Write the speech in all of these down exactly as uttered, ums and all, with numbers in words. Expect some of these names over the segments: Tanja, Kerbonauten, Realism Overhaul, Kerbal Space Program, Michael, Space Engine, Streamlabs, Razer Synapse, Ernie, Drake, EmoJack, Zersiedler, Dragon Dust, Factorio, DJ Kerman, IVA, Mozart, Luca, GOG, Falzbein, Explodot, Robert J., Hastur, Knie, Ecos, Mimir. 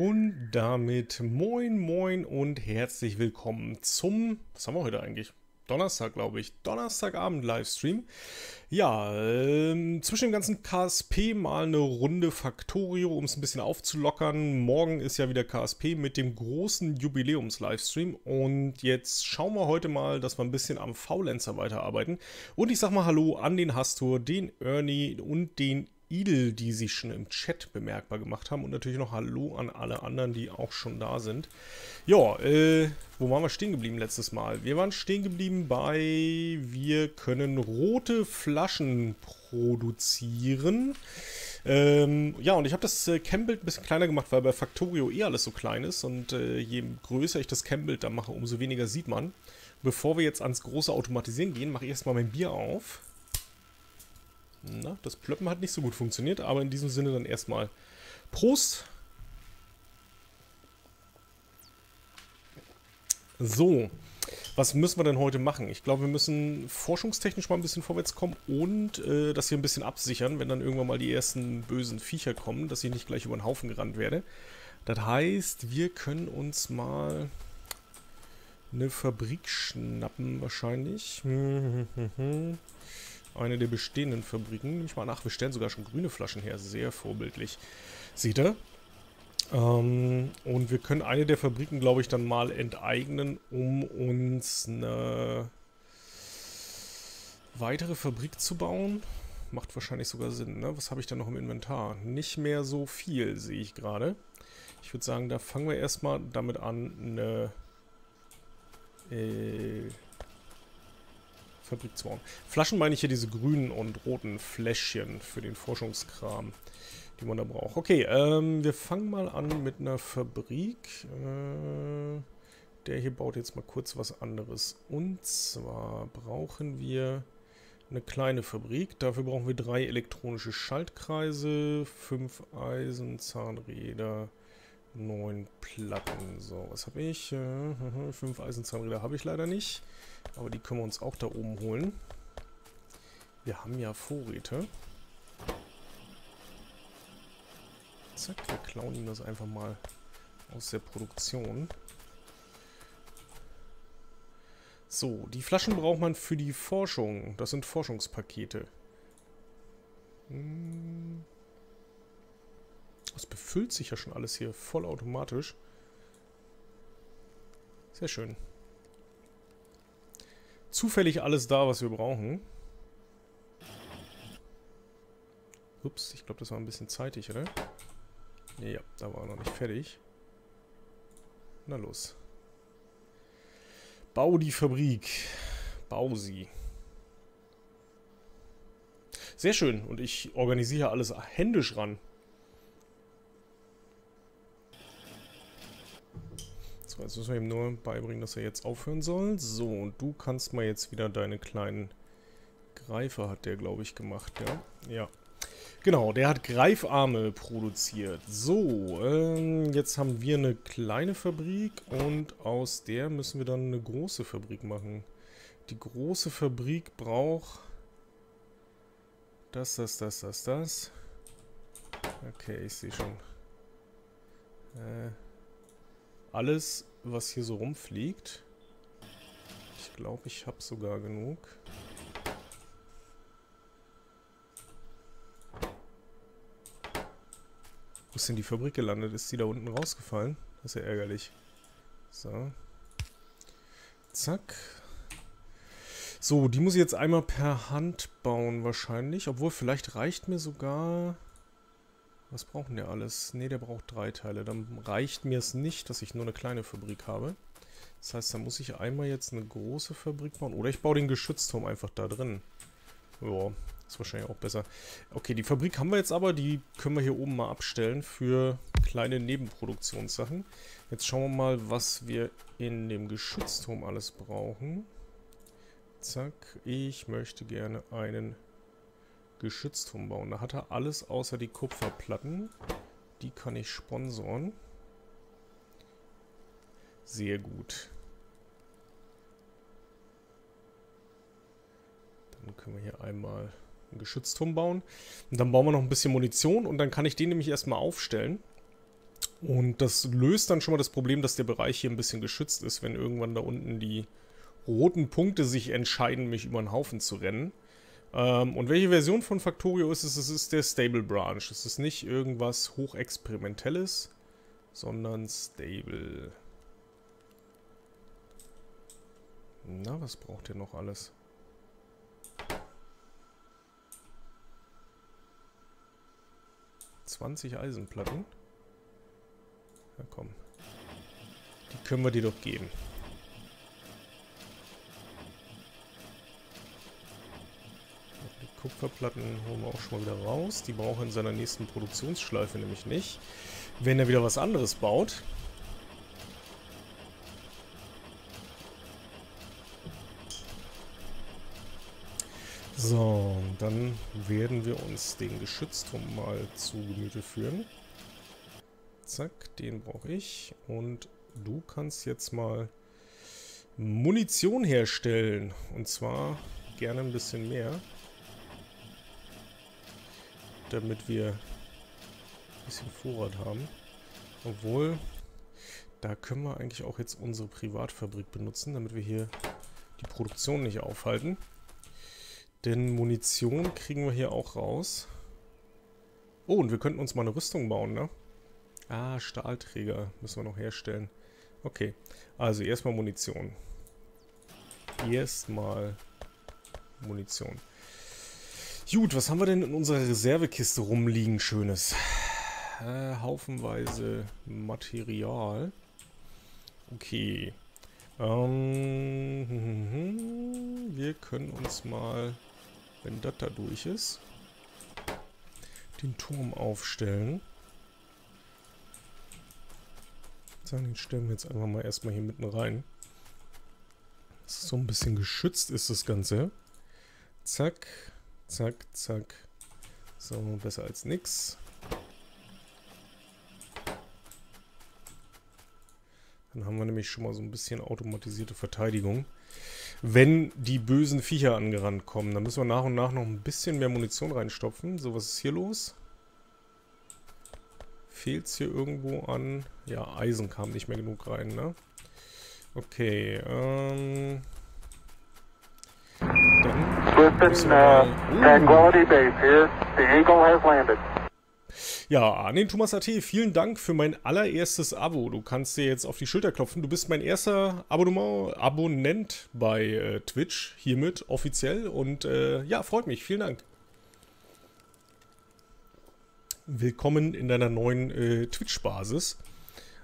Und damit moin moin und herzlich willkommen zum, was haben wir heute eigentlich? Donnerstag, glaube ich. Donnerstagabend-Livestream. Ja, ähm, zwischen dem ganzen K S P mal eine Runde Factorio, um es ein bisschen aufzulockern. Morgen ist ja wieder K S P mit dem großen Jubiläums-Livestream. Und jetzt schauen wir heute mal, dass wir ein bisschen am Faulenzer weiterarbeiten. Und ich sag mal Hallo an den Hastur, den Ernie und den Idle, die sich schon im Chat bemerkbar gemacht haben. Und natürlich noch Hallo an alle anderen, die auch schon da sind. Ja, äh, wo waren wir stehen geblieben letztes Mal? Wir waren stehen geblieben bei, wir können rote Flaschen produzieren. Ähm, ja, und ich habe das äh, Cam-Bild ein bisschen kleiner gemacht, weil bei Factorio eh alles so klein ist. Und äh, je größer ich das Cam-Bild dann mache, umso weniger sieht man. Bevor wir jetzt ans große Automatisieren gehen, mache ich erstmal mein Bier auf. Na, das Plöppen hat nicht so gut funktioniert, aber in diesem Sinne dann erstmal Prost! So, was müssen wir denn heute machen? Ich glaube, wir müssen forschungstechnisch mal ein bisschen vorwärts kommen und äh, das hier ein bisschen absichern, wenn dann irgendwann mal die ersten bösen Viecher kommen, dass ich nicht gleich über den Haufen gerannt werde. Das heißt, wir können uns mal eine Fabrik schnappen wahrscheinlich. Eine der bestehenden Fabriken. Nehme ich mal nach, wir stellen sogar schon grüne Flaschen her. Sehr vorbildlich. Seht ihr? Ähm, und wir können eine der Fabriken, glaube ich, dann mal enteignen, um uns eine weitere Fabrik zu bauen. Macht wahrscheinlich sogar Sinn, ne? Was habe ich da noch im Inventar? Nicht mehr so viel, sehe ich gerade. Ich würde sagen, da fangen wir erstmal damit an, eine... Äh... Fabrik zu bauen. Flaschen meine ich hier diese grünen und roten Fläschchen für den Forschungskram, die man da braucht. Okay, ähm, wir fangen mal an mit einer Fabrik. Äh, der hier baut jetzt mal kurz was anderes. Und zwar brauchen wir eine kleine Fabrik. Dafür brauchen wir drei elektronische Schaltkreise, fünf Eisenzahnräder, neun Platten. So, was habe ich? Äh, fünf Eisenzahnräder habe ich leider nicht. Aber die können wir uns auch da oben holen. Wir haben ja Vorräte. Zack, wir klauen ihm das einfach mal aus der Produktion. So, die Flaschen braucht man für die Forschung. Das sind Forschungspakete. Das befüllt sich ja schon alles hier vollautomatisch. Sehr schön. Zufällig alles da, was wir brauchen. Ups, ich glaube, das war ein bisschen zeitig, oder? Ja, da war noch nicht fertig. Na los. Bau die Fabrik. Bau sie. Sehr schön. Und ich organisiere alles händisch ran. Jetzt müssen wir ihm nur beibringen, dass er jetzt aufhören soll. So, und du kannst mal jetzt wieder deine kleinen Greifer, hat der, glaube ich, gemacht, ja? Ja. Genau, der hat Greifarme produziert. So, ähm, jetzt haben wir eine kleine Fabrik und aus der müssen wir dann eine große Fabrik machen. Die große Fabrik braucht das, das, das, das, das. Okay, ich sehe schon. Äh... Alles, was hier so rumfliegt. Ich glaube, ich habe sogar genug. Wo ist denn die Fabrik gelandet? Ist die da unten rausgefallen? Das ist ja ärgerlich. So. Zack. So, die muss ich jetzt einmal per Hand bauen wahrscheinlich. Obwohl, vielleicht reicht mir sogar... Was brauchen der alles? Ne, der braucht drei Teile. Dann reicht mir es nicht, dass ich nur eine kleine Fabrik habe. Das heißt, dann muss ich einmal jetzt eine große Fabrik bauen. Oder ich baue den Geschützturm einfach da drin. Ja, ist wahrscheinlich auch besser. Okay, die Fabrik haben wir jetzt aber. Die können wir hier oben mal abstellen für kleine Nebenproduktionssachen. Jetzt schauen wir mal, was wir in dem Geschützturm alles brauchen. Zack, ich möchte gerne einen... Geschützturm bauen. Da hat er alles außer die Kupferplatten. Die kann ich sponsoren. Sehr gut. Dann können wir hier einmal einen Geschützturm bauen. Und dann bauen wir noch ein bisschen Munition und dann kann ich den nämlich erstmal aufstellen. Und das löst dann schon mal das Problem, dass der Bereich hier ein bisschen geschützt ist, wenn irgendwann da unten die roten Punkte sich entscheiden, mich über den Haufen zu rennen. Ähm, und welche Version von Factorio ist es? Es ist der Stable Branch. Es ist nicht irgendwas Hochexperimentelles, sondern Stable. Na, was braucht ihr noch alles? zwanzig Eisenplatten. Na komm. Die können wir dir doch geben. Die Kupferplatten holen wir auch schon mal wieder raus. Die braucht er in seiner nächsten Produktionsschleife nämlich nicht. Wenn er wieder was anderes baut. So, dann werden wir uns den Geschützturm mal zu Gemüte führen. Zack, den brauche ich. Und du kannst jetzt mal Munition herstellen. Und zwar gerne ein bisschen mehr. Damit wir ein bisschen Vorrat haben. Obwohl, da können wir eigentlich auch jetzt unsere Privatfabrik benutzen, damit wir hier die Produktion nicht aufhalten. Denn Munition kriegen wir hier auch raus. Oh, und wir könnten uns mal eine Rüstung bauen, ne? Ah, Stahlträger müssen wir noch herstellen. Okay, also erstmal Munition. Erstmal Munition. Gut, was haben wir denn in unserer Reservekiste rumliegen, Schönes? Äh, haufenweise Material. Okay. Ähm, hm, hm, wir können uns mal, wenn das da durch ist, den Turm aufstellen. So, den stellen wir jetzt einfach mal erstmal hier mitten rein. Dass so ein bisschen geschützt ist das Ganze. Zack, zack, zack. So, besser als nix. Dann haben wir nämlich schon mal so ein bisschen automatisierte Verteidigung. Wenn die bösen Viecher angerannt kommen, dann müssen wir nach und nach noch ein bisschen mehr Munition reinstopfen. So, was ist hier los? Fehlt es hier irgendwo an? Ja, Eisen kam nicht mehr genug rein, ne? Okay, ähm... Dann müssen wir mal... Ja, an den Thomas A T vielen Dank für mein allererstes Abo. Du kannst dir jetzt auf die Schulter klopfen. Du bist mein erster Abonnement, Abonnent bei äh, Twitch, hiermit offiziell. Und äh, ja, freut mich. Vielen Dank. Willkommen in deiner neuen äh, Twitch-Basis.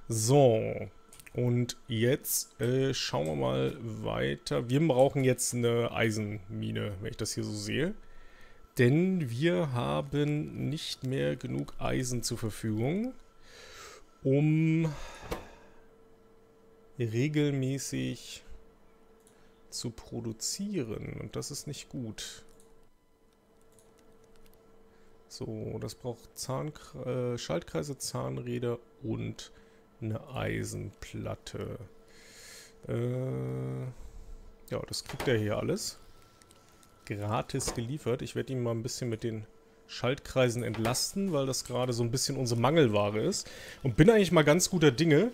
So, und jetzt äh, schauen wir mal weiter. Wir brauchen jetzt eine Eisenmine, wenn ich das hier so sehe. Denn wir haben nicht mehr genug Eisen zur Verfügung, um regelmäßig zu produzieren. Und das ist nicht gut. So, das braucht Zahn, äh, Schaltkreise, Zahnräder und eine Eisenplatte. Äh, ja, das kriegt er hier alles. Gratis geliefert. Ich werde ihn mal ein bisschen mit den Schaltkreisen entlasten, weil das gerade so ein bisschen unsere Mangelware ist. Und bin eigentlich mal ganz guter Dinge,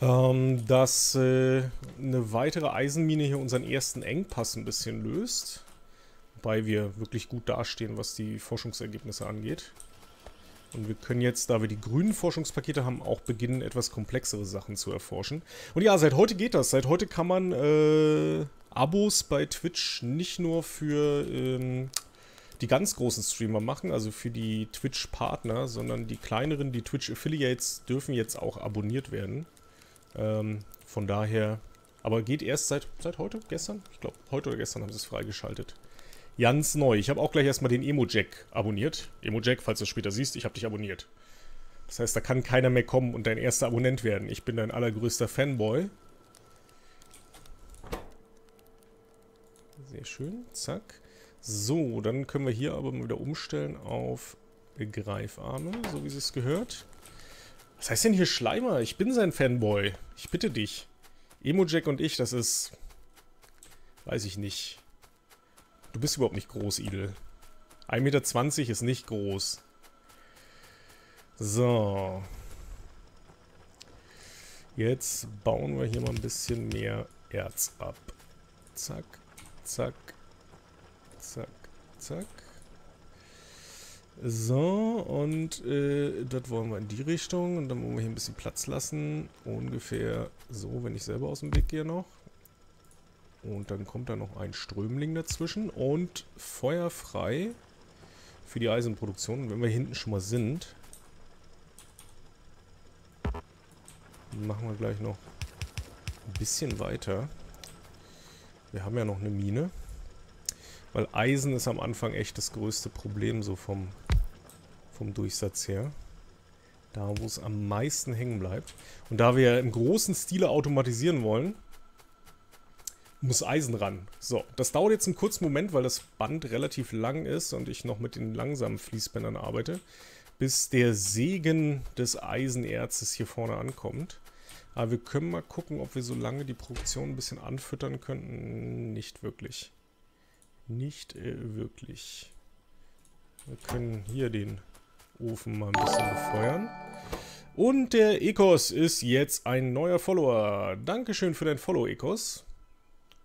ähm, dass äh, eine weitere Eisenmine hier unseren ersten Engpass ein bisschen löst. Wobei wir wirklich gut dastehen, was die Forschungsergebnisse angeht. Und wir können jetzt, da wir die grünen Forschungspakete haben, auch beginnen, etwas komplexere Sachen zu erforschen. Und ja, seit heute geht das. Seit heute kann man äh, Abos bei Twitch nicht nur für ähm, die ganz großen Streamer machen, also für die Twitch-Partner, sondern die kleineren, die Twitch-Affiliates, dürfen jetzt auch abonniert werden. Ähm, von daher, aber geht erst seit, seit heute, gestern? Ich glaube, heute oder gestern haben sie es freigeschaltet. Ganz neu. Ich habe auch gleich erstmal den EmoJack abonniert. EmoJack, falls du es später siehst, ich habe dich abonniert. Das heißt, da kann keiner mehr kommen und dein erster Abonnent werden. Ich bin dein allergrößter Fanboy. Sehr schön. Zack. So, dann können wir hier aber mal wieder umstellen auf Greifarme, so wie es gehört. Was heißt denn hier Schleimer? Ich bin sein Fanboy. Ich bitte dich. EmoJack und ich, das ist... Weiß ich nicht. Du bist überhaupt nicht groß, Idle. ein Meter zwanzig ist nicht groß. So. Jetzt bauen wir hier mal ein bisschen mehr Erz ab. Zack, zack, zack, zack. So, und äh, das wollen wir in die Richtung. Und dann wollen wir hier ein bisschen Platz lassen. Ungefähr so, wenn ich selber aus dem Weg gehe noch. Und dann kommt da noch ein Strömling dazwischen. Und feuerfrei für die Eisenproduktion. Und wenn wir hinten schon mal sind, machen wir gleich noch ein bisschen weiter. Wir haben ja noch eine Mine. Weil Eisen ist am Anfang echt das größte Problem, so vom, vom Durchsatz her. Da, wo es am meisten hängen bleibt. Und da wir im großen Stile automatisieren wollen, muss Eisen ran. So, das dauert jetzt einen kurzen Moment, weil das Band relativ lang ist und ich noch mit den langsamen Fließbändern arbeite, bis der Segen des Eisenerzes hier vorne ankommt. Aber wir können mal gucken, ob wir so lange die Produktion ein bisschen anfüttern könnten. Nicht wirklich. Nicht äh, wirklich. Wir können hier den Ofen mal ein bisschen befeuern. Und der Ecos ist jetzt ein neuer Follower. Dankeschön für dein Follow, Ecos.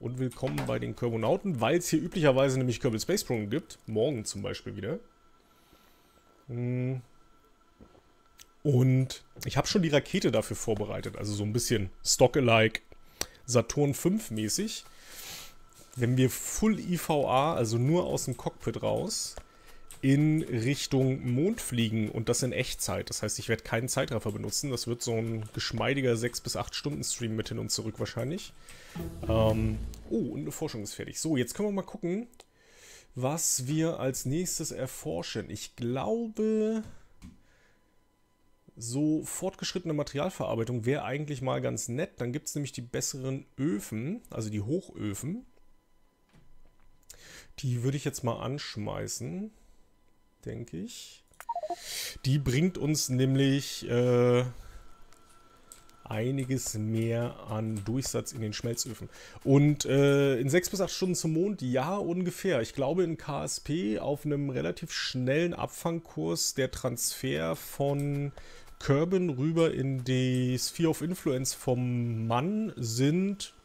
Und willkommen bei den Kerbonauten, weil es hier üblicherweise nämlich Kerbal Space Program gibt. Morgen zum Beispiel wieder. Und ich habe schon die Rakete dafür vorbereitet. Also so ein bisschen Stock-alike Saturn fünf mäßig. Wenn wir Full I V A, also nur aus dem Cockpit raus, in Richtung Mond fliegen und das in Echtzeit. Das heißt, ich werde keinen Zeitraffer benutzen. Das wird so ein geschmeidiger sechs bis acht Stunden Stream mit hin und zurück wahrscheinlich. Ähm, oh, und eine Forschung ist fertig. So, jetzt können wir mal gucken, was wir als nächstes erforschen. Ich glaube, so fortgeschrittene Materialverarbeitung wäre eigentlich mal ganz nett. Dann gibt es nämlich die besseren Öfen, also die Hochöfen. Die würde ich jetzt mal anschmeißen, denke ich. Die bringt uns nämlich äh, einiges mehr an Durchsatz in den Schmelzöfen. Und äh, in sechs bis acht Stunden zum Mond, ja, ungefähr. Ich glaube, in K S P auf einem relativ schnellen Abfangkurs der Transfer von Kerben rüber in die Sphere of Influence vom Mann sind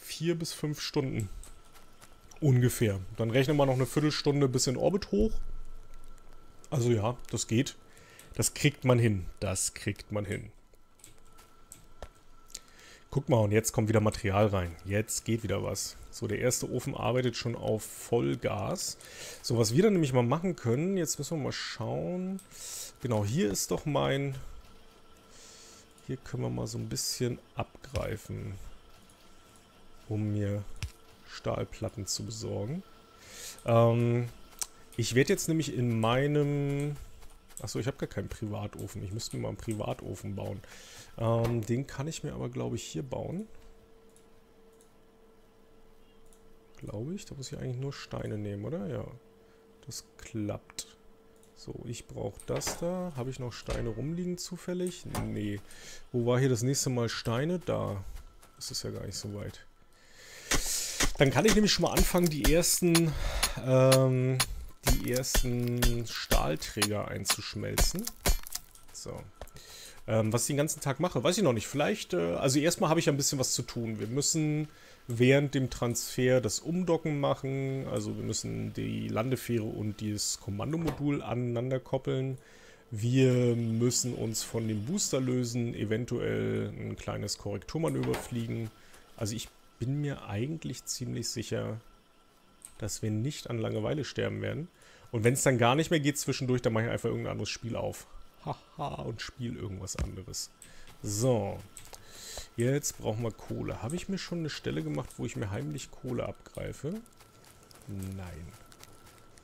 vier bis fünf Stunden. Ungefähr. Dann rechnen wir noch eine Viertelstunde bis in Orbit hoch. Also ja, das geht. Das kriegt man hin. Das kriegt man hin. Guck mal, und jetzt kommt wieder Material rein. Jetzt geht wieder was. So, der erste Ofen arbeitet schon auf Vollgas. So, was wir dann nämlich mal machen können, jetzt müssen wir mal schauen. Genau, hier ist doch mein... Hier können wir mal so ein bisschen abgreifen. Um mir... Stahlplatten zu besorgen. Ähm, ich werde jetzt nämlich in meinem... Achso, ich habe gar keinen Privatofen. Ich müsste mir mal einen Privatofen bauen. Ähm, den kann ich mir aber, glaube ich, hier bauen. Glaube ich. Da muss ich eigentlich nur Steine nehmen, oder? Ja. Das klappt. So, ich brauche das da. Habe ich noch Steine rumliegen zufällig? Nee. Wo war hier das nächste Mal Steine? Da. Das ist ja gar nicht so weit. Dann kann ich nämlich schon mal anfangen, die ersten, ähm, die ersten Stahlträger einzuschmelzen. So. Ähm, was ich den ganzen Tag mache, weiß ich noch nicht. Vielleicht, äh, also erstmal habe ich ja ein bisschen was zu tun. Wir müssen während dem Transfer das Umdocken machen. Also wir müssen die Landefähre und dieses Kommandomodul aneinander koppeln. Wir müssen uns von dem Booster lösen, eventuell ein kleines Korrekturmanöver fliegen. Also ich bin mir eigentlich ziemlich sicher, dass wir nicht an Langeweile sterben werden. Und wenn es dann gar nicht mehr geht zwischendurch, dann mache ich einfach irgendein anderes Spiel auf. Haha, und spiele irgendwas anderes. So, jetzt brauchen wir Kohle. Habe ich mir schon eine Stelle gemacht, wo ich mir heimlich Kohle abgreife? Nein.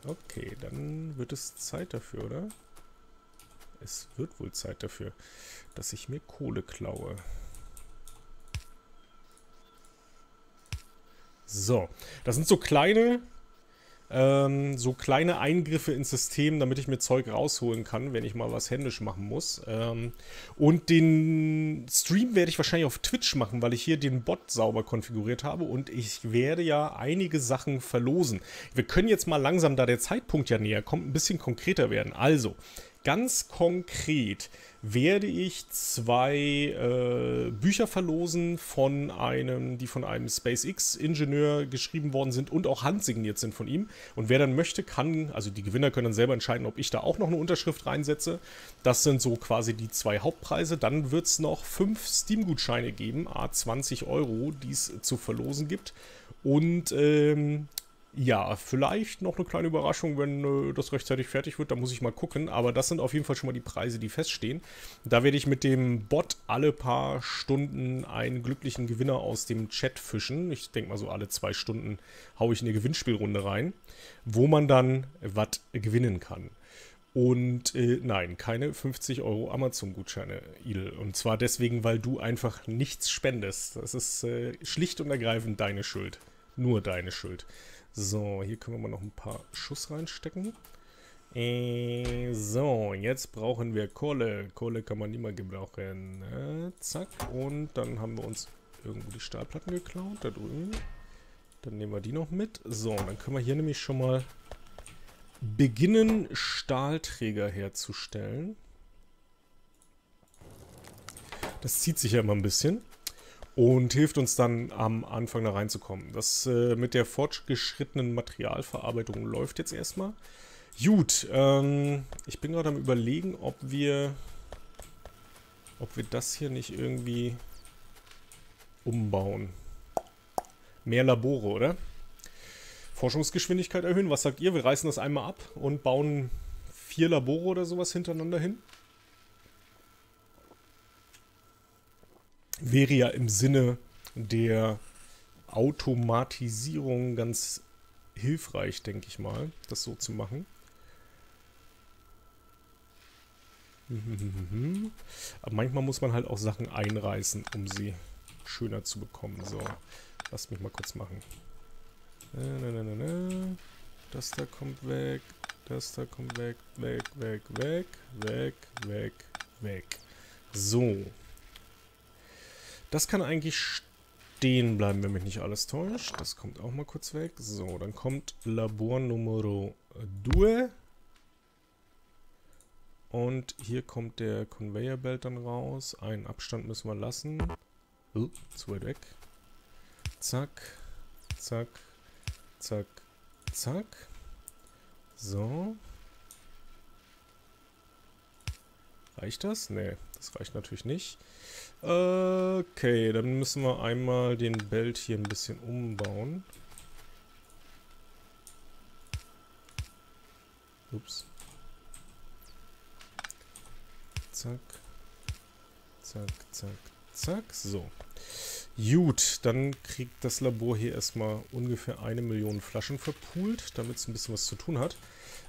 Okay, dann wird es Zeit dafür, oder? Es wird wohl Zeit dafür, dass ich mir Kohle klaue. So, das sind so kleine, ähm, so kleine Eingriffe ins System, damit ich mir Zeug rausholen kann, wenn ich mal was händisch machen muss. Ähm, und den Stream werde ich wahrscheinlich auf Twitch machen, weil ich hier den Bot sauber konfiguriert habe und ich werde ja einige Sachen verlosen. Wir können jetzt mal langsam, da der Zeitpunkt ja näher kommt, ein bisschen konkreter werden. Also, ganz konkret werde ich zwei äh, Bücher verlosen, von einem, die von einem SpaceX-Ingenieur geschrieben worden sind und auch handsigniert sind von ihm. Und wer dann möchte, kann, also die Gewinner können dann selber entscheiden, ob ich da auch noch eine Unterschrift reinsetze. Das sind so quasi die zwei Hauptpreise. Dann wird es noch fünf Steam-Gutscheine geben, à zwanzig Euro, die es zu verlosen gibt. Und ähm, ja, vielleicht noch eine kleine Überraschung, wenn äh, das rechtzeitig fertig wird. Da muss ich mal gucken. Aber das sind auf jeden Fall schon mal die Preise, die feststehen. Da werde ich mit dem Bot alle paar Stunden einen glücklichen Gewinner aus dem Chat fischen. Ich denke mal, so alle zwei Stunden haue ich eine Gewinnspielrunde rein, wo man dann was gewinnen kann. Und äh, nein, keine fünfzig Euro Amazon-Gutscheine, Idle. Und zwar deswegen, weil du einfach nichts spendest. Das ist äh, schlicht und ergreifend deine Schuld. Nur deine Schuld. So, hier können wir mal noch ein paar Schuss reinstecken. Äh, so, jetzt brauchen wir Kohle. Kohle kann man nicht mehr gebrauchen. Äh, zack, und dann haben wir uns irgendwo die Stahlplatten geklaut. Da drüben. Dann nehmen wir die noch mit. So, dann können wir hier nämlich schon mal beginnen, Stahlträger herzustellen. Das zieht sich ja immer ein bisschen. Und hilft uns dann am Anfang da reinzukommen. Das äh, mit der fortgeschrittenen Materialverarbeitung läuft jetzt erstmal. Gut, ähm, ich bin gerade am Überlegen, ob wir, ob wir das hier nicht irgendwie umbauen. Mehr Labore, oder? Forschungsgeschwindigkeit erhöhen, was sagt ihr? Wir reißen das einmal ab und bauen vier Labore oder sowas hintereinander hin. Wäre ja im Sinne der Automatisierung ganz hilfreich, denke ich mal, das so zu machen. Aber manchmal muss man halt auch Sachen einreißen, um sie schöner zu bekommen. So, lasst mich mal kurz machen. Das da kommt weg, das da kommt weg, weg, weg, weg, weg, weg, weg. So. Das kann eigentlich stehen bleiben, wenn mich nicht alles täuscht. Das kommt auch mal kurz weg. So, dann kommt Labor Numero zwei. Und hier kommt der Conveyor Belt dann raus. Einen Abstand müssen wir lassen. Oh, zu weit weg. Zack, zack, zack, zack. So. Reicht das? Nee, das reicht natürlich nicht. Okay, dann müssen wir einmal den Belt hier ein bisschen umbauen. Ups. Zack. Zack, zack, zack. So. Gut, dann kriegt das Labor hier erstmal ungefähr eine Million Flaschen verpoolt, damit es ein bisschen was zu tun hat.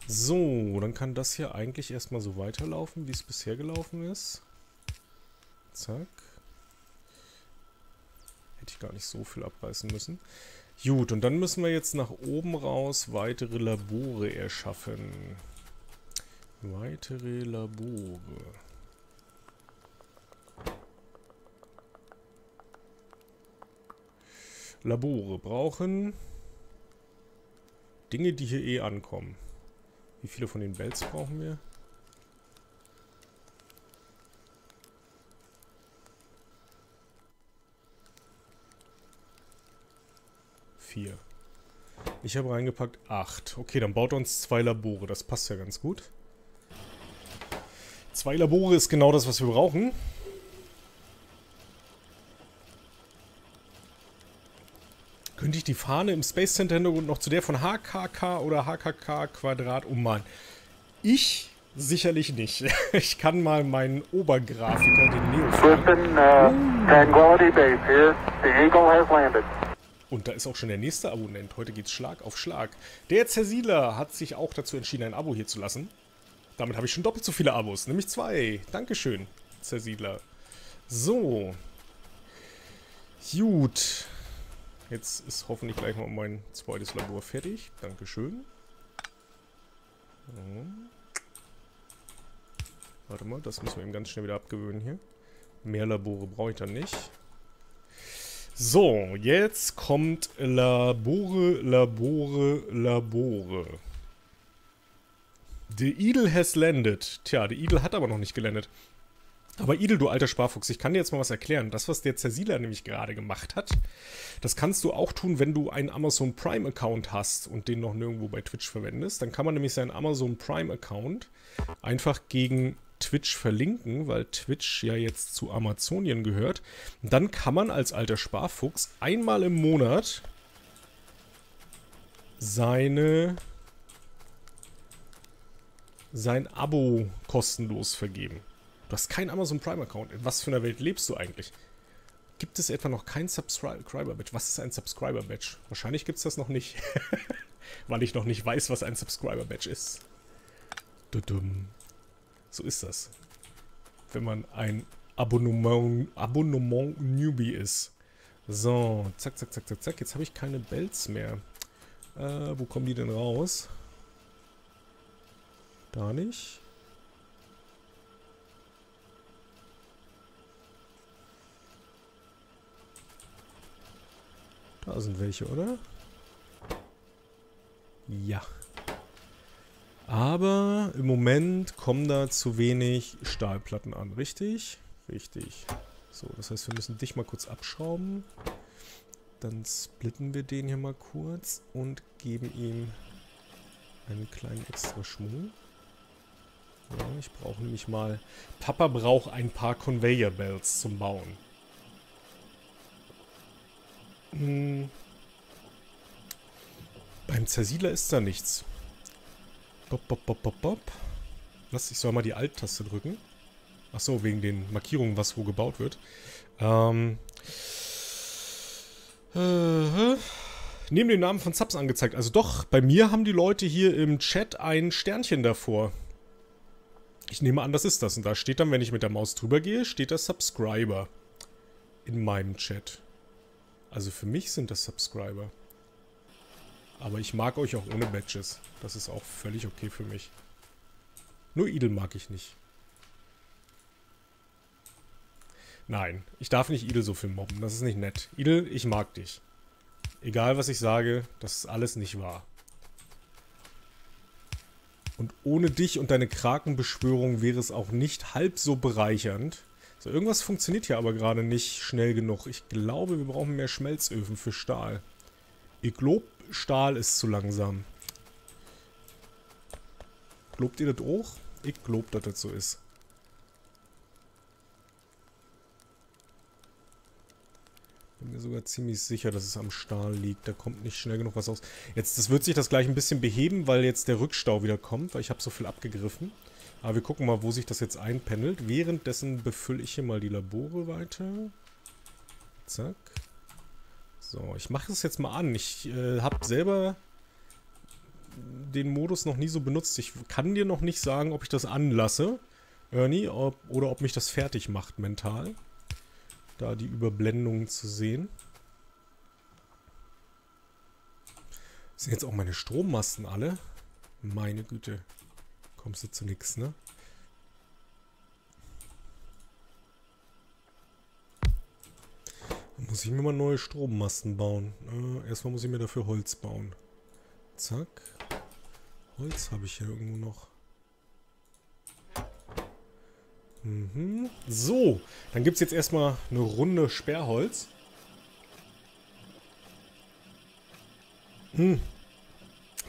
So, dann kann das hier eigentlich erstmal so weiterlaufen, wie es bisher gelaufen ist. Zack. Hätte ich gar nicht so viel abreißen müssen. Gut, und dann müssen wir jetzt nach oben raus weitere Labore erschaffen. Weitere Labore. Labore brauchen Dinge, die hier eh ankommen. Wie viele von den Belts brauchen wir? Vier. Ich habe reingepackt acht. Okay, dann baut uns zwei Labore. Das passt ja ganz gut. Zwei Labore ist genau das, was wir brauchen. Könnte ich die Fahne im Space Center Hintergrund noch zu der von H K K oder H K K Quadrat ummalen? Ich sicherlich nicht. Ich kann mal meinen Obergrafiker, den Neo, fragen. Und da ist auch schon der nächste Abonnent. Heute geht's Schlag auf Schlag. Der Zersiedler hat sich auch dazu entschieden, ein Abo hier zu lassen. Damit habe ich schon doppelt so viele Abos, nämlich zwei. Dankeschön, Zersiedler. So. Gut. Jetzt ist hoffentlich gleich mal mein zweites Labor fertig. Dankeschön. So. Warte mal, das müssen wir eben ganz schnell wieder abgewöhnen hier. Mehr Labore brauche ich dann nicht. So, jetzt kommt Labore, Labore, Labore. The Idle has landed. Tja, The Idle hat aber noch nicht gelandet. Aber Idle, du alter Sparfuchs, ich kann dir jetzt mal was erklären. Das, was der Zersiedler nämlich gerade gemacht hat, das kannst du auch tun, wenn du einen Amazon Prime-Account hast und den noch nirgendwo bei Twitch verwendest. Dann kann man nämlich seinen Amazon Prime-Account einfach gegen Twitch verlinken, weil Twitch ja jetzt zu Amazonien gehört. Und dann kann man als alter Sparfuchs einmal im Monat seine... sein Abo kostenlos vergeben. Du hast keinen Amazon Prime-Account. In was für einer Welt lebst du eigentlich? Gibt es etwa noch kein Subscriber-Badge? Was ist ein Subscriber-Badge? Wahrscheinlich gibt es das noch nicht. Weil ich noch nicht weiß, was ein Subscriber-Badge ist. Dudum. So ist das. Wenn man ein Abonnement, Abonnement Newbie ist. So, zack, zack, zack, zack, zack. Jetzt habe ich keine Bells mehr. Äh, wo kommen die denn raus? Da nicht. Da sind welche, oder? Ja. Aber im Moment kommen da zu wenig Stahlplatten an, richtig? Richtig. So, das heißt, wir müssen dich mal kurz abschrauben. Dann splitten wir den hier mal kurz und geben ihm einen kleinen extra Schmuck. Ja, ich brauche nämlich mal... Papa braucht ein paar Conveyor Belts zum Bauen. Hm. Beim Zersiedler ist da nichts. Bop, bop, bop, bop, bop. Lass, ich soll mal die Alt-Taste drücken. Achso, wegen den Markierungen, was wo gebaut wird. Ähm. Äh, neben dem Namen von Subs angezeigt. Also doch, bei mir haben die Leute hier im Chat ein Sternchen davor. Ich nehme an, das ist das. Und da steht dann, wenn ich mit der Maus drüber gehe, steht das Subscriber. In meinem Chat. Also für mich sind das Subscriber. Aber ich mag euch auch ohne Badges. Das ist auch völlig okay für mich. Nur Idle mag ich nicht. Nein, ich darf nicht Idle so viel mobben. Das ist nicht nett. Idle, ich mag dich. Egal, was ich sage, das ist alles nicht wahr. Und ohne dich und deine Krakenbeschwörung wäre es auch nicht halb so bereichernd. So, irgendwas funktioniert hier aber gerade nicht schnell genug. Ich glaube, wir brauchen mehr Schmelzöfen für Stahl. Ich glaube, Stahl ist zu langsam. Glaubt ihr das auch? Ich glaube, dass das so ist. Bin mir sogar ziemlich sicher, dass es am Stahl liegt. Da kommt nicht schnell genug was raus. Jetzt, das wird sich das gleich ein bisschen beheben, weil jetzt der Rückstau wieder kommt, weil ich habe so viel abgegriffen. Aber wir gucken mal, wo sich das jetzt einpendelt. Währenddessen befülle ich hier mal die Labore weiter. Zack. So, ich mache das jetzt mal an. Ich äh, habe selber den Modus noch nie so benutzt. Ich kann dir noch nicht sagen, ob ich das anlasse, Ernie, ob, oder ob mich das fertig macht mental. Da die Überblendungen zu sehen. Sind jetzt auch meine Strommasten alle? Meine Güte. Kommst du zu nichts, ne? Dann muss ich mir mal neue Strommasten bauen. Äh, erstmal muss ich mir dafür Holz bauen. Zack. Holz habe ich hier irgendwo noch. Mhm. So, dann gibt es jetzt erstmal eine Runde Sperrholz. Hm.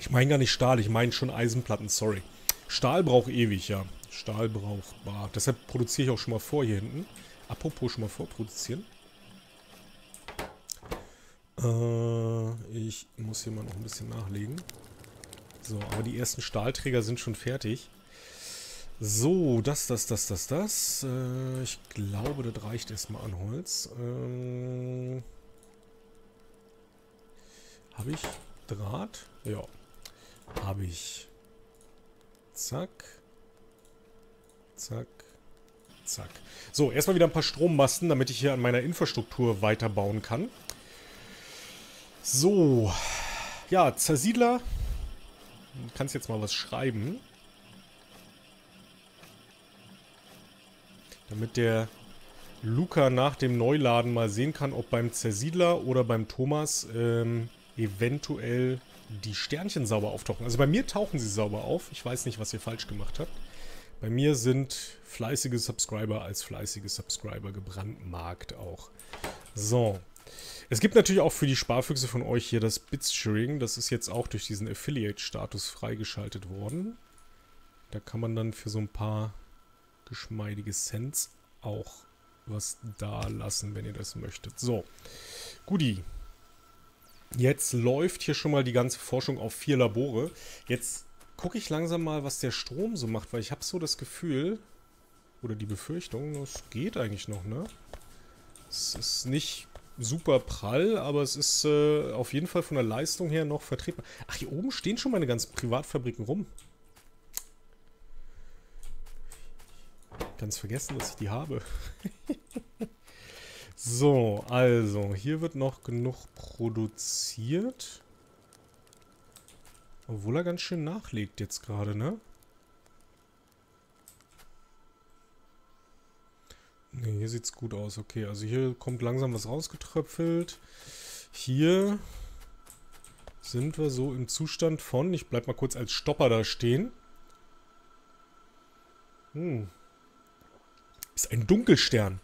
Ich meine gar nicht Stahl, ich meine schon Eisenplatten, sorry. Stahl braucht ewig, ja. Stahl brauchbar. Deshalb produziere ich auch schon mal vor hier hinten. Apropos schon mal vorproduzieren. Äh, ich muss hier mal noch ein bisschen nachlegen. So, aber die ersten Stahlträger sind schon fertig. So, das, das, das, das, das. Äh, ich glaube, das reicht erstmal an Holz. Ähm, habe ich Draht? Ja. Habe ich. Zack. Zack. Zack. So, erstmal wieder ein paar Strommasten, damit ich hier an meiner Infrastruktur weiterbauen kann. So. Ja, Zersiedler. Du kannst jetzt mal was schreiben. Damit der Luca nach dem Neuladen mal sehen kann, ob beim Zersiedler oder beim Thomas ähm, eventuell die Sternchen sauber auftauchen. Also bei mir tauchen sie sauber auf. Ich weiß nicht, was ihr falsch gemacht habt. Bei mir sind fleißige Subscriber als fleißige Subscriber gebrandmarkt auch. So. Es gibt natürlich auch für die Sparfüchse von euch hier das Bitsharing. Das ist jetzt auch durch diesen Affiliate-Status freigeschaltet worden. Da kann man dann für so ein paar geschmeidige Cents auch was da lassen, wenn ihr das möchtet. So. Guti. Jetzt läuft hier schon mal die ganze Forschung auf vier Labore. Jetzt gucke ich langsam mal, was der Strom so macht, weil ich habe so das Gefühl oder die Befürchtung, das geht eigentlich noch, ne? Es ist nicht super prall, aber es ist äh, auf jeden Fall von der Leistung her noch vertretbar. Ach, hier oben stehen schon meine ganzen Privatfabriken rum. Ganz vergessen, dass ich die habe. So, also, hier wird noch genug produziert. Obwohl er ganz schön nachlegt jetzt gerade, ne? Ne, hier sieht's gut aus. Okay, also hier kommt langsam was rausgetröpfelt. Hier sind wir so im Zustand von... Ich bleib mal kurz als Stopper da stehen. Hm. Ist ein Dunkelstern.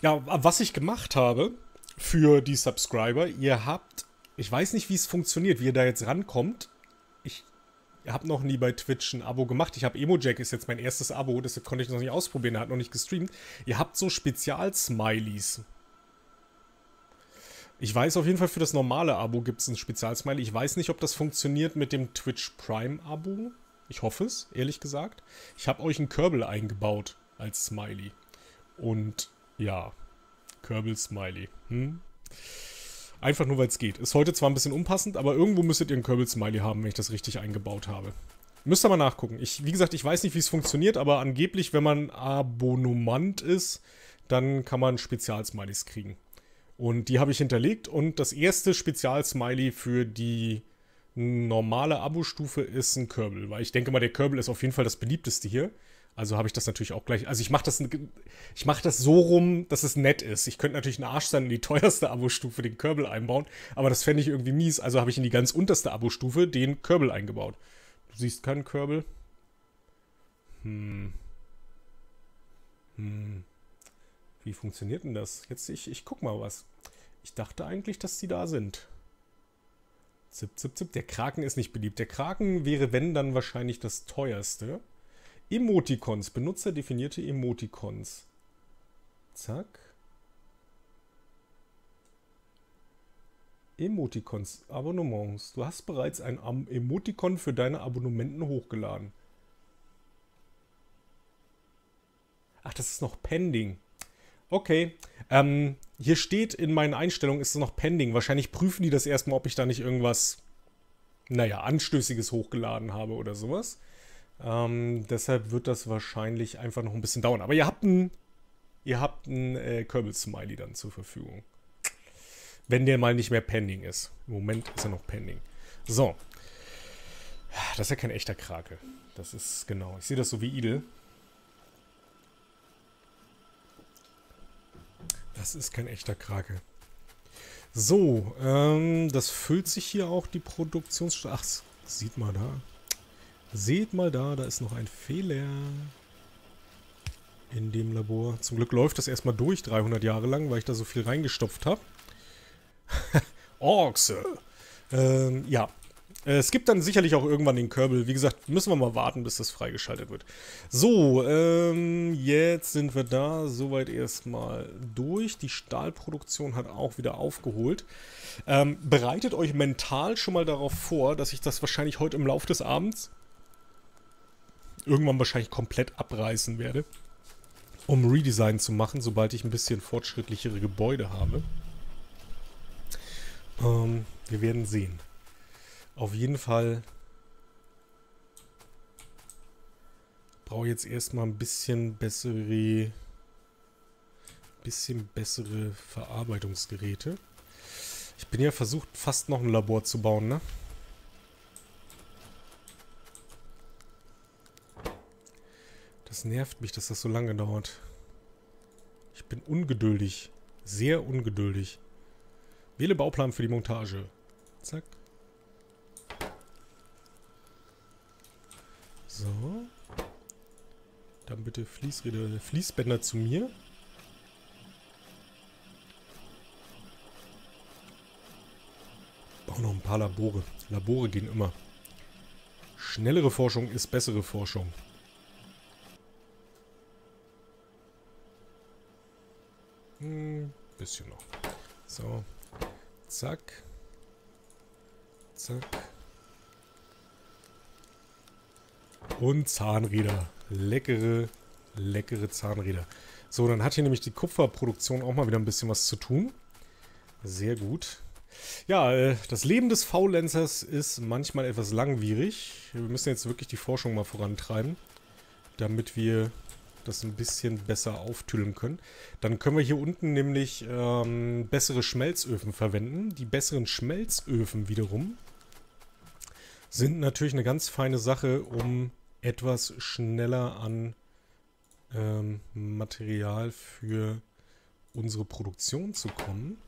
Ja, was ich gemacht habe für die Subscriber, ihr habt, ich weiß nicht, wie es funktioniert, wie ihr da jetzt rankommt. Ich habe noch nie bei Twitch ein Abo gemacht. Ich habe EmoJack, ist jetzt mein erstes Abo, das konnte ich noch nicht ausprobieren, er hat noch nicht gestreamt. Ihr habt so Spezial-Smileys. Ich weiß auf jeden Fall, für das normale Abo gibt es ein Spezial-Smiley. Ich weiß nicht, ob das funktioniert mit dem Twitch Prime-Abo. Ich hoffe es, ehrlich gesagt. Ich habe euch einen Kerbal eingebaut als Smiley. Und... ja, Kerbal Smiley. Hm? Einfach nur, weil es geht. Ist heute zwar ein bisschen unpassend, aber irgendwo müsstet ihr einen Kerbal Smiley haben, wenn ich das richtig eingebaut habe. Müsst ihr mal nachgucken. Ich, wie gesagt, ich weiß nicht, wie es funktioniert, aber angeblich, wenn man Abonnement ist, dann kann man Spezialsmileys kriegen. Und die habe ich hinterlegt. Und das erste Spezialsmiley für die normale Abo-Stufe ist ein Kerbal. Weil ich denke mal, der Kerbal ist auf jeden Fall das beliebteste hier. Also habe ich das natürlich auch gleich... Also ich mache das, ich mach das so rum, dass es nett ist. Ich könnte natürlich einen Arsch sein und die teuerste Abo-Stufe den Kerbal einbauen. Aber das fände ich irgendwie mies. Also habe ich in die ganz unterste Abo-Stufe den Kerbal eingebaut. Du siehst keinen Kerbal. Hm. Hm. Wie funktioniert denn das? Jetzt, ich, ich guck mal was. Ich dachte eigentlich, dass die da sind. Zip, zip, zip. Der Kraken ist nicht beliebt. Der Kraken wäre, wenn, dann wahrscheinlich das teuerste. Emoticons, benutzerdefinierte Emoticons. Zack. Emoticons, Abonnements. Du hast bereits ein Emoticon für deine Abonnementen hochgeladen. Ach, das ist noch pending. Okay. Ähm, hier steht in meinen Einstellungen, ist es noch pending. Wahrscheinlich prüfen die das erstmal, ob ich da nicht irgendwas, naja, Anstößiges hochgeladen habe oder sowas. Ähm, deshalb wird das wahrscheinlich einfach noch ein bisschen dauern. Aber ihr habt einen, ihr habt einen äh, Kerbal-Smiley dann zur Verfügung. Wenn der mal nicht mehr pending ist. Im Moment ist er noch pending. So. Das ist ja kein echter Krake. Das ist, genau. Ich sehe das so wie Idle. Das ist kein echter Krake. So. Ähm, das füllt sich hier auch, die Produktions... Ach, das sieht man da. Seht mal da, da ist noch ein Fehler in dem Labor. Zum Glück läuft das erstmal durch, dreihundert Jahre lang, weil ich da so viel reingestopft habe. Orkse! Ähm, ja. Es gibt dann sicherlich auch irgendwann den Kerbal. Wie gesagt, müssen wir mal warten, bis das freigeschaltet wird. So, ähm, jetzt sind wir da soweit erstmal durch. Die Stahlproduktion hat auch wieder aufgeholt. Ähm, bereitet euch mental schon mal darauf vor, dass ich das wahrscheinlich heute im Laufe des Abends irgendwann wahrscheinlich komplett abreißen werde, um Redesign zu machen, sobald ich ein bisschen fortschrittlichere Gebäude habe. Ähm, wir werden sehen. Auf jeden Fall brauche ich jetzt erstmal ein bisschen bessere, bisschen bessere Verarbeitungsgeräte. Ich bin ja versucht, fast noch ein Labor zu bauen, ne? Das nervt mich, dass das so lange dauert. Ich bin ungeduldig. Sehr ungeduldig. Wähle Bauplan für die Montage. Zack. So. Dann bitte Fließräder, Fließbänder zu mir. Auch noch ein paar Labore. Labore gehen immer. Schnellere Forschung ist bessere Forschung. Hm, bisschen noch. So. Zack. Zack. Und Zahnräder. Leckere, leckere Zahnräder. So, dann hat hier nämlich die Kupferproduktion auch mal wieder ein bisschen was zu tun. Sehr gut. Ja, das Leben des Faulenzers ist manchmal etwas langwierig. Wir müssen jetzt wirklich die Forschung mal vorantreiben, damit wir das ein bisschen besser auftüllen können. Dann können wir hier unten nämlich ähm, bessere Schmelzöfen verwenden. Die besseren Schmelzöfen wiederum sind natürlich eine ganz feine Sache, um etwas schneller an ähm, Material für unsere Produktion zu kommen.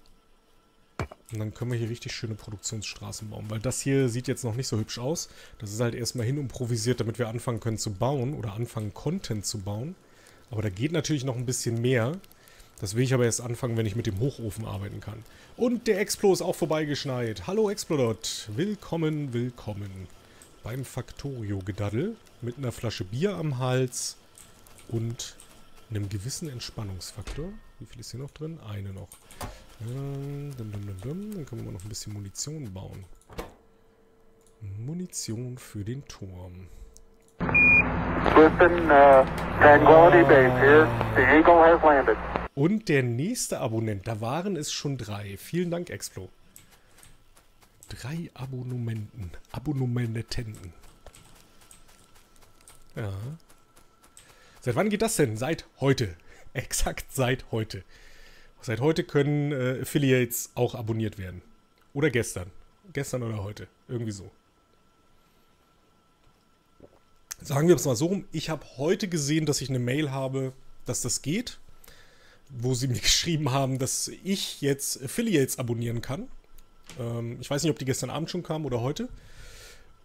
Und dann können wir hier richtig schöne Produktionsstraßen bauen, weil das hier sieht jetzt noch nicht so hübsch aus. Das ist halt erstmal hin improvisiert, damit wir anfangen können zu bauen oder anfangen Content zu bauen. Aber da geht natürlich noch ein bisschen mehr. Das will ich aber erst anfangen, wenn ich mit dem Hochofen arbeiten kann. Und der Explo ist auch vorbeigeschneit. Hallo Explodot. Willkommen, willkommen beim Factorio-Gedaddel mit einer Flasche Bier am Hals und einem gewissen Entspannungsfaktor. Wie viel ist hier noch drin? Eine noch. Dann können wir noch ein bisschen Munition bauen. Munition für den Turm. Und der nächste Abonnent, da waren es schon drei. Vielen Dank, Explo. Drei Abonnementen. Abonnementen. Ja. Seit wann geht das denn? Seit heute. Exakt seit heute. Seit heute können äh, Affiliates auch abonniert werden. Oder gestern. Gestern oder heute. Irgendwie so. Sagen wir es mal so rum. Ich habe heute gesehen, dass ich eine Mail habe, dass das geht. Wo sie mir geschrieben haben, dass ich jetzt Affiliates abonnieren kann. Ähm, ich weiß nicht, ob die gestern Abend schon kamen oder heute.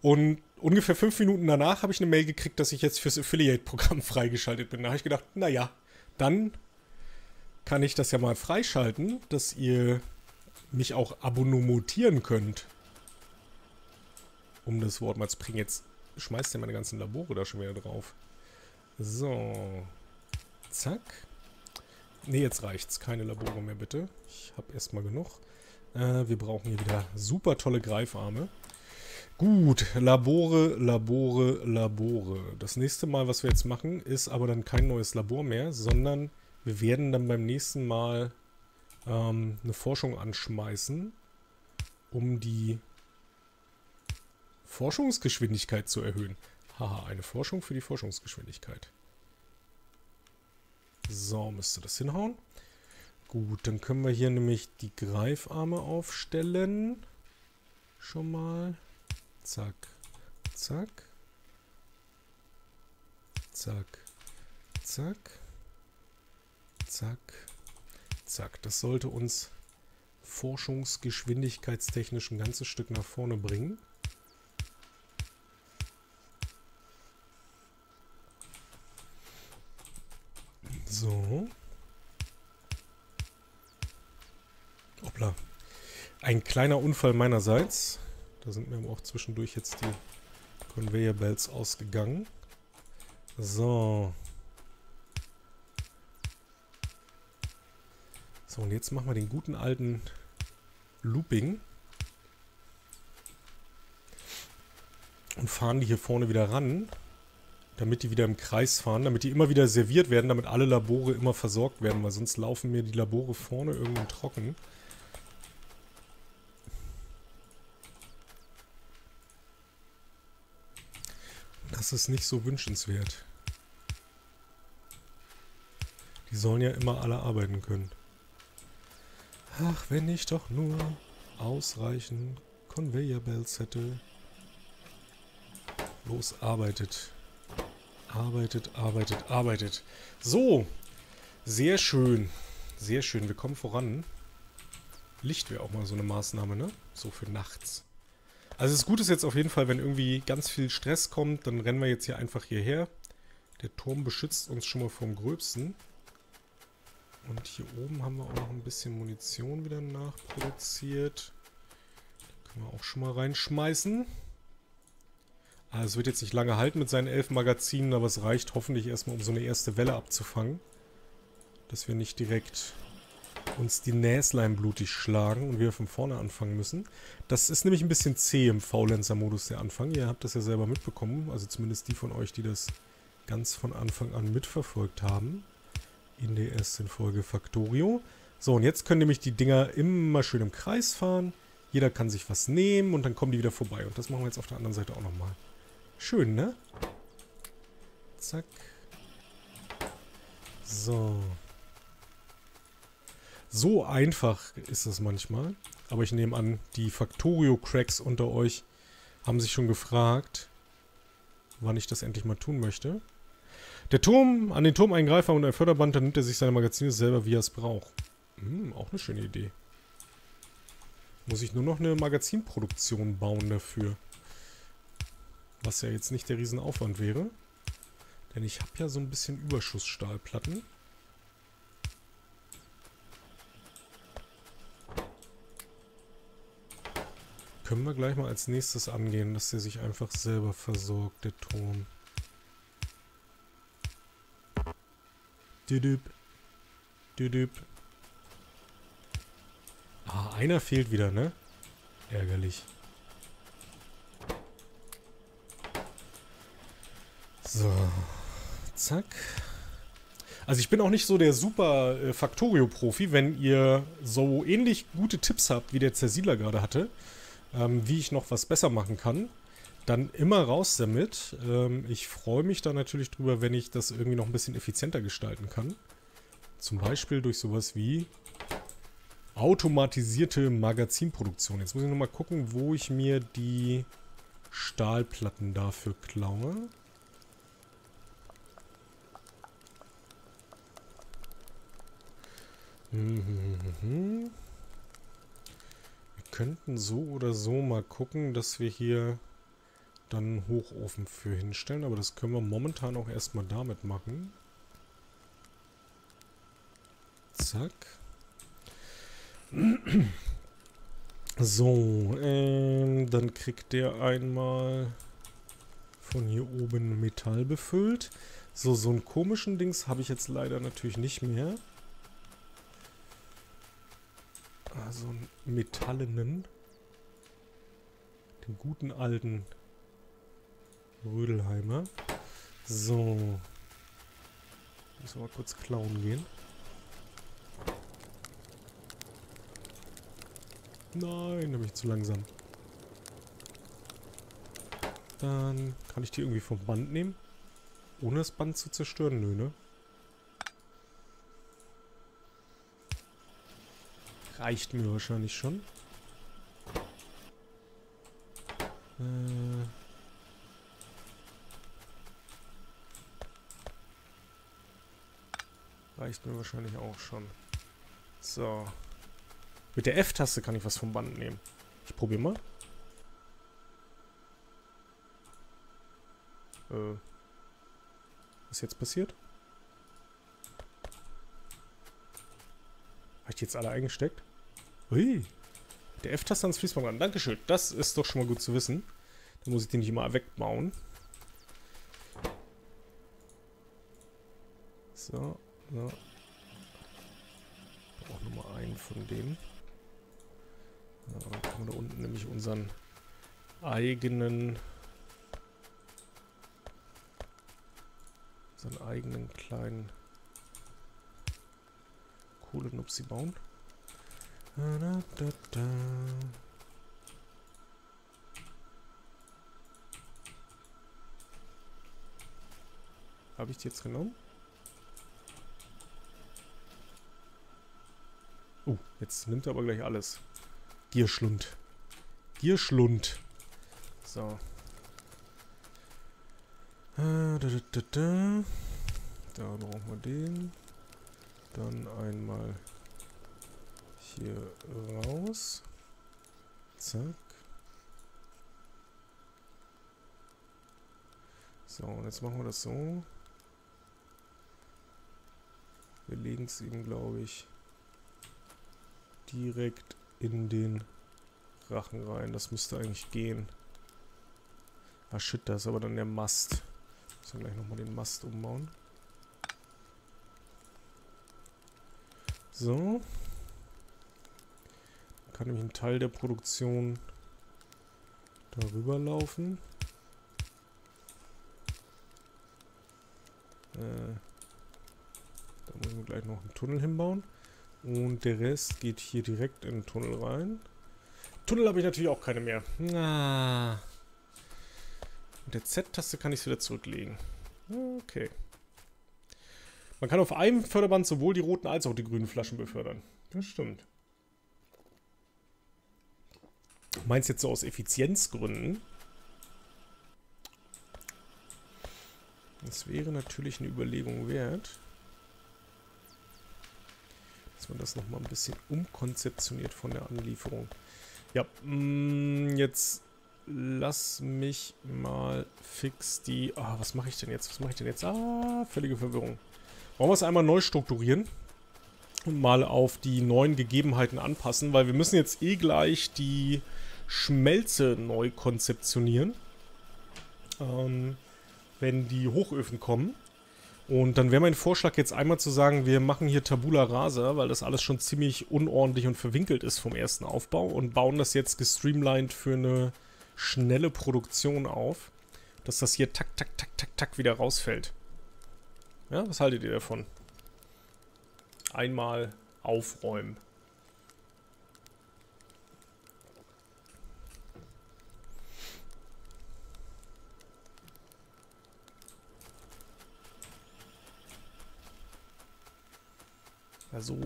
Und ungefähr fünf Minuten danach habe ich eine Mail gekriegt, dass ich jetzt fürs Affiliate-Programm freigeschaltet bin. Da habe ich gedacht, naja, dann kann ich das ja mal freischalten, dass ihr mich auch abonnomotieren könnt. Um das Wort mal zu bringen. Jetzt schmeißt ihr meine ganzen Labore da schon wieder drauf. So. Zack. Ne, jetzt reicht's. Keine Labore mehr, bitte. Ich habe erstmal genug. Äh, wir brauchen hier wieder super tolle Greifarme. Gut. Labore, Labore, Labore. Das nächste Mal, was wir jetzt machen, ist aber dann kein neues Labor mehr, sondern wir werden dann beim nächsten Mal ähm, eine Forschung anschmeißen, um die Forschungsgeschwindigkeit zu erhöhen. Haha, eine Forschung für die Forschungsgeschwindigkeit. So, müsste das hinhauen. Gut, dann können wir hier nämlich die Greifarme aufstellen. Schon mal. Zack, zack. Zack, zack. Zack, zack. Das sollte uns forschungsgeschwindigkeitstechnisch ein ganzes Stück nach vorne bringen. So. Hoppla. Ein kleiner Unfall meinerseits. Da sind mir auch zwischendurch jetzt die Conveyor Belts ausgegangen. So. So, und jetzt machen wir den guten alten Looping. Und fahren die hier vorne wieder ran, damit die wieder im Kreis fahren, damit die immer wieder serviert werden, damit alle Labore immer versorgt werden, weil sonst laufen mir die Labore vorne irgendwo trocken. Das ist nicht so wünschenswert. Die sollen ja immer alle arbeiten können. Ach, wenn ich doch nur ausreichend Conveyor Belts hätte. Los, arbeitet. Arbeitet, arbeitet, arbeitet. So, sehr schön. Sehr schön, wir kommen voran. Licht wäre auch mal so eine Maßnahme, ne? So für nachts. Also das Gute ist jetzt auf jeden Fall, wenn irgendwie ganz viel Stress kommt, dann rennen wir jetzt hier einfach hierher. Der Turm beschützt uns schon mal vom Gröbsten. Und hier oben haben wir auch noch ein bisschen Munition wieder nachproduziert. Da können wir auch schon mal reinschmeißen. Also es wird jetzt nicht lange halten mit seinen elf Magazinen, aber es reicht hoffentlich erstmal, um so eine erste Welle abzufangen. Dass wir nicht direkt uns die Näslein blutig schlagen und wir von vorne anfangen müssen. Das ist nämlich ein bisschen zäh im Faulenzer-Modus, der Anfang. Ihr habt das ja selber mitbekommen, also zumindest die von euch, die das ganz von Anfang an mitverfolgt haben. In der ersten Folge Factorio. So, und jetzt können nämlich die Dinger immer schön im Kreis fahren. Jeder kann sich was nehmen und dann kommen die wieder vorbei. Und das machen wir jetzt auf der anderen Seite auch nochmal. Schön, ne? Zack. So. So einfach ist das manchmal. Aber ich nehme an, die Factorio-Cracks unter euch haben sich schon gefragt, wann ich das endlich mal tun möchte. Der Turm, an den Turm eingreifen und ein Förderband, dann nimmt er sich seine Magazine selber, wie er es braucht. Hm, auch eine schöne Idee. Muss ich nur noch eine Magazinproduktion bauen dafür. Was ja jetzt nicht der Riesenaufwand wäre. Denn ich habe ja so ein bisschen Überschussstahlplatten. Können wir gleich mal als nächstes angehen, dass der sich einfach selber versorgt, der Turm. Düdüb. Düdüb. Ah, einer fehlt wieder, ne? Ärgerlich. So. Zack. Also ich bin auch nicht so der super äh, Factorio-Profi, wenn ihr so ähnlich gute Tipps habt, wie der Zersiedler gerade hatte. Ähm, wie ich noch was besser machen kann, dann immer raus damit. Ähm, ich freue mich da natürlich drüber, wenn ich das irgendwie noch ein bisschen effizienter gestalten kann. Zum Beispiel durch sowas wie automatisierte Magazinproduktion. Jetzt muss ich nochmal gucken, wo ich mir die Stahlplatten dafür klaue. Mhm. Wir könnten so oder so mal gucken, dass wir hier dann einen Hochofen für hinstellen. Aber das können wir momentan auch erstmal damit machen. Zack. So, ähm, dann kriegt der einmal von hier oben Metall befüllt. So, so einen komischen Dings habe ich jetzt leider natürlich nicht mehr. Also einen metallenen, den guten alten Rödelheimer. So. Muss mal kurz klauen gehen. Nein, da bin ich zu langsam. Dann kann ich die irgendwie vom Band nehmen. Ohne das Band zu zerstören, nö, ne? Reicht mir wahrscheinlich schon. Äh Reicht mir wahrscheinlich auch schon. So. Mit der F-Taste kann ich was vom Band nehmen. Ich probiere mal. Äh. Was ist jetzt passiert? Habe ich die jetzt alle eingesteckt? Ui. Der F-Taste ans Fließband ran. Dankeschön. Das ist doch schon mal gut zu wissen. Dann muss ich den nicht immer wegbauen. So, so. Ich brauche nochmal einen von denen. So, dann haben wir da unten nämlich unseren eigenen... unseren eigenen kleinen... Kohlenupsi bauen. Da, da, da, da. Habe ich die jetzt genommen? Oh, jetzt nimmt er aber gleich alles. Gierschlund. Gierschlund. So. Da, da, da, da. Da brauchen wir den. Dann einmal hier raus. Zack. So, und jetzt machen wir das so. Wir legen es eben, glaube ich, direkt in den Rachen rein. Das müsste eigentlich gehen. Ah shit, da ist aber dann der Mast. Müssen wir gleich nochmal den Mast umbauen. So. Dann kann nämlich ein Teil der Produktion darüber laufen. Äh, da müssen wir gleich noch einen Tunnel hinbauen. Und der Rest geht hier direkt in den Tunnel rein. Tunnel habe ich natürlich auch keine mehr. Na. Mit der Z-Taste kann ich es wieder zurücklegen. Okay. Man kann auf einem Förderband sowohl die roten als auch die grünen Flaschen befördern. Das stimmt. Du meinst jetzt so aus Effizienzgründen? Das wäre natürlich eine Überlegung wert. Dass man das nochmal ein bisschen umkonzeptioniert von der Anlieferung. Ja, mh, jetzt lass mich mal fix die... Ah, was mache ich denn jetzt? Was mache ich denn jetzt? Ah, völlige Verwirrung. Wollen wir es einmal neu strukturieren und mal auf die neuen Gegebenheiten anpassen, weil wir müssen jetzt eh gleich die Schmelze neu konzeptionieren, ähm, wenn die Hochöfen kommen. Und dann wäre mein Vorschlag jetzt einmal zu sagen, wir machen hier Tabula Rasa, weil das alles schon ziemlich unordentlich und verwinkelt ist vom ersten Aufbau und bauen das jetzt gestreamlined für eine schnelle Produktion auf, dass das hier tak, tak, tak, tak, tak wieder rausfällt. Ja, was haltet ihr davon? Einmal aufräumen. Ja, so.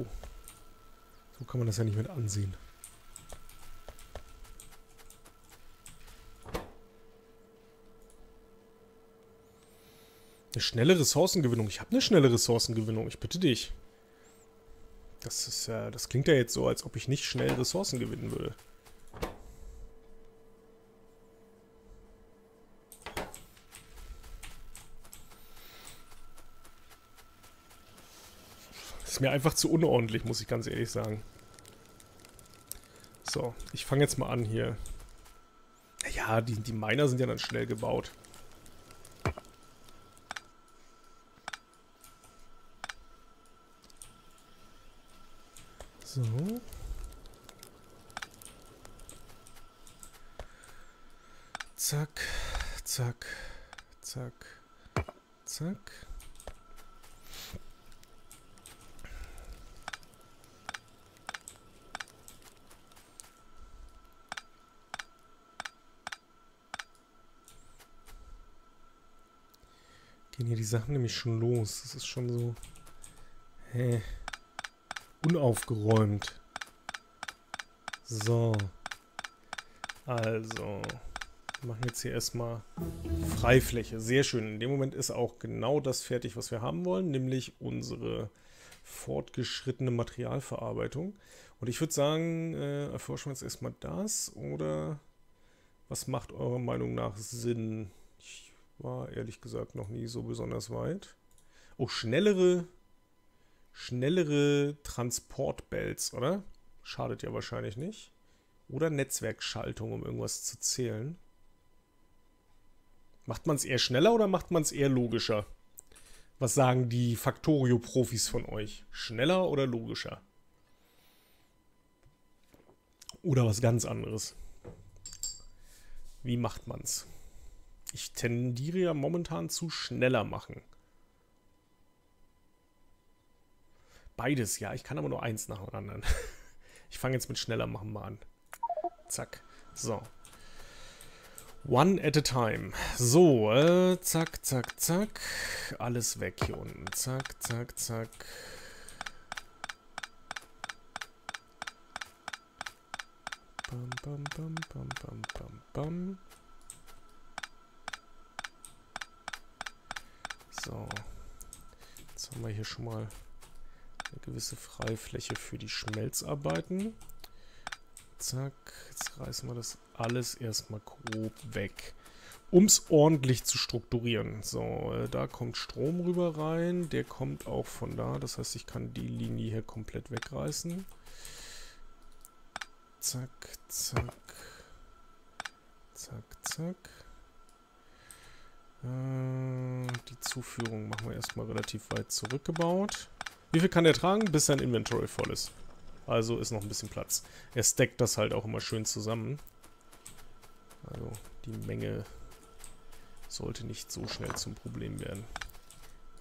So kann man das ja nicht mit ansehen. Eine schnelle Ressourcengewinnung. Ich habe eine schnelle Ressourcengewinnung. Ich bitte dich. Das ist ja, das klingt ja jetzt so, als ob ich nicht schnell Ressourcen gewinnen würde. Das ist mir einfach zu unordentlich, muss ich ganz ehrlich sagen. So, ich fange jetzt mal an hier. Ja, die, die Miner sind ja dann schnell gebaut. So. Zack, zack, zack, zack. Gehen hier die Sachen nämlich schon los. Das ist schon so... Hä? Unaufgeräumt. So. Also. Wir machen jetzt hier erstmal Freifläche. Sehr schön. In dem Moment ist auch genau das fertig, was wir haben wollen, nämlich unsere fortgeschrittene Materialverarbeitung. Und ich würde sagen, äh, erforschen wir jetzt erstmal das, oder was macht eurer Meinung nach Sinn? Ich war ehrlich gesagt noch nie so besonders weit. Oh, schnellere... Schnellere Transportbelts, oder? Schadet ja wahrscheinlich nicht. Oder Netzwerkschaltung, um irgendwas zu zählen. Macht man es eher schneller oder macht man es eher logischer? Was sagen die Factorio-Profis von euch? Schneller oder logischer? Oder was ganz anderes? Wie macht man es? Ich tendiere ja momentan zu schneller machen. Beides, ja. Ich kann aber nur eins nach dem anderen. Ich fange jetzt mit schneller machen mal an. Zack. So. One at a time. So, äh, zack, zack, zack. Alles weg hier unten. Zack, zack, zack. Bam, bam, bam, bam, bam, bam, bam. So. Jetzt haben wir hier schon mal eine gewisse Freifläche für die Schmelzarbeiten. Zack, jetzt reißen wir das alles erstmal grob weg, um es ordentlich zu strukturieren. So, äh, da kommt Strom rüber rein, der kommt auch von da, das heißt, ich kann die Linie hier komplett wegreißen. Zack, zack, zack, zack. Äh, die Zuführung machen wir erstmal relativ weit zurückgebaut. Wie viel kann der tragen? Bis sein Inventory voll ist. Also ist noch ein bisschen Platz. Er stackt das halt auch immer schön zusammen. Also die Menge sollte nicht so schnell zum Problem werden.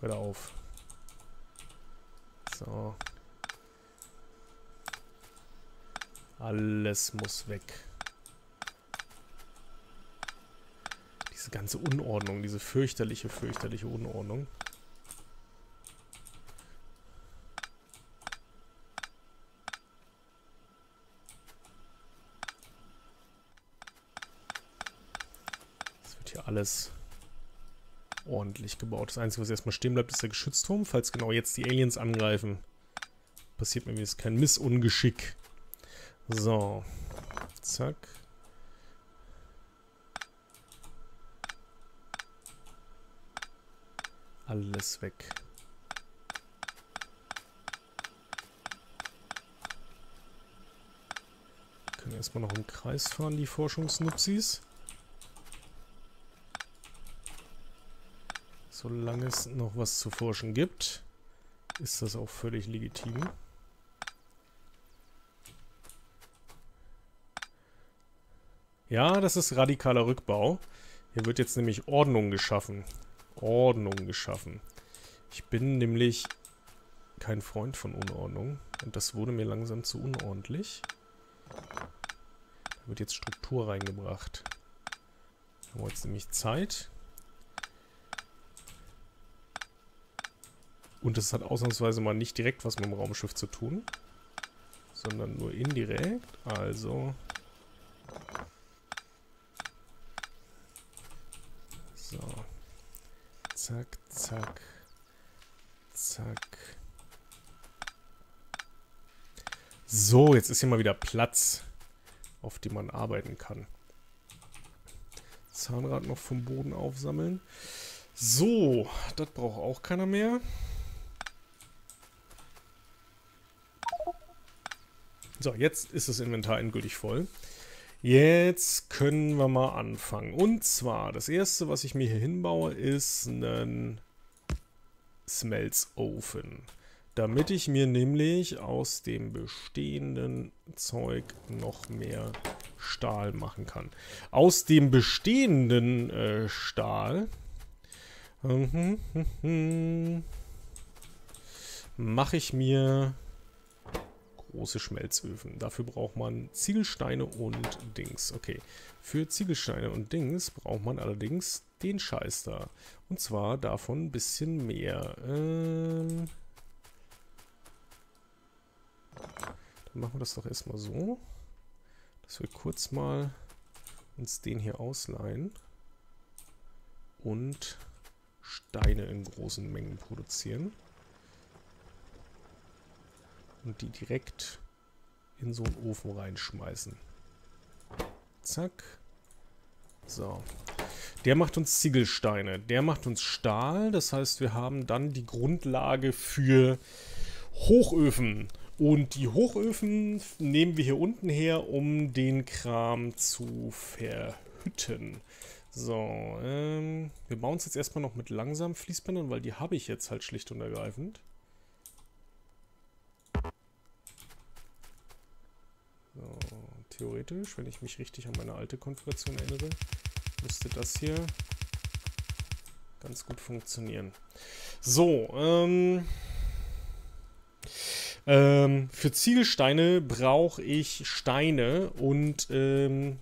Hör da auf. So. Alles muss weg. Diese ganze Unordnung, diese fürchterliche, fürchterliche Unordnung. Alles ordentlich gebaut. Das Einzige, was erstmal stehen bleibt, ist der Geschützturm. Falls genau jetzt die Aliens angreifen, passiert mir jetzt kein Missungeschick. So. Zack. Alles weg. Wir können erstmal noch im Kreis fahren, die Forschungsnupsis. Solange es noch was zu forschen gibt, ist das auch völlig legitim. Ja, das ist radikaler Rückbau. Hier wird jetzt nämlich Ordnung geschaffen. Ordnung geschaffen. Ich bin nämlich kein Freund von Unordnung. Und das wurde mir langsam zu unordentlich. Da wird jetzt Struktur reingebracht. Da haben wir jetzt nämlich Zeit. Und das hat ausnahmsweise mal nicht direkt was mit dem Raumschiff zu tun, sondern nur indirekt. Also. So. Zack, zack. Zack. So, jetzt ist hier mal wieder Platz, auf dem man arbeiten kann. Zahnrad noch vom Boden aufsammeln. So, das braucht auch keiner mehr. So, jetzt ist das Inventar endgültig voll. Jetzt können wir mal anfangen. Und zwar, das erste, was ich mir hier hinbaue, ist ein Smelzofen. Damit ich mir nämlich aus dem bestehenden Zeug noch mehr Stahl machen kann. Aus dem bestehenden äh, Stahl mache ich mir große Schmelzöfen. Dafür braucht man Ziegelsteine und Dings. Okay, für Ziegelsteine und Dings braucht man allerdings den Scheiß da. Und zwar davon ein bisschen mehr. Ähm Dann machen wir das doch erstmal so, dass wir kurz mal uns den hier ausleihen und Steine in großen Mengen produzieren. Und die direkt in so einen Ofen reinschmeißen. Zack. So. Der macht uns Ziegelsteine. Der macht uns Stahl. Das heißt, wir haben dann die Grundlage für Hochöfen. Und die Hochöfen nehmen wir hier unten her, um den Kram zu verhütten. So. Ähm, wir bauen es jetzt erstmal noch mit langsamen Fließbändern, weil die habe ich jetzt halt schlicht und ergreifend. So, theoretisch, wenn ich mich richtig an meine alte Konfiguration erinnere, müsste das hier ganz gut funktionieren. So, ähm, ähm, für Ziegelsteine brauche ich Steine und ähm,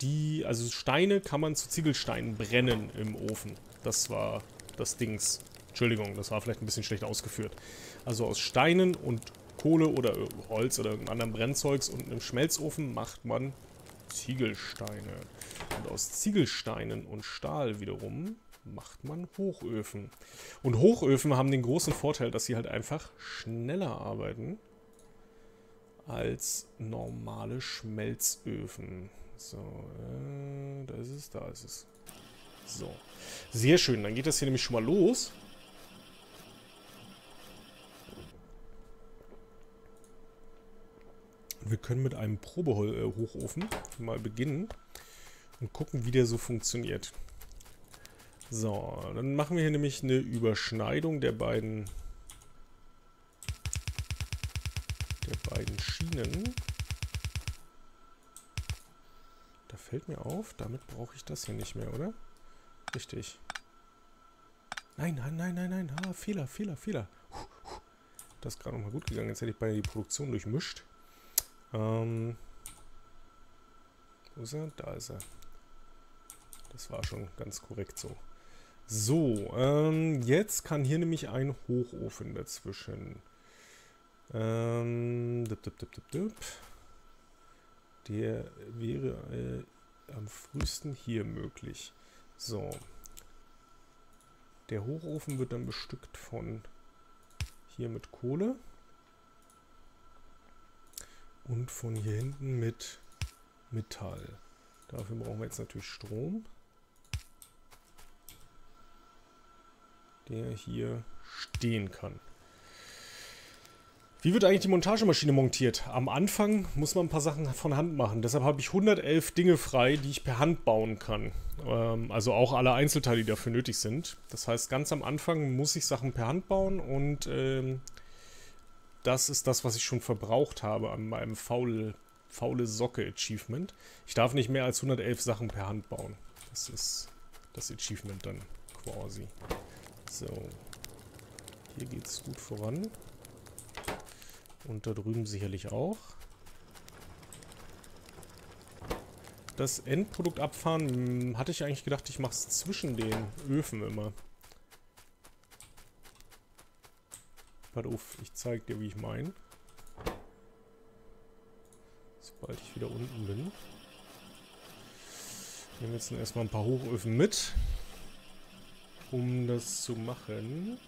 die, also Steine kann man zu Ziegelsteinen brennen im Ofen. Das war das Dings. Entschuldigung, das war vielleicht ein bisschen schlecht ausgeführt. Also aus Steinen und Kohle oder Holz oder irgendeinem anderen Brennzeugs und einem Schmelzofen macht man Ziegelsteine. Und aus Ziegelsteinen und Stahl wiederum macht man Hochöfen. Und Hochöfen haben den großen Vorteil, dass sie halt einfach schneller arbeiten als normale Schmelzöfen. So, äh, da ist es, da ist es. So, sehr schön. Dann geht das hier nämlich schon mal los. Wir können mit einem Probehochofen mal beginnen und gucken, wie der so funktioniert. So, dann machen wir hier nämlich eine Überschneidung der beiden, der beiden Schienen. Da fällt mir auf, damit brauche ich das hier nicht mehr, oder? Richtig. Nein, nein, nein, nein, nein. Ah, Fehler, Fehler, Fehler. Das ist gerade nochmal gut gegangen. Jetzt hätte ich beinahe die Produktion durchmischt. Ähm, wo ist er? Da ist er. Das war schon ganz korrekt so. So, ähm, jetzt kann hier nämlich ein Hochofen dazwischen. Ähm, dip, dip, dip, dip, dip. Der wäre äh, am frühesten hier möglich. So. Der Hochofen wird dann bestückt von hier mit Kohle. Und von hier hinten mit Metall. Dafür brauchen wir jetzt natürlich Strom. Der hier stehen kann. Wie wird eigentlich die Montagemaschine montiert? Am Anfang muss man ein paar Sachen von Hand machen. Deshalb habe ich hundertelf Dinge frei, die ich per Hand bauen kann. Ähm, also auch alle Einzelteile, die dafür nötig sind. Das heißt, ganz am Anfang muss ich Sachen per Hand bauen und... Ähm, das ist das, was ich schon verbraucht habe an meinem Faule, Faule Socke Achievement. Ich darf nicht mehr als hundertelf Sachen per Hand bauen. Das ist das Achievement dann quasi. So. Hier geht es gut voran. Und da drüben sicherlich auch. Das Endprodukt abfahren, hatte ich eigentlich gedacht, ich mache es zwischen den Öfen immer. Warte auf, ich zeig dir, wie ich meine. Sobald ich wieder unten bin. Nehmen wir jetzt erstmal ein paar Hochöfen mit, um das zu machen.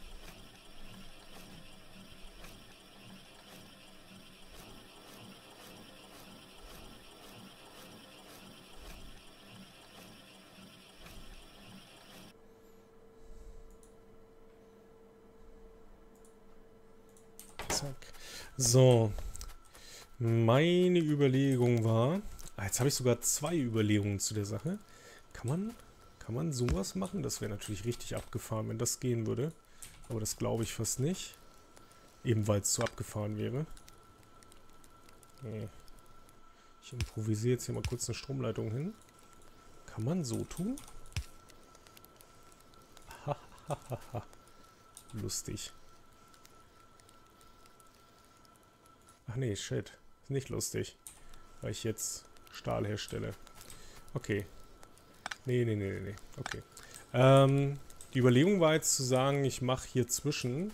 So, meine Überlegung war, ah, jetzt habe ich sogar zwei Überlegungen zu der Sache. Kann man, kann man sowas machen? Das wäre natürlich richtig abgefahren, wenn das gehen würde. Aber das glaube ich fast nicht. Eben weil es zu abgefahren wäre. Ich improvisiere jetzt hier mal kurz eine Stromleitung hin. Kann man so tun? Lustig. Ach nee, shit. Ist nicht lustig. Weil ich jetzt Stahl herstelle. Okay. Nee, nee, nee, nee. Okay. Ähm, die Überlegung war jetzt zu sagen, ich mache hier zwischen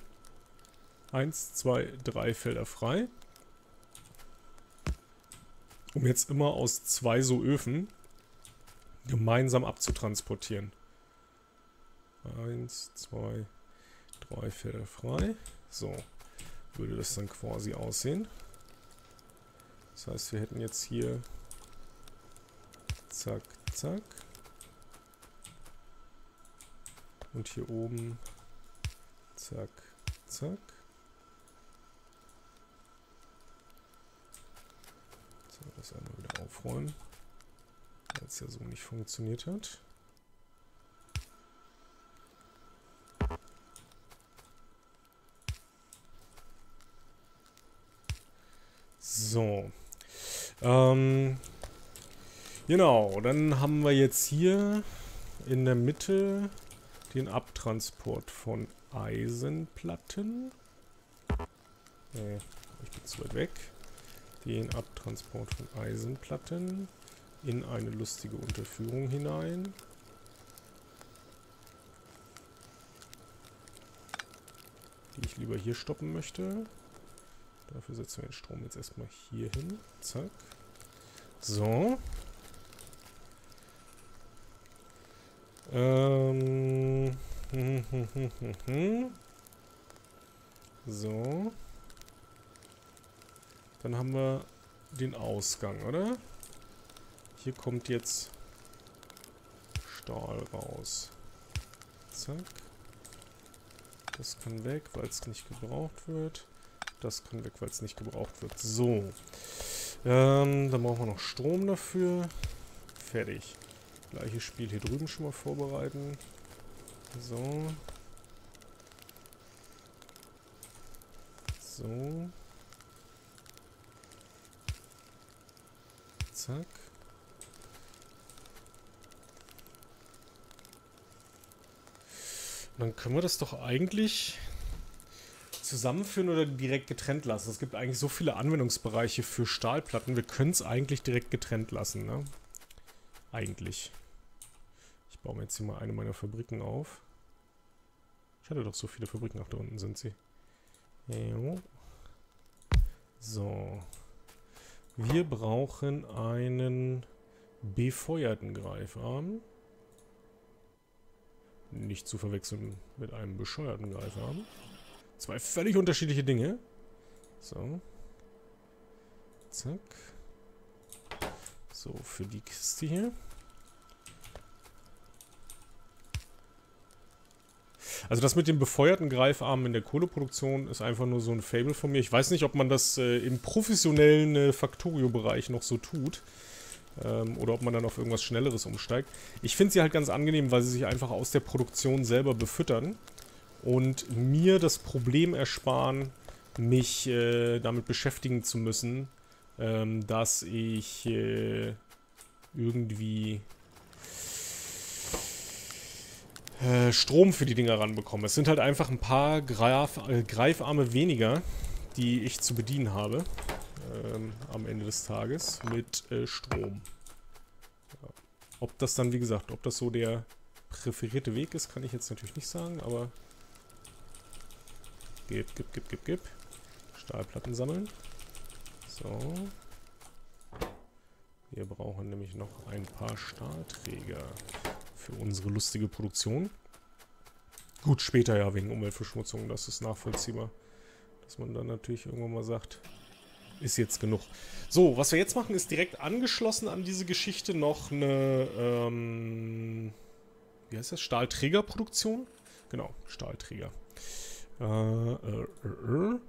eins, zwei, drei Felder frei. Um jetzt immer aus zwei so Öfen gemeinsam abzutransportieren. eins, zwei, drei Felder frei. So. Würde das dann quasi aussehen. Das heißt, wir hätten jetzt hier zack, zack. Und hier oben zack, zack. So, das einmal wieder aufräumen, weil es ja so nicht funktioniert hat. So, ähm, genau, dann haben wir jetzt hier in der Mitte den Abtransport von Eisenplatten. Nee, ich bin zu weit weg. Den Abtransport von Eisenplatten in eine lustige Unterführung hinein. Die ich lieber hier stoppen möchte. Dafür setzen wir den Strom jetzt erstmal hier hin. Zack. So. Ähm. Hm, hm, hm, hm, hm. So. Dann haben wir den Ausgang, oder? Hier kommt jetzt Stahl raus. Zack. Das kann weg, weil es nicht gebraucht wird. Das kann weg, weil es nicht gebraucht wird. So. Ähm, dann brauchen wir noch Strom dafür. Fertig. Gleiches Spiel hier drüben schon mal vorbereiten. So. So. Zack. Dann können wir das doch eigentlich zusammenführen oder direkt getrennt lassen. Es gibt eigentlich so viele Anwendungsbereiche für Stahlplatten. Wir können es eigentlich direkt getrennt lassen, ne? Eigentlich. Ich baue mir jetzt hier mal eine meiner Fabriken auf. Ich hatte doch so viele Fabriken. Ach, da unten sind sie. So. Wir brauchen einen befeuerten Greifarm. Nicht zu verwechseln mit einem bescheuerten Greifarm. Zwei völlig unterschiedliche Dinge. So. Zack. So, für die Kiste hier. Also das mit dem befeuerten Greifarm in der Kohleproduktion ist einfach nur so ein Fable von mir. Ich weiß nicht, ob man das äh, im professionellen äh, Factorio-Bereich noch so tut. Ähm, oder ob man dann auf irgendwas Schnelleres umsteigt. Ich finde sie halt ganz angenehm, weil sie sich einfach aus der Produktion selber befüttern. Und mir das Problem ersparen, mich äh, damit beschäftigen zu müssen, ähm, dass ich äh, irgendwie... Strom für die Dinger ranbekommen. Es sind halt einfach ein paar Greif äh, Greifarme weniger, die ich zu bedienen habe ähm, am Ende des Tages mit äh, Strom. Ja. Ob das dann, wie gesagt, ob das so der präferierte Weg ist, kann ich jetzt natürlich nicht sagen, aber gib, gib, gib, gib, gib. Stahlplatten sammeln. So. Wir brauchen nämlich noch ein paar Stahlträger. Für unsere lustige Produktion. Gut, später ja wegen Umweltverschmutzung, das ist nachvollziehbar. Dass man dann natürlich irgendwann mal sagt, ist jetzt genug. So, was wir jetzt machen, ist direkt angeschlossen an diese Geschichte noch eine, ähm, wie heißt das, Stahlträgerproduktion? Genau, Stahlträger. Äh, äh, äh, äh.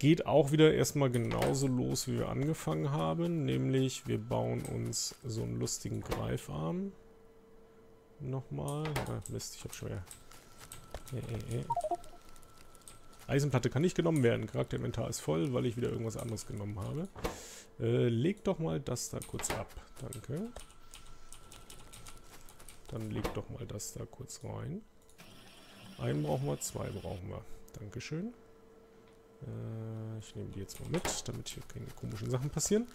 Geht auch wieder erstmal genauso los, wie wir angefangen haben. Nämlich, wir bauen uns so einen lustigen Greifarm. Nochmal. Ah, Mist, ich hab schwer. Äh, äh, äh. Eisenplatte kann nicht genommen werden. Charakterinventar ist voll, weil ich wieder irgendwas anderes genommen habe. Äh, leg doch mal das da kurz ab. Danke. Dann leg doch mal das da kurz rein. Einen brauchen wir, zwei brauchen wir. Dankeschön. Äh, ich nehme die jetzt mal mit, damit hier keine komischen Sachen passieren.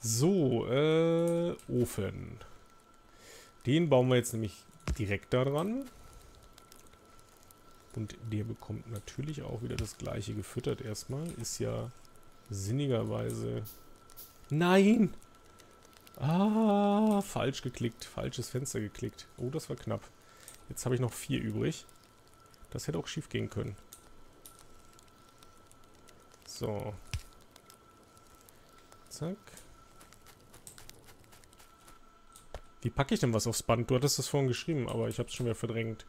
So, äh, Ofen. Den bauen wir jetzt nämlich direkt da dran. Und der bekommt natürlich auch wieder das gleiche gefüttert erstmal. Ist ja sinnigerweise... Nein! Ah, falsch geklickt. Falsches Fenster geklickt. Oh, das war knapp. Jetzt habe ich noch vier übrig. Das hätte auch schief gehen können. So. Zack. Wie packe ich denn was aufs Band? Du hattest das vorhin geschrieben, aber ich habe es schon wieder verdrängt.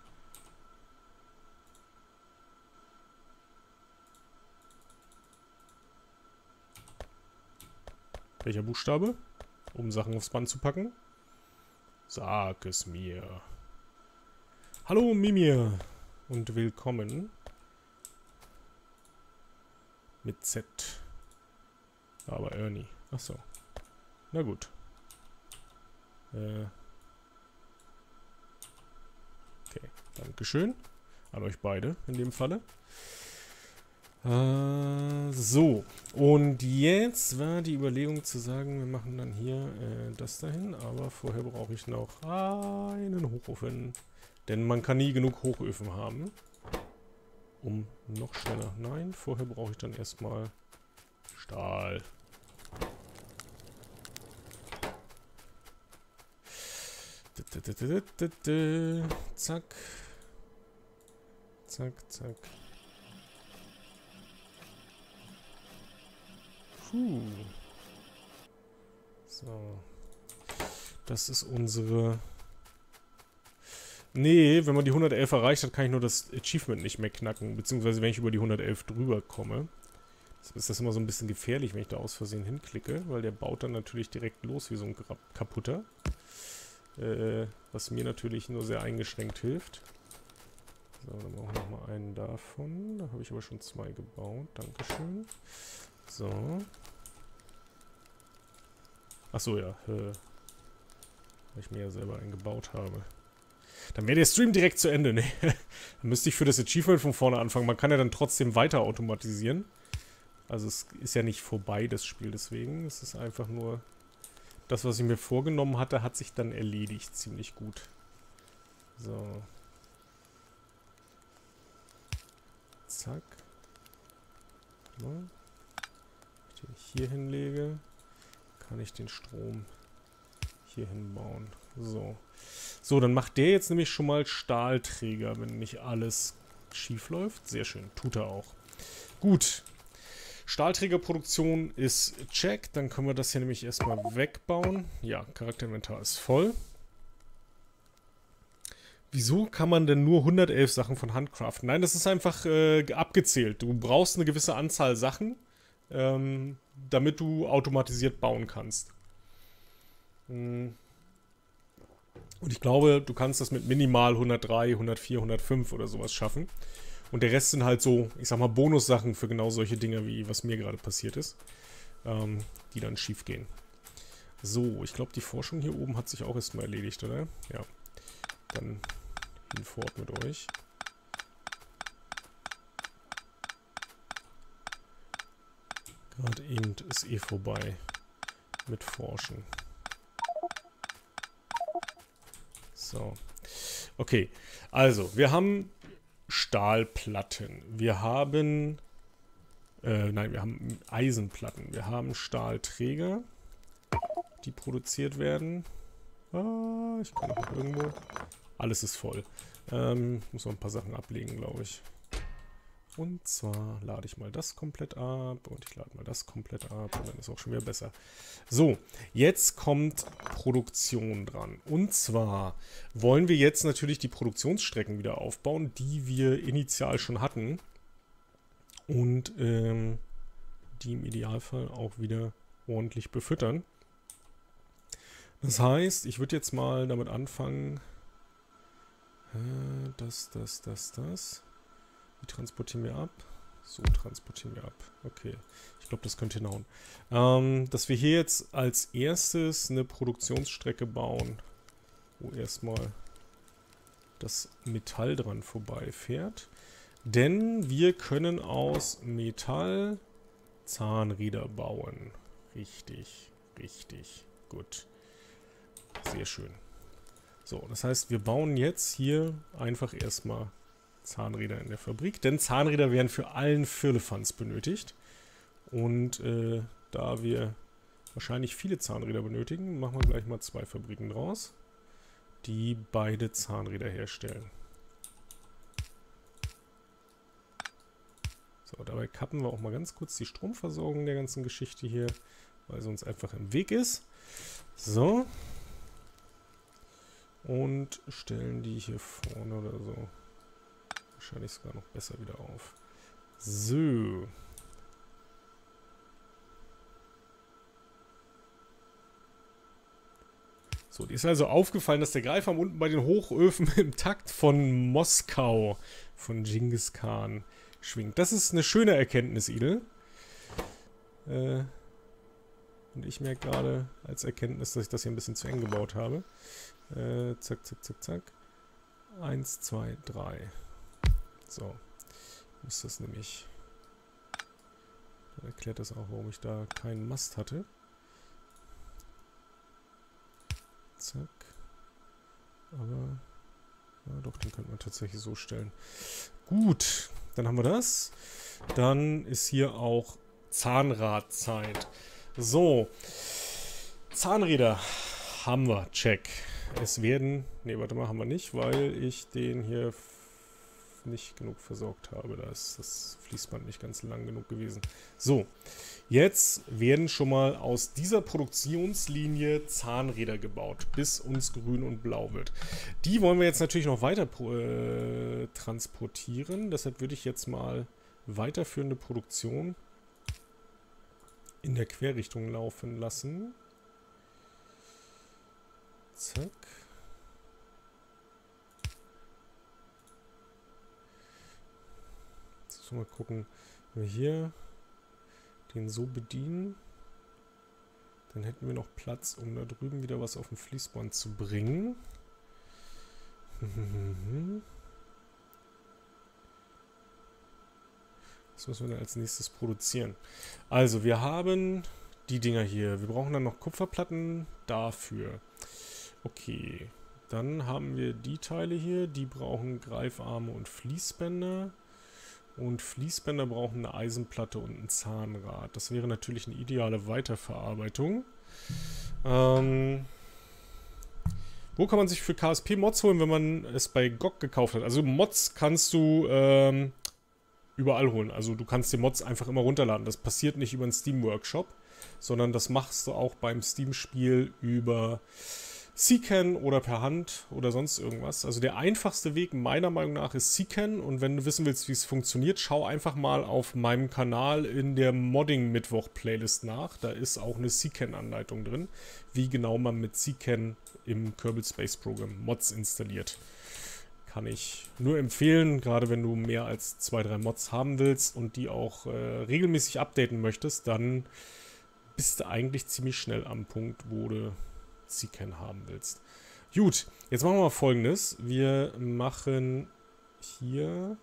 Welcher Buchstabe? Um Sachen aufs Band zu packen? Sag es mir. Hallo Mimir und willkommen. Mit Z. Aber Ernie. Achso. Na gut. Okay, Dankeschön an euch beide in dem Falle. Äh, so, und jetzt war die Überlegung zu sagen, wir machen dann hier äh, das dahin, aber vorher brauche ich noch einen Hochofen, denn man kann nie genug Hochöfen haben, um noch schneller. Nein, vorher brauche ich dann erstmal Stahl. Zack. Zack, zack. Puh. So. Das ist unsere... Nee, wenn man die hundertelf erreicht hat, kann ich nur das Achievement nicht mehr knacken. Beziehungsweise wenn ich über die hundertelf drüber komme. Deshalb ist das immer so ein bisschen gefährlich, wenn ich da aus Versehen hinklicke. Weil der baut dann natürlich direkt los wie so ein Kaputter. Äh, was mir natürlich nur sehr eingeschränkt hilft. So, dann brauchen wir nochmal einen davon. Da habe ich aber schon zwei gebaut. Dankeschön. So. Achso, ja. Äh, weil ich mir ja selber einen gebaut habe. Dann wäre der Stream direkt zu Ende. Ne? Dann müsste ich für das Achievement von vorne anfangen. Man kann ja dann trotzdem weiter automatisieren. Also es ist ja nicht vorbei, das Spiel. Deswegen es ist einfach nur... Das, was ich mir vorgenommen hatte, hat sich dann erledigt. Ziemlich gut. So. Zack. So. Wenn ich den hier hinlege, kann ich den Strom hier hinbauen. So. So, dann macht der jetzt nämlich schon mal Stahlträger, wenn nicht alles schief läuft. Sehr schön, tut er auch. Gut. Stahlträgerproduktion ist check. Dann können wir das hier nämlich erstmal wegbauen. Ja, Charakterinventar ist voll. Wieso kann man denn nur hundertelf Sachen von Hand craften? Nein, das ist einfach äh, abgezählt. Du brauchst eine gewisse Anzahl Sachen, ähm, damit du automatisiert bauen kannst. Hm. Und ich glaube, du kannst das mit minimal hundertdrei, hundertvier, hundertfünf oder sowas schaffen. Und der Rest sind halt so, ich sag mal, Bonussachen für genau solche Dinge, wie was mir gerade passiert ist, ähm, die dann schief gehen. So, ich glaube, die Forschung hier oben hat sich auch erstmal erledigt, oder? Ja. Dann hinfort mit euch. Gerade eben ist eh vorbei mit Forschen. So. Okay, also, wir haben Stahlplatten, wir haben, äh, nein, wir haben Eisenplatten, wir haben Stahlträger, die produziert werden. Ah, ich kann noch irgendwo, alles ist voll. Ähm, muss noch ein paar Sachen ablegen, glaube ich. Und zwar lade ich mal das komplett ab und ich lade mal das komplett ab und dann ist auch schon wieder besser. So, jetzt kommt Produktion dran. Und zwar wollen wir jetzt natürlich die Produktionsstrecken wieder aufbauen, die wir initial schon hatten. Und ähm, die im Idealfall auch wieder ordentlich befüttern. Das heißt, ich würde jetzt mal damit anfangen, äh, das, das, das, das. Die transportieren wir ab. So transportieren wir ab. Okay, ich glaube, das könnte hinhauen. Ähm, dass wir hier jetzt als erstes eine Produktionsstrecke bauen, wo erstmal das Metall dran vorbeifährt. Denn wir können aus Metall Zahnräder bauen. Richtig, richtig, gut. Sehr schön. So, das heißt, wir bauen jetzt hier einfach erstmal Zahnräder in der Fabrik, denn Zahnräder werden für allen Firlefanz benötigt. Und äh, da wir wahrscheinlich viele Zahnräder benötigen, machen wir gleich mal zwei Fabriken draus, die beide Zahnräder herstellen. So, dabei kappen wir auch mal ganz kurz die Stromversorgung der ganzen Geschichte hier, weil sie uns einfach im Weg ist. So. Und stellen die hier vorne oder so. Wahrscheinlich sogar noch besser wieder auf. So. So, die ist also aufgefallen, dass der Greifarm unten bei den Hochöfen im Takt von Moskau, von Genghis Khan, schwingt. Das ist eine schöne Erkenntnis, Idle. Äh... Und ich merke gerade als Erkenntnis, dass ich das hier ein bisschen zu eng gebaut habe. Äh, zack, zack, zack, zack. Eins, zwei, drei. So. Muss das nämlich... Dann erklärt das auch, warum ich da keinen Mast hatte. Zack. Aber... Ja, doch, den könnte man tatsächlich so stellen. Gut. Dann haben wir das. Dann ist hier auch Zahnradzeit. So, Zahnräder haben wir, check. Es werden... Ne, warte mal, haben wir nicht, weil ich den hier nicht genug versorgt habe. Da ist das Fließband nicht ganz lang genug gewesen. So, jetzt werden schon mal aus dieser Produktionslinie Zahnräder gebaut, bis uns grün und blau wird. Die wollen wir jetzt natürlich noch weiter äh, transportieren. Deshalb würde ich jetzt mal weiterführende Produktion in der Querrichtung laufen lassen. Zack. Jetzt mal gucken, wenn wir hier den so bedienen, dann hätten wir noch Platz, um da drüben wieder was auf dem Fließband zu bringen. Das müssen wir dann als nächstes produzieren. Also wir haben die Dinger hier. Wir brauchen dann noch Kupferplatten dafür. Okay, dann haben wir die Teile hier, die brauchen Greifarme und Fließbänder. Und Fließbänder brauchen eine Eisenplatte und ein Zahnrad. Das wäre natürlich eine ideale Weiterverarbeitung. Ähm, wo kann man sich für K S P Mods holen, wenn man es bei G O G gekauft hat? Also Mods kannst du ähm, überall holen. Also du kannst dir Mods einfach immer runterladen. Das passiert nicht über einen Steam-Workshop, sondern das machst du auch beim Steam-Spiel über C K A N oder per Hand oder sonst irgendwas. Also der einfachste Weg meiner Meinung nach ist C K A N, und wenn du wissen willst, wie es funktioniert, schau einfach mal auf meinem Kanal in der Modding-Mittwoch-Playlist nach. Da ist auch eine C K A N-Anleitung drin, wie genau man mit C K A N im Kerbal Space Program Mods installiert. Kann ich nur empfehlen, gerade wenn du mehr als zwei, drei Mods haben willst und die auch äh, regelmäßig updaten möchtest, dann bist du eigentlich ziemlich schnell am Punkt, wo du C K A N haben willst. Gut, jetzt machen wir mal Folgendes. Wir machen hier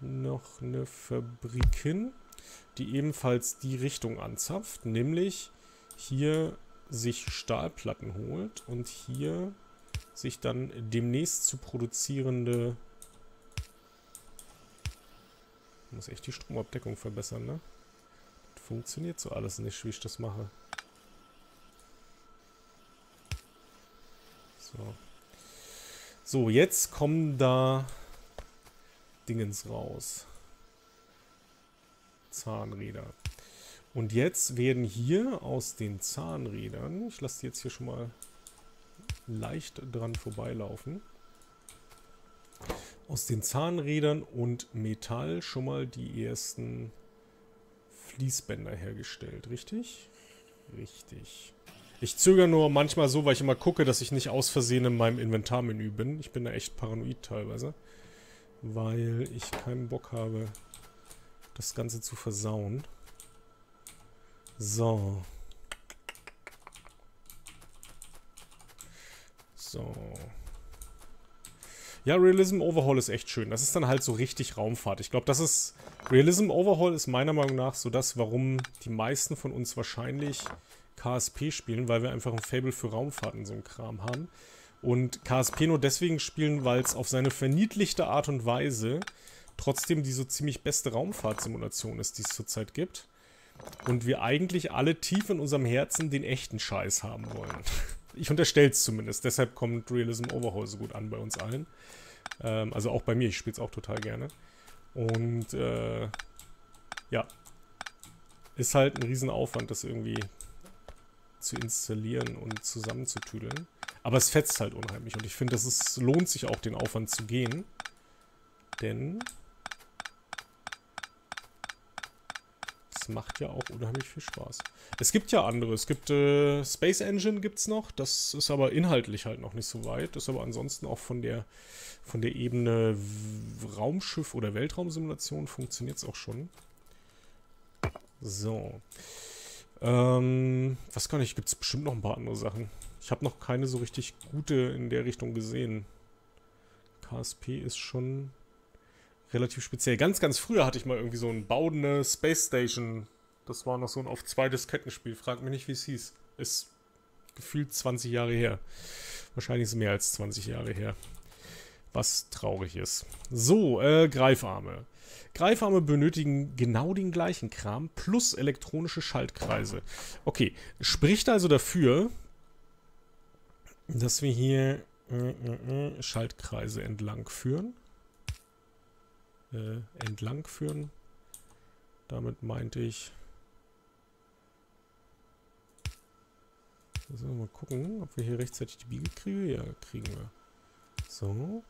noch eine Fabrik hin, die ebenfalls die Richtung anzapft, nämlich hier sich Stahlplatten holt und hier sich dann demnächst zu produzierende... Ich muss echt die Stromabdeckung verbessern, ne? Das funktioniert so alles nicht, wie ich das mache. So. So, jetzt kommen da Dingens raus. Zahnräder. Und jetzt werden hier aus den Zahnrädern, ich lasse die jetzt hier schon mal leicht dran vorbeilaufen, aus den Zahnrädern und Metall schon mal die ersten Fließbänder hergestellt, richtig? Richtig. Ich zögere nur manchmal so, weil ich immer gucke, dass ich nicht aus Versehen in meinem Inventarmenü bin. Ich bin da echt paranoid teilweise, weil ich keinen Bock habe, das Ganze zu versauen. So. So. Ja, Realism Overhaul ist echt schön. Das ist dann halt so richtig Raumfahrt. Ich glaube, das ist... Realism Overhaul ist meiner Meinung nach so das, warum die meisten von uns wahrscheinlich K S P spielen, weil wir einfach ein Faible für Raumfahrten, so einen Kram haben. Und K S P nur deswegen spielen, weil es auf seine verniedlichte Art und Weise trotzdem die so ziemlich beste Raumfahrtsimulation ist, die es zurzeit gibt. Und wir eigentlich alle tief in unserem Herzen den echten Scheiß haben wollen. Ich unterstelle es zumindest. Deshalb kommt Realism Overhaul so gut an bei uns allen. Ähm, also auch bei mir. Ich spiele es auch total gerne. Und äh, ja, ist halt ein Riesenaufwand, das irgendwie zu installieren und zusammenzutüdeln. Aber es fetzt halt unheimlich. Und ich finde, dass es lohnt sich auch, den Aufwand zu gehen. Denn es macht ja auch unheimlich viel Spaß. Es gibt ja andere. Es gibt äh, Space Engine gibt's noch. Das ist aber inhaltlich halt noch nicht so weit. Ist aber ansonsten auch von der, von der Ebene Raumschiff oder Weltraumsimulation funktioniert es auch schon. So. Ähm, was kann ich, gibt es bestimmt noch ein paar andere Sachen. Ich habe noch keine so richtig gute in der Richtung gesehen. K S P ist schon relativ speziell. Ganz, ganz früher hatte ich mal irgendwie so ein Baudene Space Station. Das war noch so ein auf zwei Diskettenspiel. Frag mich nicht, wie es hieß. Ist gefühlt zwanzig Jahre her. Wahrscheinlich ist es mehr als zwanzig Jahre her. Was traurig ist. So, äh, Greifarme. Greifarme benötigen genau den gleichen Kram plus elektronische Schaltkreise. Okay, spricht also dafür, dass wir hier Schaltkreise entlang führen. Äh, entlang führen. Damit meinte ich. Also mal gucken, ob wir hier rechtzeitig die Biege kriegen. Ja, kriegen wir. So.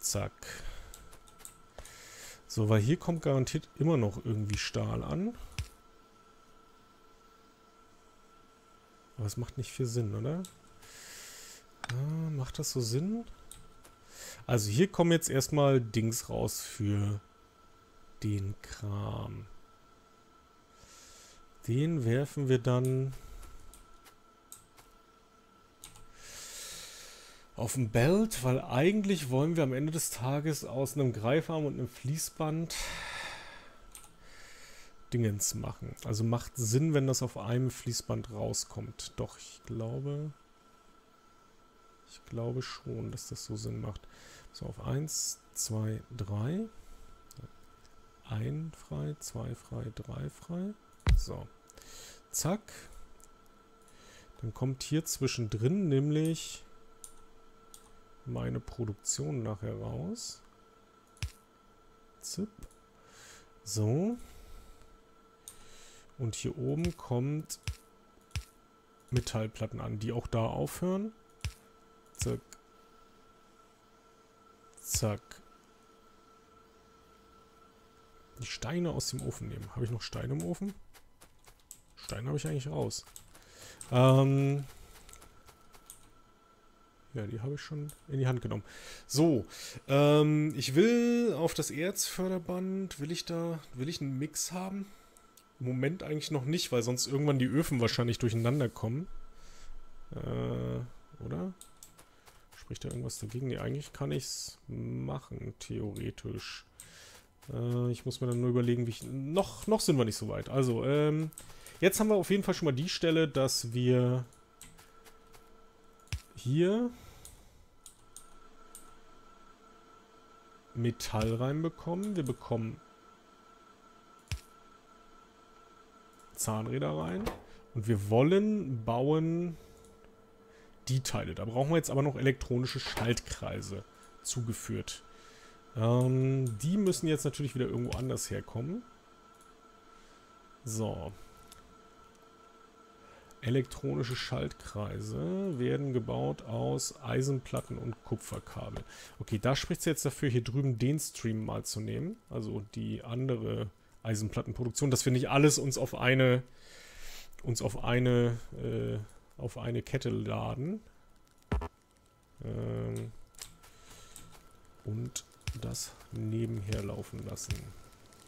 Zack. So, weil hier kommt garantiert immer noch irgendwie Stahl an. Aber es macht nicht viel Sinn, oder? Ah, macht das so Sinn? Also hier kommen jetzt erstmal Dings raus für den Kram. Den werfen wir dann auf den Belt, weil eigentlich wollen wir am Ende des Tages aus einem Greifarm und einem Fließband Dingens machen. Also macht Sinn, wenn das auf einem Fließband rauskommt. Doch, ich glaube, ich glaube schon, dass das so Sinn macht. So, auf eins, zwei, drei. eins frei, zwei frei, drei frei. So, zack. Dann kommt hier zwischendrin nämlich meine Produktion nachher raus. Zip. So. Und hier oben kommt Metallplatten an, die auch da aufhören. Zack. Zack. Die Steine aus dem Ofen nehmen. Habe ich noch Steine im Ofen? Steine habe ich eigentlich raus. Ähm... Ja, die habe ich schon in die Hand genommen. So, ähm, ich will auf das Erzförderband, will ich da, will ich einen Mix haben? Im Moment eigentlich noch nicht, weil sonst irgendwann die Öfen wahrscheinlich durcheinander kommen. Äh, oder? Spricht da irgendwas dagegen? Nee, eigentlich kann ich es machen, theoretisch. Äh, ich muss mir dann nur überlegen, wie ich... Noch, noch sind wir nicht so weit. Also, ähm, jetzt haben wir auf jeden Fall schon mal die Stelle, dass wir... hier Metall reinbekommen. Wir bekommen Zahnräder rein. Und wir wollen bauen die Teile. Da brauchen wir jetzt aber noch elektronische Schaltkreise zugeführt. Ähm, die müssen jetzt natürlich wieder irgendwo anders herkommen. So. Elektronische Schaltkreise werden gebaut aus Eisenplatten und Kupferkabel. Okay, da spricht es jetzt dafür, hier drüben den Stream mal zu nehmen. Also die andere Eisenplattenproduktion, dass wir nicht alles uns auf eine, uns auf eine, äh, auf eine Kette laden. Ähm, und das nebenher laufen lassen.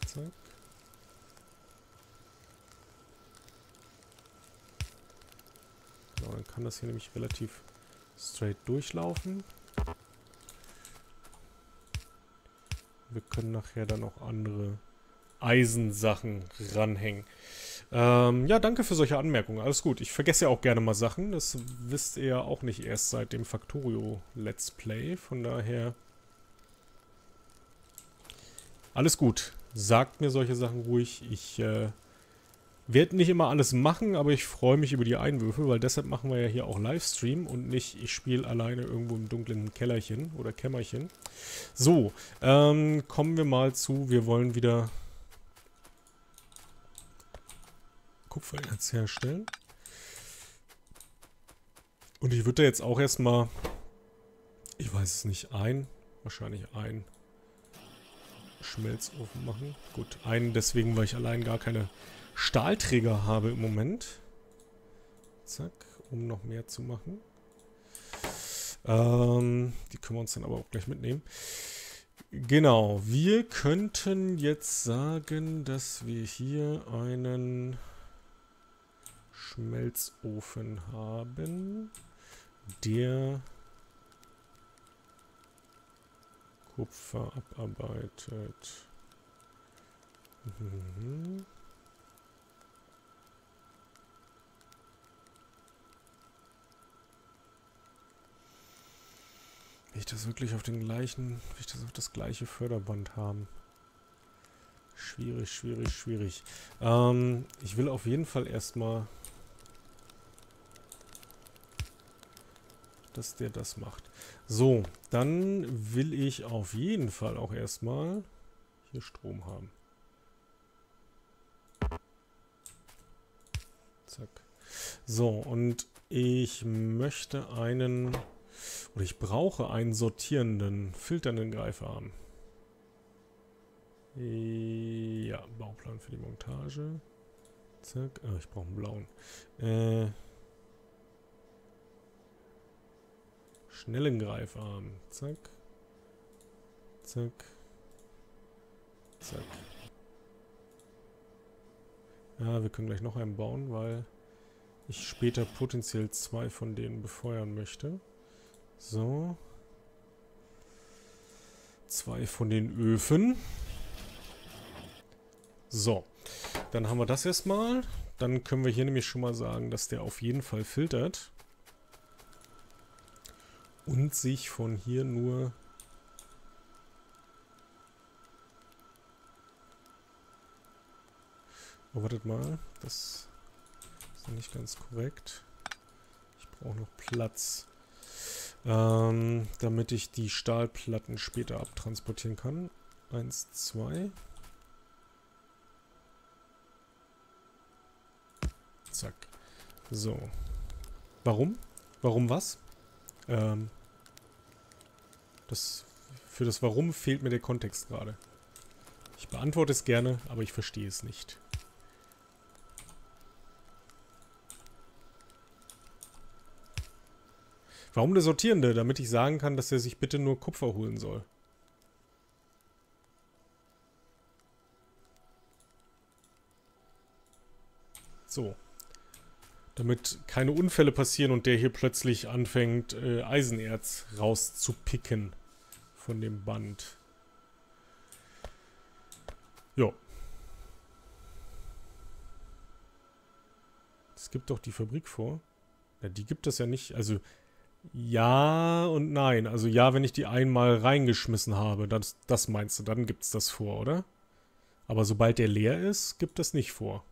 Zack. Dann kann das hier nämlich relativ straight durchlaufen. Wir können nachher dann auch andere Eisensachen ranhängen. Ähm, ja, danke für solche Anmerkungen. Alles gut. Ich vergesse ja auch gerne mal Sachen. Das wisst ihr ja auch nicht erst seit dem Factorio Let's Play. Von daher alles gut. Sagt mir solche Sachen ruhig. Ich äh, werde nicht immer alles machen, aber ich freue mich über die Einwürfe, weil deshalb machen wir ja hier auch Livestream und nicht, ich spiele alleine irgendwo im dunklen Kellerchen oder Kämmerchen. So, ähm, kommen wir mal zu, wir wollen wieder Kupfererz herstellen. Und ich würde da jetzt auch erstmal, ich weiß es nicht, ein, wahrscheinlich ein Schmelzofen machen. Gut, einen deswegen, weil ich allein gar keine Stahlträger habe im Moment. Zack, um noch mehr zu machen. Ähm, die können wir uns dann aber auch gleich mitnehmen. Genau, wir könnten jetzt sagen, dass wir hier einen Schmelzofen haben, der Kupfer abarbeitet. Mhm. Will ich das wirklich auf den gleichen, will ich das auf das gleiche Förderband haben? Schwierig, schwierig, schwierig. Ähm, ich will auf jeden Fall erstmal, dass der das macht. So, dann will ich auf jeden Fall auch erstmal hier Strom haben. Zack. So, und ich möchte einen, oder ich brauche einen sortierenden, filternden Greifer haben. Ja, Bauplan für die Montage. Zack. Ah, ich brauche einen blauen. Äh. Schnellen Greifarm. Zack. Zack. Zack. Ja, wir können gleich noch einen bauen, weil ich später potenziell zwei von denen befeuern möchte. So. Zwei von den Öfen. So. Dann haben wir das erstmal. Dann können wir hier nämlich schon mal sagen, dass der auf jeden Fall filtert. Und sich von hier nur oh, wartet mal, das ist noch nicht ganz korrekt. Ich brauche noch Platz, ähm, damit ich die Stahlplatten später abtransportieren kann. Eins, zwei. Zack. So. Warum? Warum was? Ähm, das, für das Warum fehlt mir der Kontext gerade. Ich beantworte es gerne, aber ich verstehe es nicht. Warum der Sortierende? Damit ich sagen kann, dass er sich bitte nur Kupfer holen soll. So. Damit keine Unfälle passieren und der hier plötzlich anfängt, äh, Eisenerz rauszupicken von dem Band. Ja. Es gibt doch die Fabrik vor. Ja, die gibt es ja nicht. Also, ja und nein. Also, ja, wenn ich die einmal reingeschmissen habe, das, das meinst du, dann gibt es das vor, oder? Aber sobald der leer ist, gibt es nicht vor.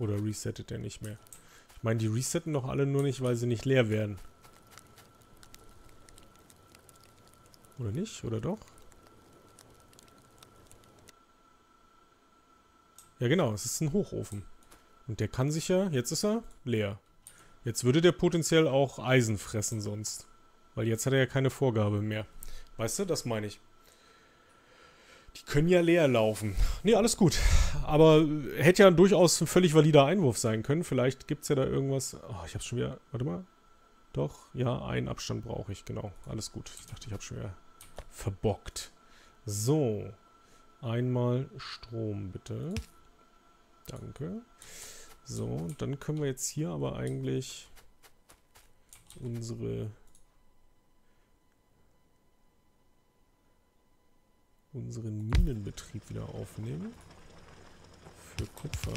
Oder resettet er nicht mehr? Ich meine, die resetten doch alle nur nicht, weil sie nicht leer werden. Oder nicht? Oder doch? Ja genau, es ist ein Hochofen. Und der kann sich ja, jetzt ist er leer. Jetzt würde der potenziell auch Eisen fressen sonst. Weil jetzt hat er ja keine Vorgabe mehr. Weißt du, das meine ich. Die können ja leer laufen. Nee, alles gut. Aber hätte ja durchaus ein völlig valider Einwurf sein können. Vielleicht gibt es ja da irgendwas. Oh, ich hab's schon wieder. Warte mal. Doch, ja, einen Abstand brauche ich. Genau, alles gut. Ich dachte, ich habe schon wieder verbockt. So. Einmal Strom, bitte. Danke. So, dann können wir jetzt hier aber eigentlich unsere... unseren Minenbetrieb wieder aufnehmen. Für Kupfer.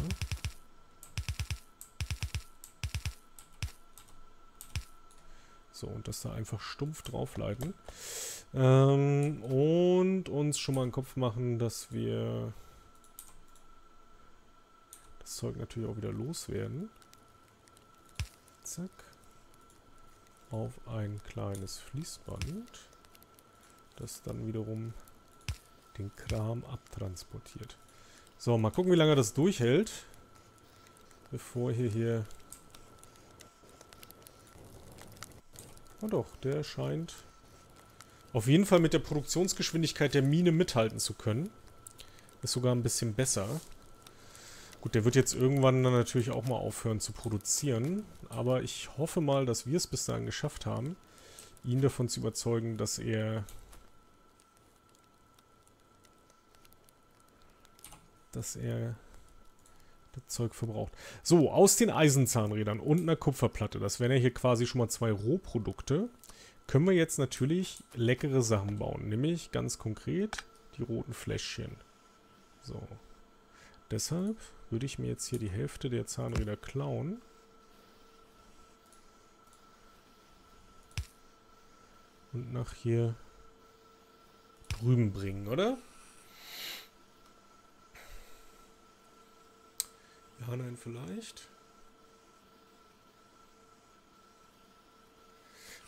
So, und das da einfach stumpf draufleiten. Ähm, und uns schon mal einen Kopf machen, dass wir das Zeug natürlich auch wieder loswerden. Zack. Auf ein kleines Fließband. Das dann wiederum den Kram abtransportiert. So, mal gucken, wie lange das durchhält, bevor hier hier... Oh doch, der scheint auf jeden Fall mit der Produktionsgeschwindigkeit der Mine mithalten zu können. Ist sogar ein bisschen besser. Gut, der wird jetzt irgendwann dann natürlich auch mal aufhören zu produzieren, aber ich hoffe mal, dass wir es bis dahin geschafft haben, ihn davon zu überzeugen, dass er... dass er das Zeug verbraucht. So, aus den Eisenzahnrädern und einer Kupferplatte, das wären ja hier quasi schon mal zwei Rohprodukte, können wir jetzt natürlich leckere Sachen bauen. Nämlich ganz konkret die roten Fläschchen. So. Deshalb würde ich mir jetzt hier die Hälfte der Zahnräder klauen. und nach hier drüben bringen, oder? Ja, nein, vielleicht.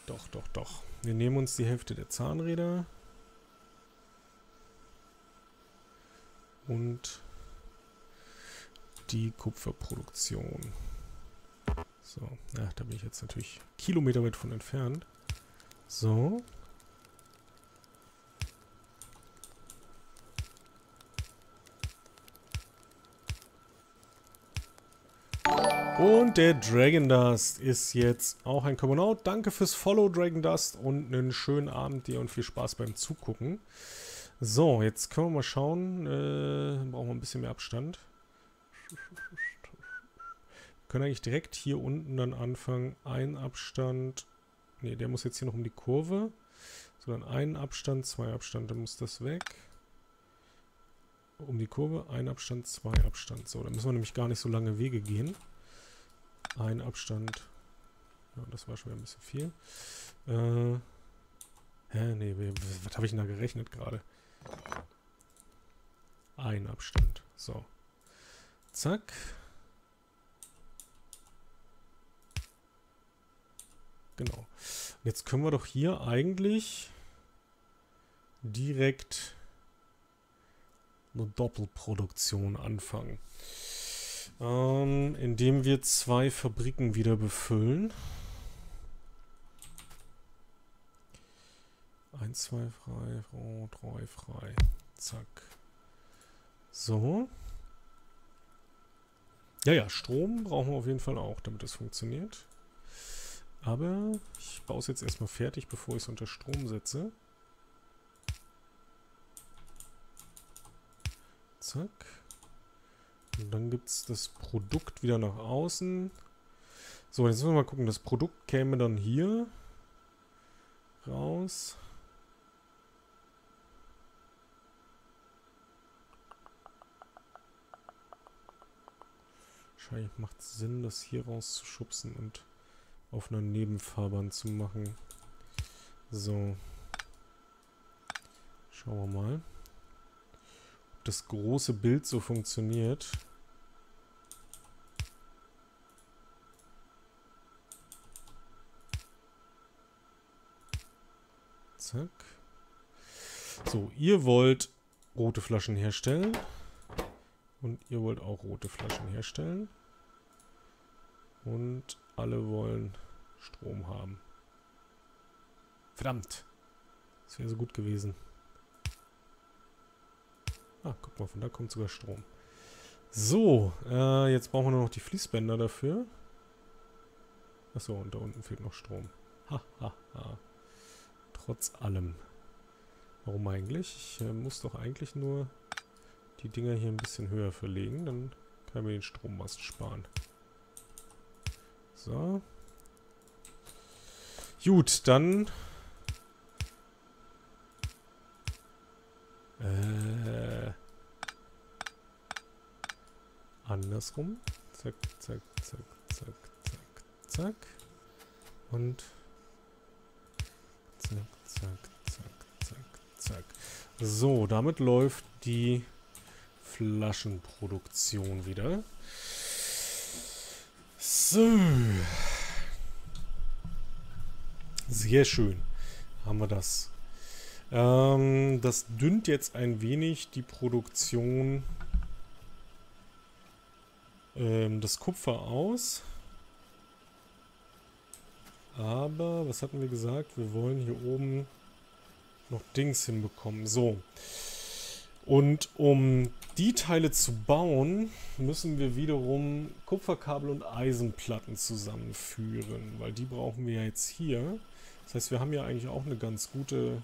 Doch, doch, doch. Wir nehmen uns die Hälfte der Zahnräder. Und die Kupferproduktion. So, ja, da bin ich jetzt natürlich kilometerweit von entfernt. So. Und der Dragon Dust ist jetzt auch ein Kommunaut. Danke fürs Follow, Dragon Dust, und einen schönen Abend dir und viel Spaß beim Zugucken. So, jetzt können wir mal schauen. Äh, brauchen wir ein bisschen mehr Abstand. Wir können eigentlich direkt hier unten dann anfangen. Ein Abstand. Ne, der muss jetzt hier noch um die Kurve. Sondern ein Abstand, zwei Abstand. Dann muss das weg. Um die Kurve, ein Abstand, zwei Abstand. So, dann müssen wir nämlich gar nicht so lange Wege gehen. Ein Abstand. Ja, das war schon wieder ein bisschen viel. Äh. Hä? Nee, was habe ich denn da gerechnet gerade? Ein Abstand. So. Zack. Genau. Jetzt können wir doch hier eigentlich direkt eine Doppelproduktion anfangen. Ähm, indem wir zwei Fabriken wieder befüllen. eins, zwei frei, drei frei. Zack. So. Ja, ja, Strom brauchen wir auf jeden Fall auch, damit das funktioniert. Aber ich baue es jetzt erstmal fertig, bevor ich es unter Strom setze. Zack. Und dann gibt es das Produkt wieder nach außen. So, jetzt müssen wir mal gucken. Das Produkt käme dann hier raus. Wahrscheinlich macht es Sinn, das hier rauszuschubsen und auf einer Nebenfahrbahn zu machen. So. Schauen wir mal, ob das große Bild so funktioniert. Zack. So, ihr wollt rote Flaschen herstellen. Und ihr wollt auch rote Flaschen herstellen. Und alle wollen Strom haben. Verdammt. Das wäre so gut gewesen. Ah, guck mal, von da kommt sogar Strom. So, äh, jetzt brauchen wir nur noch die Fließbänder dafür. Achso, und da unten fehlt noch Strom. Ha, ha, ha. Trotz allem. Warum eigentlich? Ich äh, muss doch eigentlich nur die Dinger hier ein bisschen höher verlegen, dann kann man den Strommast sparen. So. Gut, dann. Äh. Andersrum. Zack, zack, zack, zack, zack, zack. Und. Zack, zack, zack, zack, zack. So, damit läuft die Flaschenproduktion wieder. So. Sehr schön. Haben wir das. Ähm, das dünnt jetzt ein wenig die Produktion ähm, des Kupfer aus. Aber, was hatten wir gesagt? Wir wollen hier oben noch Dings hinbekommen. So. Und um die Teile zu bauen, müssen wir wiederum Kupferkabel und Eisenplatten zusammenführen, weil die brauchen wir ja jetzt hier. Das heißt, wir haben ja eigentlich auch eine ganz gute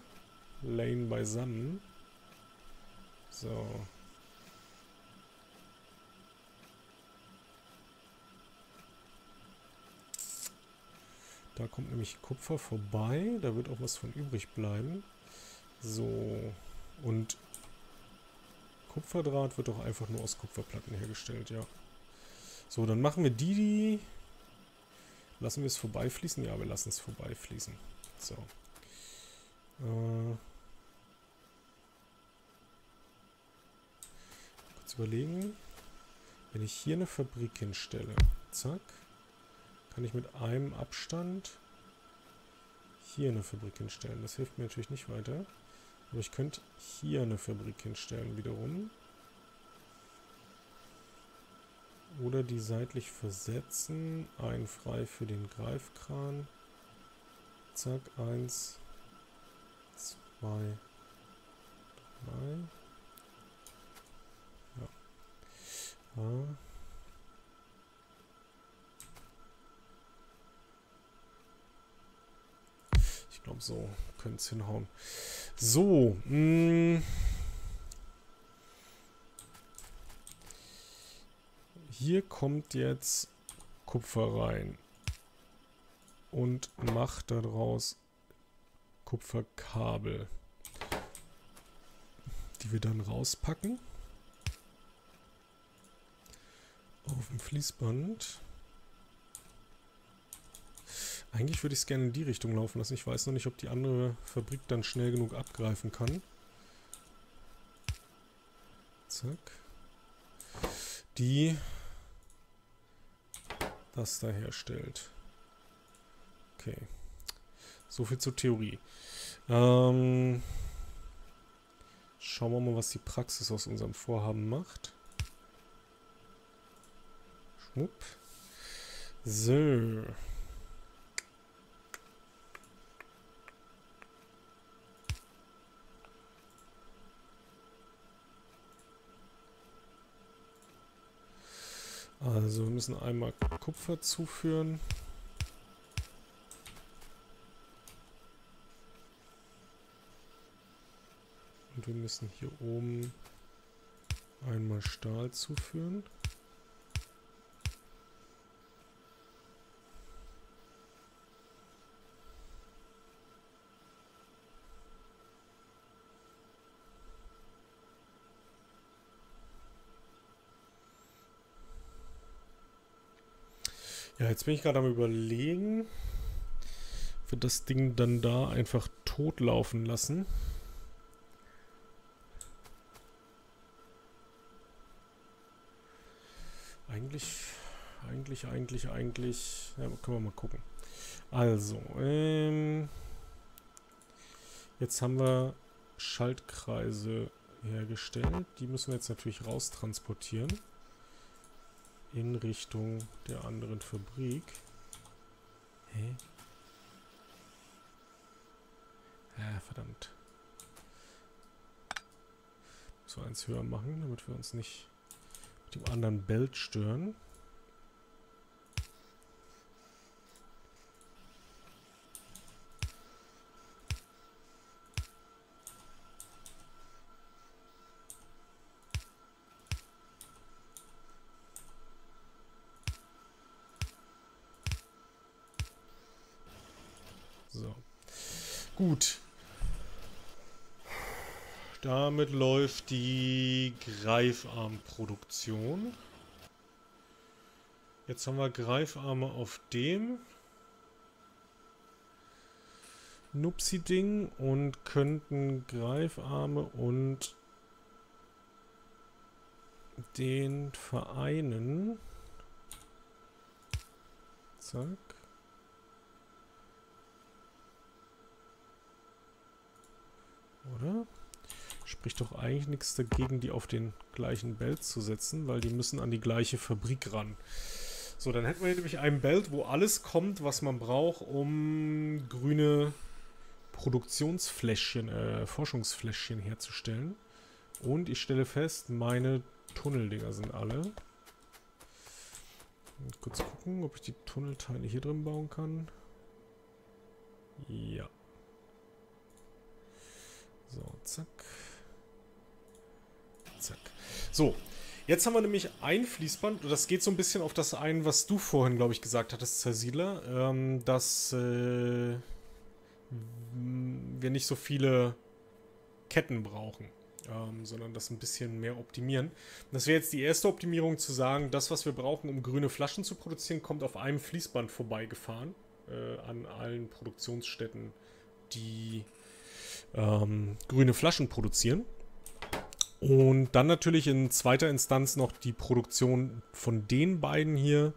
Lane beisammen. So. Da kommt nämlich Kupfer vorbei, da wird auch was von übrig bleiben. So, und Kupferdraht wird doch einfach nur aus Kupferplatten hergestellt, ja. So, dann machen wir die, die... Lassen wir es vorbeifließen? Ja, wir lassen es vorbeifließen. So. Äh, kurz überlegen. Wenn ich hier eine Fabrik hinstelle, zack, kann ich mit einem Abstand hier eine Fabrik hinstellen. Das hilft mir natürlich nicht weiter. Aber ich könnte hier eine Fabrik hinstellen wiederum. Oder die seitlich versetzen. Ein frei für den Greifkran. Zack, eins, zwei, drei. Ja. Ah. Ich glaube, so können es hinhauen. So. Mh. Hier kommt jetzt Kupfer rein und macht daraus Kupferkabel, die wir dann rauspacken auf dem Fließband. Eigentlich würde ich es gerne in die Richtung laufen lassen. Ich weiß noch nicht, ob die andere Fabrik dann schnell genug abgreifen kann. Zack. Die das da herstellt. Okay. So viel zur Theorie. Ähm, schauen wir mal, was die Praxis aus unserem Vorhaben macht. Schwupp. So. Also wir müssen einmal Kupfer zuführen. Und wir müssen hier oben einmal Stahl zuführen. Ja, jetzt bin ich gerade am Überlegen, ob wir das Ding dann da einfach tot laufen lassen. Eigentlich, eigentlich, eigentlich, eigentlich. Ja, können wir mal gucken. Also, ähm, jetzt haben wir Schaltkreise hergestellt. Die müssen wir jetzt natürlich raustransportieren. In Richtung der anderen Fabrik. Hä? Ah, verdammt. So eins höher machen, damit wir uns nicht mit dem anderen Belt stören. Gut, damit läuft die Greifarmproduktion. Jetzt haben wir Greifarme auf dem Nupsi-Ding und könnten Greifarme und den vereinen. Zack. Oder? Spricht doch eigentlich nichts dagegen, die auf den gleichen Belt zu setzen, weil die müssen an die gleiche Fabrik ran. So, dann hätten wir nämlich einen Belt, wo alles kommt, was man braucht, um grüne Produktionsfläschchen, äh, Forschungsfläschchen herzustellen. Und ich stelle fest, meine Tunneldinger sind alle. Kurz gucken, ob ich die Tunnelteile hier drin bauen kann. Ja. So, zack. Zack. So, jetzt haben wir nämlich ein Fließband. Das geht so ein bisschen auf das ein, was du vorhin, glaube ich, gesagt hattest, Zersiedler. Ähm, dass äh, wir nicht so viele Ketten brauchen, ähm, sondern das ein bisschen mehr optimieren. Das wäre jetzt die erste Optimierung, zu sagen, das, was wir brauchen, um grüne Flaschen zu produzieren, kommt auf einem Fließband vorbeigefahren. Äh, an allen Produktionsstätten, die ähm, grüne Flaschen produzieren. Und dann natürlich in zweiter Instanz noch die Produktion von den beiden hier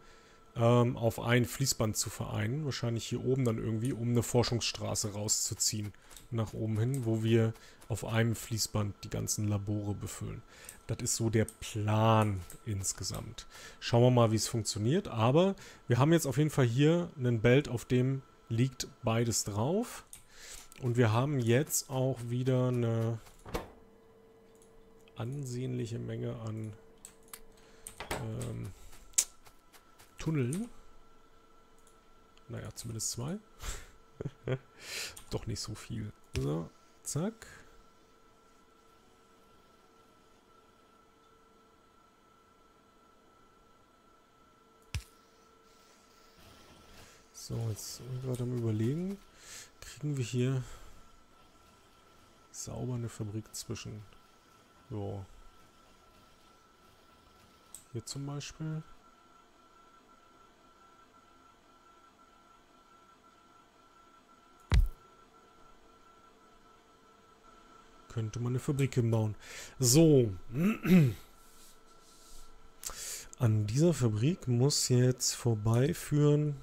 ähm, auf ein Fließband zu vereinen. Wahrscheinlich hier oben dann irgendwie, um eine Forschungsstraße rauszuziehen. Nach oben hin, wo wir auf einem Fließband die ganzen Labore befüllen. Das ist so der Plan insgesamt. Schauen wir mal, wie es funktioniert. Aber wir haben jetzt auf jeden Fall hier einen Belt, auf dem liegt beides drauf. Und wir haben jetzt auch wieder eine ansehnliche Menge an ähm, Tunneln. Naja, zumindest zwei. Doch nicht so viel. So, zack. So, jetzt sind wir gerade am Überlegen, kriegen wir hier sauber eine Fabrik zwischen. So. Hier zum Beispiel. Könnte man eine Fabrik hinbauen. So. An dieser Fabrik muss jetzt vorbeiführen.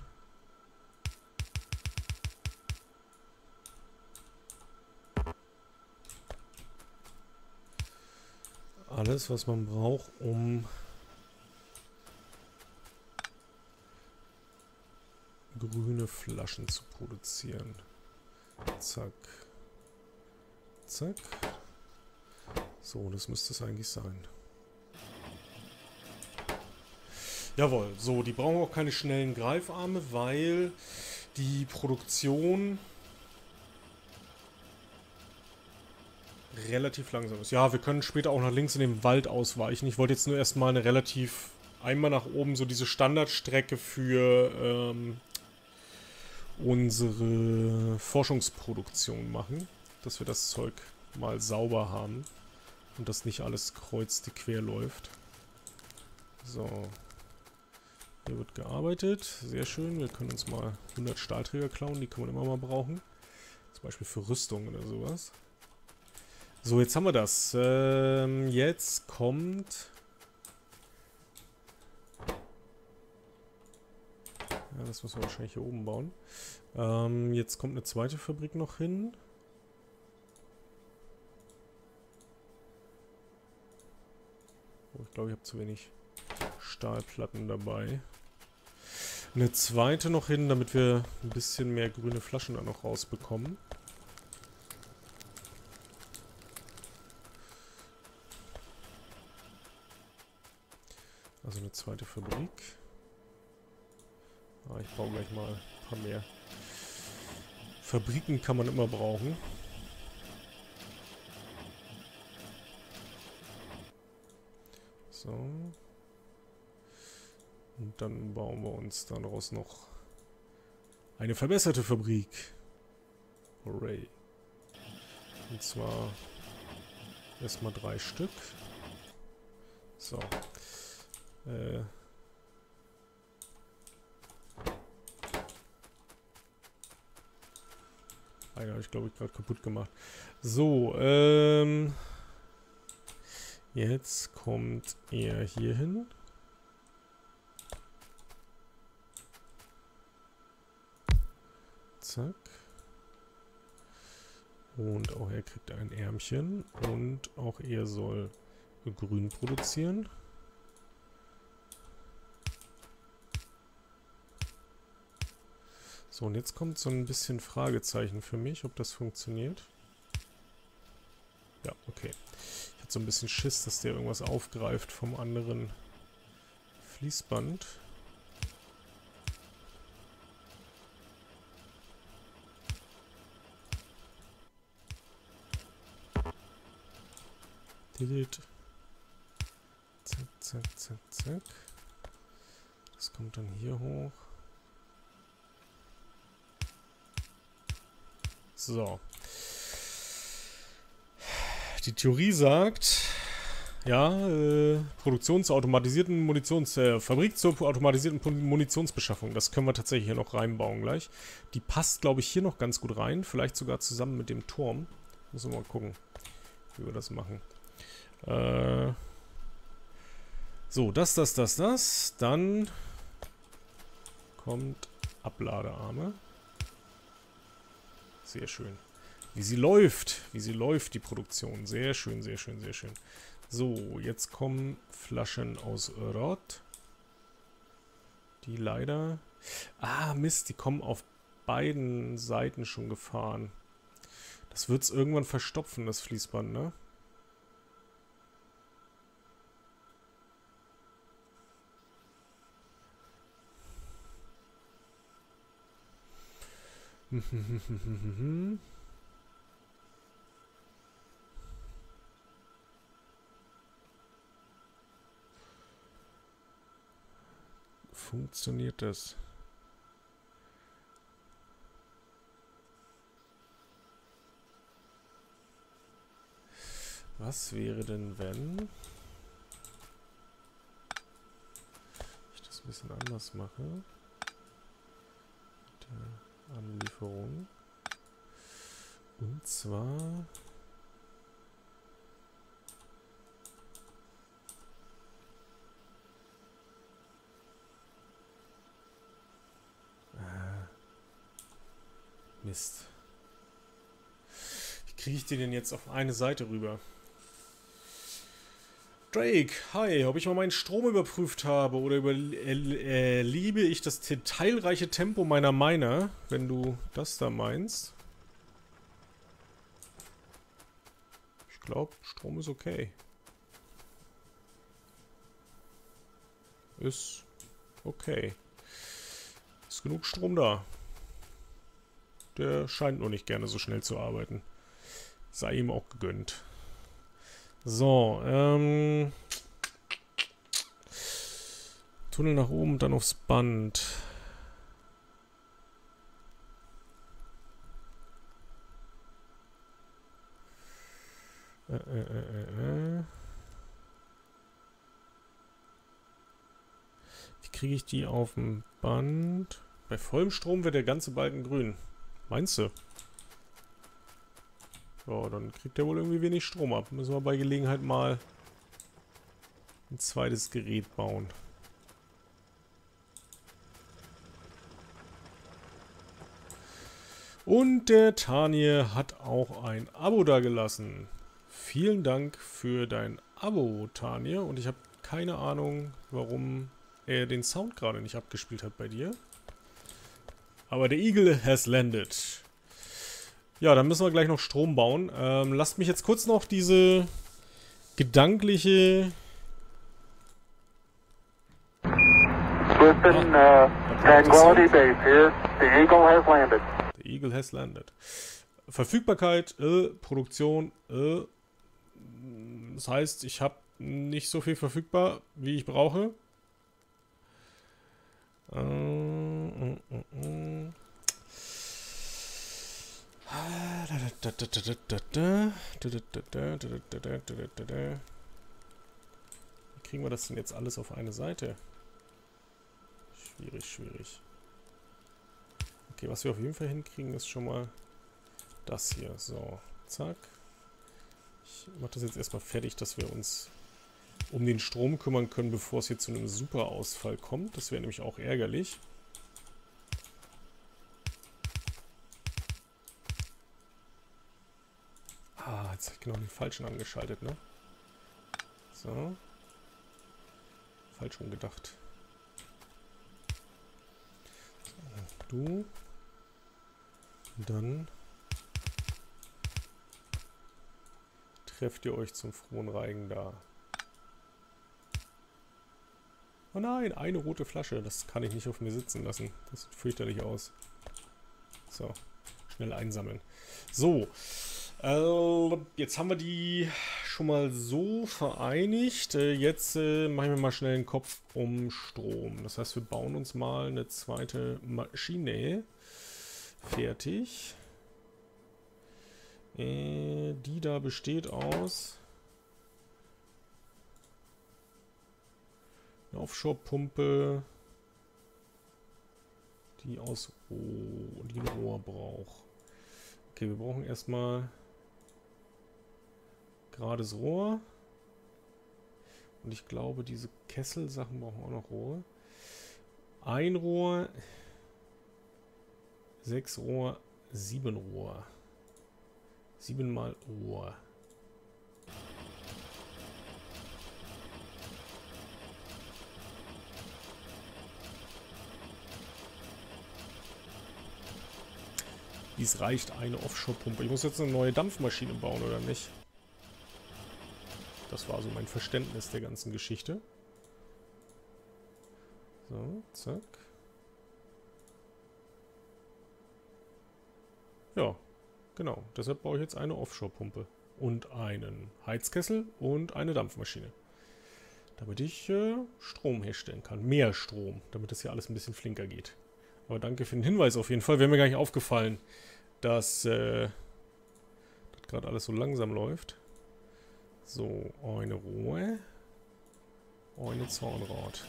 Alles, was man braucht, um grüne Flaschen zu produzieren. Zack. Zack. So, das müsste es eigentlich sein. Jawohl, so, die brauchen auch keine schnellen Greifarme, weil die Produktion relativ langsam ist. Ja, wir können später auch nach links in den Wald ausweichen. Ich wollte jetzt nur erstmal eine relativ einmal nach oben, so diese Standardstrecke für ähm, unsere Forschungsproduktion machen. Dass wir das Zeug mal sauber haben und das nicht alles kreuzte quer läuft. So. Hier wird gearbeitet. Sehr schön. Wir können uns mal hundert Stahlträger klauen. Die kann man immer mal brauchen. Zum Beispiel für Rüstung oder sowas. So, jetzt haben wir das. Ähm, jetzt kommt... Ja, das müssen wir wahrscheinlich hier oben bauen. Ähm, jetzt kommt eine zweite Fabrik noch hin. Oh, ich glaube, ich habe zu wenig Stahlplatten dabei. Eine zweite noch hin, damit wir ein bisschen mehr grüne Flaschen da noch rausbekommen. Also eine zweite Fabrik. Ah, ich baue gleich mal ein paar mehr. Fabriken kann man immer brauchen. So. Und dann bauen wir uns daraus noch eine verbesserte Fabrik. Hooray. Und zwar erstmal drei Stück. So. Äh. Ah ja, ich glaube, ich habe gerade kaputt gemacht. So, ähm. Jetzt kommt er hier hin. Zack. Und auch er kriegt ein Ärmchen. Und auch er soll grün produzieren. So, und jetzt kommt so ein bisschen Fragezeichen für mich, ob das funktioniert. Ja, okay. Ich hatte so ein bisschen Schiss, dass der irgendwas aufgreift vom anderen Fließband. Zack, zack, zack, zack. Das kommt dann hier hoch. So. Die Theorie sagt, ja, äh, Produktion zur automatisierten Munitions... Äh, Fabrik zur automatisierten Munitionsbeschaffung. Das können wir tatsächlich hier noch reinbauen gleich. Die passt, glaube ich, hier noch ganz gut rein. Vielleicht sogar zusammen mit dem Turm. Müssen wir mal gucken, wie wir das machen. Äh so, das, das, das, das. Dann kommt Abladearme. Sehr schön. Wie sie läuft. Wie sie läuft, die Produktion. Sehr schön, sehr schön, sehr schön. So, jetzt kommen Flaschen aus Rot. Die leider... Ah, Mist, die kommen auf beiden Seiten schon gefahren. Das wird es irgendwann verstopfen, das Fließband, ne? Funktioniert das? Was wäre denn, wenn ich das ein bisschen anders mache? Mit der Anlieferung. Und zwar... Äh, Mist. Wie kriege ich die denn jetzt auf eine Seite rüber? Drake, hi, ob ich mal meinen Strom überprüft habe oder über, äh, äh, liebe ich das detailreiche Tempo meiner Miner, wenn du das da meinst. Ich glaube, Strom ist okay. Ist okay. Ist genug Strom da. Der scheint nur nicht gerne so schnell zu arbeiten. Sei ihm auch gegönnt. So, ähm... Tunnel nach oben und dann aufs Band. Äh, äh, äh, äh. Wie kriege ich die auf dem Band? Bei vollem Strom wird der ganze Balken grün. Meinst du? So, dann kriegt er wohl irgendwie wenig Strom ab. Müssen wir bei Gelegenheit mal ein zweites Gerät bauen. Und der Tanja hat auch ein Abo da gelassen. Vielen Dank für dein Abo, Tanja. Und ich habe keine Ahnung, warum er den Sound gerade nicht abgespielt hat bei dir. Aber der Eagle has landed. Ja, dann müssen wir gleich noch Strom bauen. Ähm, lasst mich jetzt kurz noch diese gedankliche... Swiften, ah, uh, Tranquility Base here. The Eagle has landed. The Eagle has landed. Verfügbarkeit, äh, Produktion, äh. Das heißt, ich habe nicht so viel verfügbar, wie ich brauche. Äh, äh, äh, äh. Wie kriegen wir das denn jetzt alles auf eine Seite? Schwierig, schwierig. Okay, was wir auf jeden Fall hinkriegen, ist schon mal das hier. So, zack. Ich mache das jetzt erstmal fertig, dass wir uns um den Strom kümmern können, bevor es hier zu einem Superausfall kommt. Das wäre nämlich auch ärgerlich. Ah, jetzt habe ich genau den falschen angeschaltet, ne? So. Falsch rumgedacht. Du. Und dann trefft ihr euch zum frohen Reigen da. Oh nein, eine rote Flasche. Das kann ich nicht auf mir sitzen lassen. Das sieht fürchterlich aus. So, schnell einsammeln. So. Jetzt haben wir die schon mal so vereinigt. Jetzt äh, machen wir mal schnell den Kopf um Strom. Das heißt, wir bauen uns mal eine zweite Maschine fertig. Äh, die da besteht aus einer Offshore-Pumpe, die aus Rohr, die ein Rohr braucht. Okay, wir brauchen erstmal Gerades Rohr. Und ich glaube, diese Kesselsachen brauchen auch noch Rohre. Ein Rohr, sechs Rohr, sieben Rohr. Sieben mal Rohr. Dies reicht eine Offshore-Pumpe. Ich muss jetzt eine neue Dampfmaschine bauen, oder nicht? Das war also mein Verständnis der ganzen Geschichte. So, zack. Ja, genau. Deshalb baue ich jetzt eine Offshore-Pumpe. Und einen Heizkessel und eine Dampfmaschine. Damit ich äh, Strom herstellen kann. Mehr Strom, damit das hier alles ein bisschen flinker geht. Aber danke für den Hinweis auf jeden Fall. Wäre mir gar nicht aufgefallen, dass äh, das gerade alles so langsam läuft. So, eine Ruhe. Eine Zahnrad.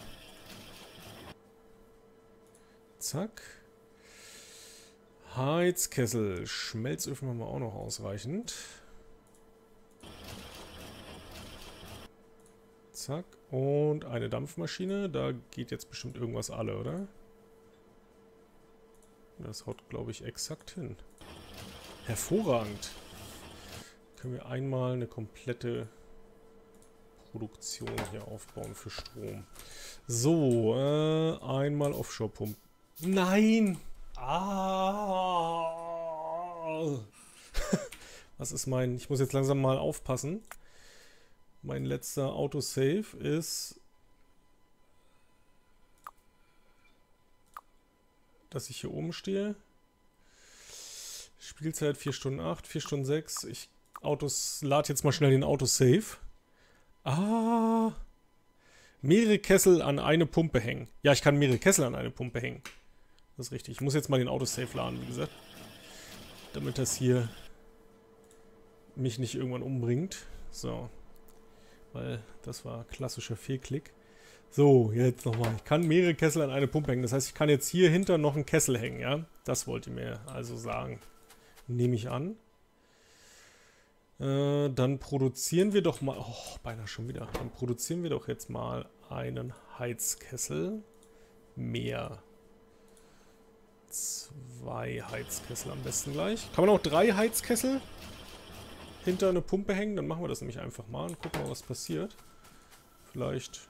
Zack. Heizkessel. Schmelzöfen haben wir auch noch ausreichend. Zack. Und eine Dampfmaschine. Da geht jetzt bestimmt irgendwas alle, oder? Das haut, glaube ich, exakt hin. Hervorragend. Können wir einmal eine komplette Produktion hier aufbauen für Strom. So, äh, einmal Offshore-Pumpen. Nein! Ah! Was ist mein... Ich muss jetzt langsam mal aufpassen. Mein letzter Autosave ist... dass ich hier oben stehe. Spielzeit vier Stunden acht, vier Stunden sechs. Ich Autos, lade jetzt mal schnell den Autosave. Ah. Mehrere Kessel an eine Pumpe hängen. Ja, ich kann mehrere Kessel an eine Pumpe hängen. Das ist richtig. Ich muss jetzt mal den Autosave laden, wie gesagt. Damit das hier mich nicht irgendwann umbringt. So. Weil das war klassischer Fehlklick. So, jetzt nochmal. Ich kann mehrere Kessel an eine Pumpe hängen. Das heißt, ich kann jetzt hier hinter noch einen Kessel hängen, ja? Das wollt ihr mir also sagen. Nehme ich an. Äh, dann produzieren wir doch mal... Oh, beinahe schon wieder. Dann produzieren wir doch jetzt mal einen Heizkessel mehr. Zwei Heizkessel am besten gleich. Kann man auch drei Heizkessel hinter eine Pumpe hängen? Dann machen wir das nämlich einfach mal und gucken mal, was passiert. Vielleicht...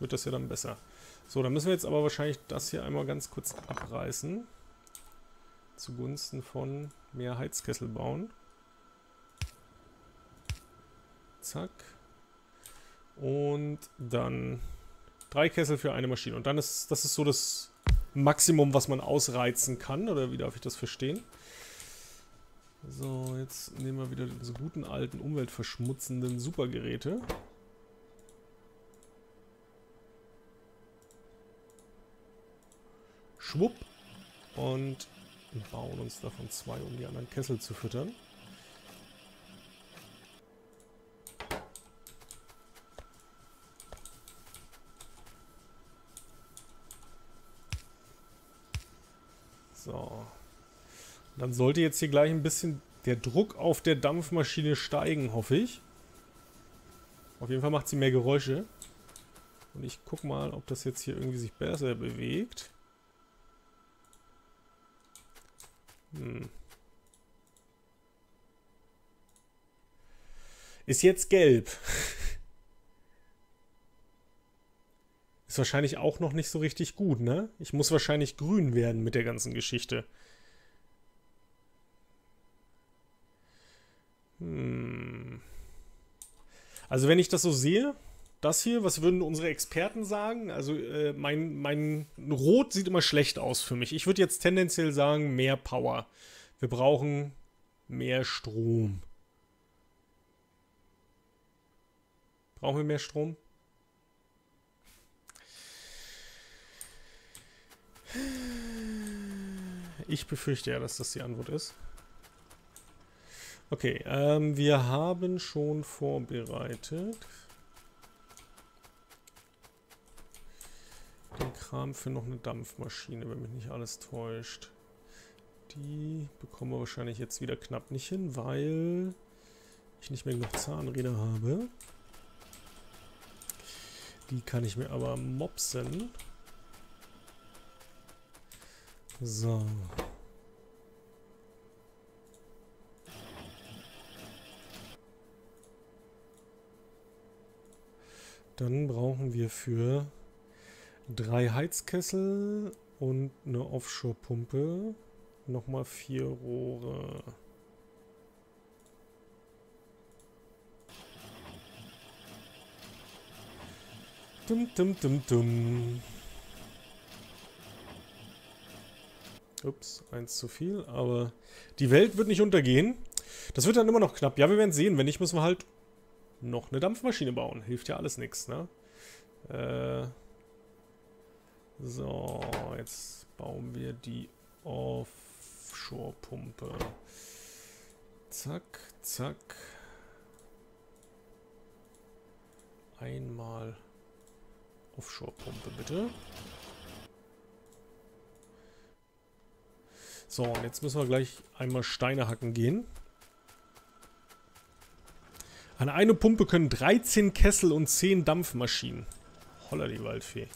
wird das ja dann besser. So, dann müssen wir jetzt aber wahrscheinlich das hier einmal ganz kurz abreißen. Zugunsten von mehr Heizkessel bauen. Zack. Und dann drei Kessel für eine Maschine. Und dann ist das ist so das Maximum, was man ausreizen kann. Oder wie darf ich das verstehen? So, jetzt nehmen wir wieder diese guten alten umweltverschmutzenden Supergeräte. Schwupp. Und wir bauen uns davon zwei, um die anderen Kessel zu füttern. So. Und dann sollte jetzt hier gleich ein bisschen der Druck auf der Dampfmaschine steigen, hoffe ich. Auf jeden Fall macht sie mehr Geräusche. Und ich gucke mal, ob das jetzt hier irgendwie sich besser bewegt. Hm. Ist jetzt gelb. Ist wahrscheinlich auch noch nicht so richtig gut, ne? Ich muss wahrscheinlich grün werden mit der ganzen Geschichte. Hm. Also wenn ich das so sehe, das hier, was würden unsere Experten sagen? Also äh, mein, mein Rot sieht immer schlecht aus für mich. Ich würde jetzt tendenziell sagen, mehr Power. Wir brauchen mehr Strom. Brauchen wir mehr Strom? Ich befürchte ja, dass das die Antwort ist. Okay, ähm, wir haben schon vorbereitet... den Kram für noch eine Dampfmaschine, wenn mich nicht alles täuscht. Die bekommen wir wahrscheinlich jetzt wieder knapp nicht hin, weil ich nicht mehr genug Zahnräder habe. Die kann ich mir aber mopsen. So. Dann brauchen wir für drei Heizkessel und eine Offshore-Pumpe nochmal vier Rohre. Dum, dum, dum, dum. Ups, eins zu viel, aber die Welt wird nicht untergehen. Das wird dann immer noch knapp. Ja, wir werden sehen. Wenn nicht, müssen wir halt noch eine Dampfmaschine bauen. Hilft ja alles nichts, ne? Äh, so, jetzt bauen wir die Offshore-Pumpe. Zack, zack. Einmal Offshore-Pumpe, bitte. So, und jetzt müssen wir gleich einmal Steine hacken gehen. An eine Pumpe können dreizehn Kessel und zehn Dampfmaschinen. Holla die Waldfee.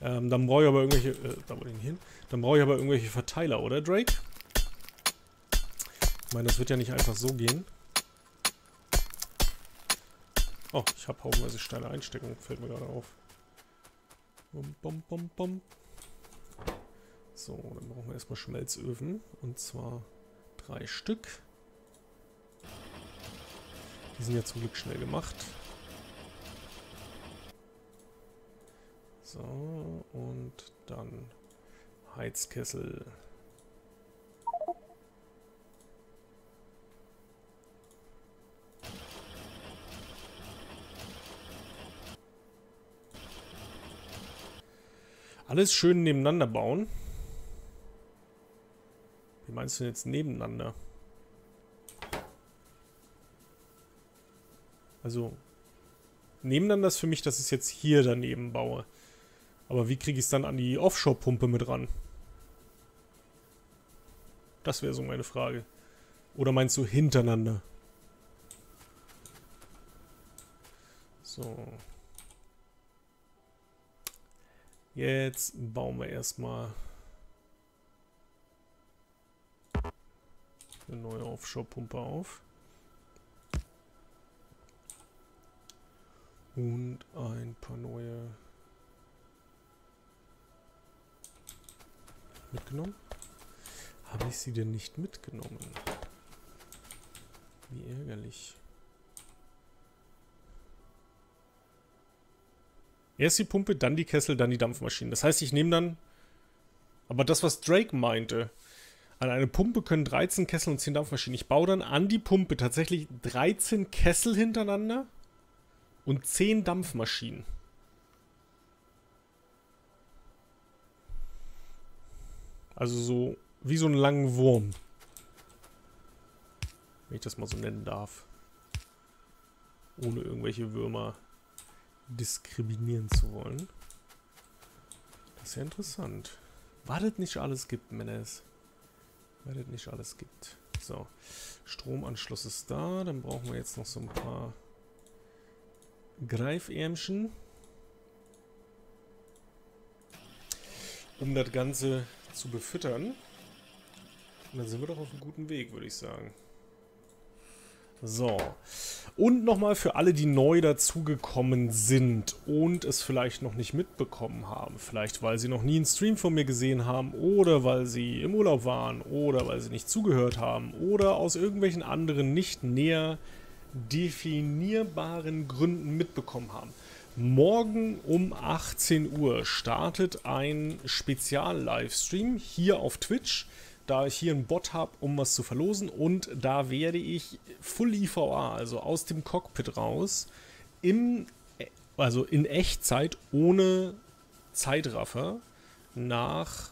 Ähm, dann brauche ich aber irgendwelche... Äh, da wollte ich nicht hin. Dann brauche ich aber irgendwelche Verteiler, oder Drake? Ich meine, das wird ja nicht einfach so gehen. Oh, ich habe haufenweise Steine einstecken. Fällt mir gerade auf. Bum, bum, bum, bum. So, dann brauchen wir erstmal Schmelzöfen. Und zwar drei Stück. Die sind ja zum Glück schnell gemacht. So, und dann Heizkessel. Alles schön nebeneinander bauen. Wie meinst du denn jetzt nebeneinander? Also, nebeneinander ist für mich, dass ich es jetzt hier daneben baue. Aber wie kriege ich es dann an die Offshore-Pumpe mit ran? Das wäre so meine Frage. Oder meinst du hintereinander? So. Jetzt bauen wir erstmal eine neue Offshore-Pumpe auf. Und ein paar neue mitgenommen. Habe ich sie denn nicht mitgenommen? Wie ärgerlich. Erst die Pumpe, dann die Kessel, dann die Dampfmaschinen. Das heißt, ich nehme dann... Aber das, was Drake meinte. An eine Pumpe können dreizehn Kessel und zehn Dampfmaschinen. Ich baue dann an die Pumpe tatsächlich dreizehn Kessel hintereinander. Und zehn Dampfmaschinen. Also so wie so einen langen Wurm. Wenn ich das mal so nennen darf. Ohne irgendwelche Würmer diskriminieren zu wollen. Das ist ja interessant. Wartet nicht alles gibt, Männes. Wartet nicht alles gibt. So. Stromanschluss ist da. Dann brauchen wir jetzt noch so ein paar Greifärmchen, um das Ganze zu befüttern. Und dann sind wir doch auf einem guten Weg, würde ich sagen. So. Und nochmal für alle, die neu dazugekommen sind und es vielleicht noch nicht mitbekommen haben. Vielleicht, weil sie noch nie einen Stream von mir gesehen haben oder weil sie im Urlaub waren oder weil sie nicht zugehört haben oder aus irgendwelchen anderen nicht näher definierbaren Gründen mitbekommen haben. Morgen um achtzehn Uhr startet ein Spezial-Livestream hier auf Twitch, da ich hier einen Bot habe, um was zu verlosen, und da werde ich full I V A, also aus dem Cockpit raus, im, also in Echtzeit ohne Zeitraffer nach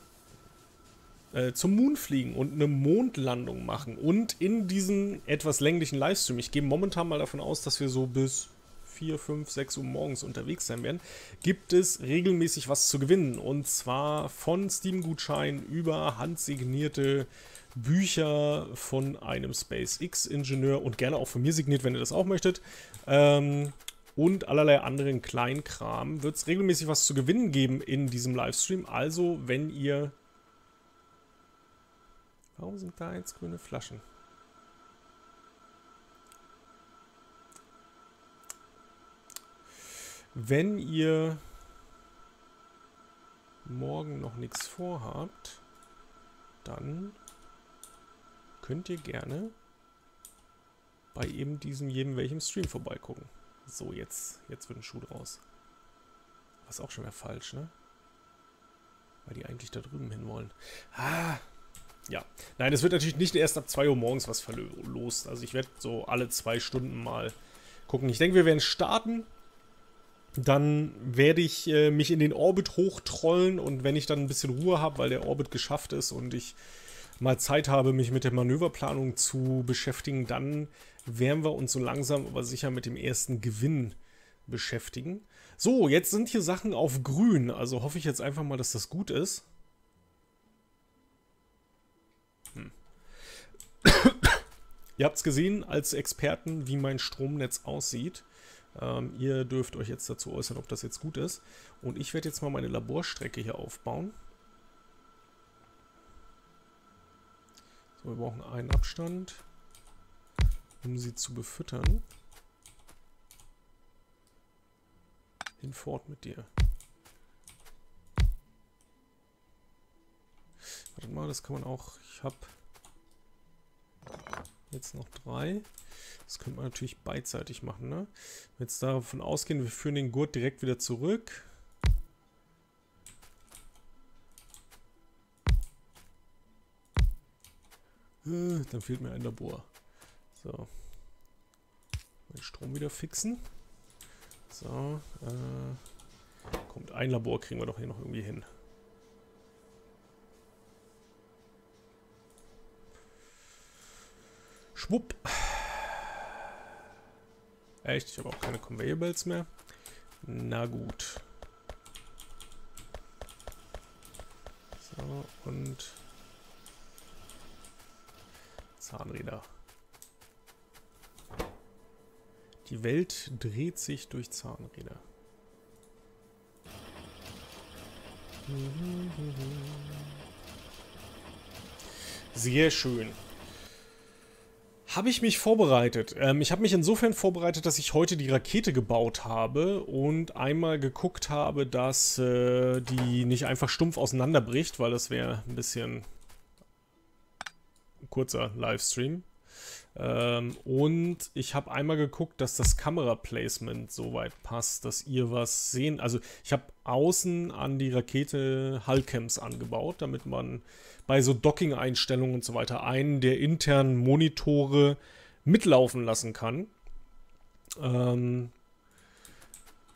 zum Mond fliegen und eine Mondlandung machen. Und in diesem etwas länglichen Livestream, ich gehe momentan mal davon aus, dass wir so bis vier, fünf, sechs Uhr morgens unterwegs sein werden, gibt es regelmäßig was zu gewinnen. Und zwar von Steam-Gutscheinen über handsignierte Bücher von einem SpaceX-Ingenieur und gerne auch von mir signiert, wenn ihr das auch möchtet. Ähm, und allerlei anderen Kleinkram wird es regelmäßig was zu gewinnen geben in diesem Livestream. Also, wenn ihr... Warum sind da jetzt grüne Flaschen? Wenn ihr morgen noch nichts vorhabt, dann könnt ihr gerne bei eben diesem jedem welchem Stream vorbeigucken. So, jetzt, jetzt wird ein Schuh draus. Was auch schon wieder falsch, ne? Weil die eigentlich da drüben hin wollen. Ah! Ja. Nein, es wird natürlich nicht erst ab zwei Uhr morgens was verlost. Also ich werde so alle zwei Stunden mal gucken. Ich denke, wir werden starten. Dann werde ich äh, mich in den Orbit hochtrollen und wenn ich dann ein bisschen Ruhe habe, weil der Orbit geschafft ist und ich mal Zeit habe, mich mit der Manöverplanung zu beschäftigen, dann werden wir uns so langsam aber sicher mit dem ersten Gewinn beschäftigen. So, jetzt sind hier Sachen auf grün, also hoffe ich jetzt einfach mal, dass das gut ist. Hm. Ihr habt es gesehen, als Experten, wie mein Stromnetz aussieht. Ähm, ihr dürft euch jetzt dazu äußern, ob das jetzt gut ist. Und ich werde jetzt mal meine Laborstrecke hier aufbauen. So, wir brauchen einen Abstand, um sie zu befüttern. Hinfort mit dir. Warte mal, das kann man auch... Ich habe jetzt noch drei... Das könnte man natürlich beidseitig machen, ne? Wenn wir jetzt davon ausgehen, wir führen den Gurt direkt wieder zurück. Äh, dann fehlt mir ein Labor. So. Den Strom wieder fixen. So. Äh, kommt, ein Labor kriegen wir doch hier noch irgendwie hin. Schwupp. Echt? Ich habe auch keine Conveyor Belts mehr. Na gut. So, und... Zahnräder. Die Welt dreht sich durch Zahnräder. Sehr schön. Habe ich mich vorbereitet? Ähm, ich habe mich insofern vorbereitet, dass ich heute die Rakete gebaut habe und einmal geguckt habe, dass äh, die nicht einfach stumpf auseinanderbricht, weil das wäre ein bisschen ein kurzer Livestream. Ähm, und ich habe einmal geguckt, dass das Kameraplacement so weit passt, dass ihr was sehen. Also ich habe außen an die Rakete Hullcams angebaut, damit man bei so Docking-Einstellungen und so weiter einen der internen Monitore mitlaufen lassen kann, ähm,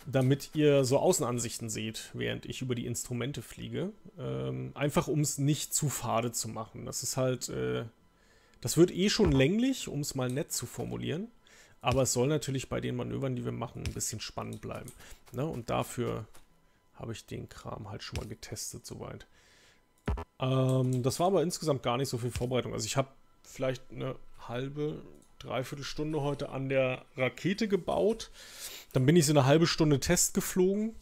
damit ihr so Außenansichten seht, während ich über die Instrumente fliege. Ähm, einfach um es nicht zu fade zu machen. Das ist halt... Äh, Das wird eh schon länglich, um es mal nett zu formulieren. Aber es soll natürlich bei den Manövern, die wir machen, ein bisschen spannend bleiben. Ne? Und dafür habe ich den Kram halt schon mal getestet soweit. Ähm, das war aber insgesamt gar nicht so viel Vorbereitung. Also ich habe vielleicht eine halbe, dreiviertel Stunde heute an der Rakete gebaut. Dann bin ich so eine halbe Stunde Test geflogen.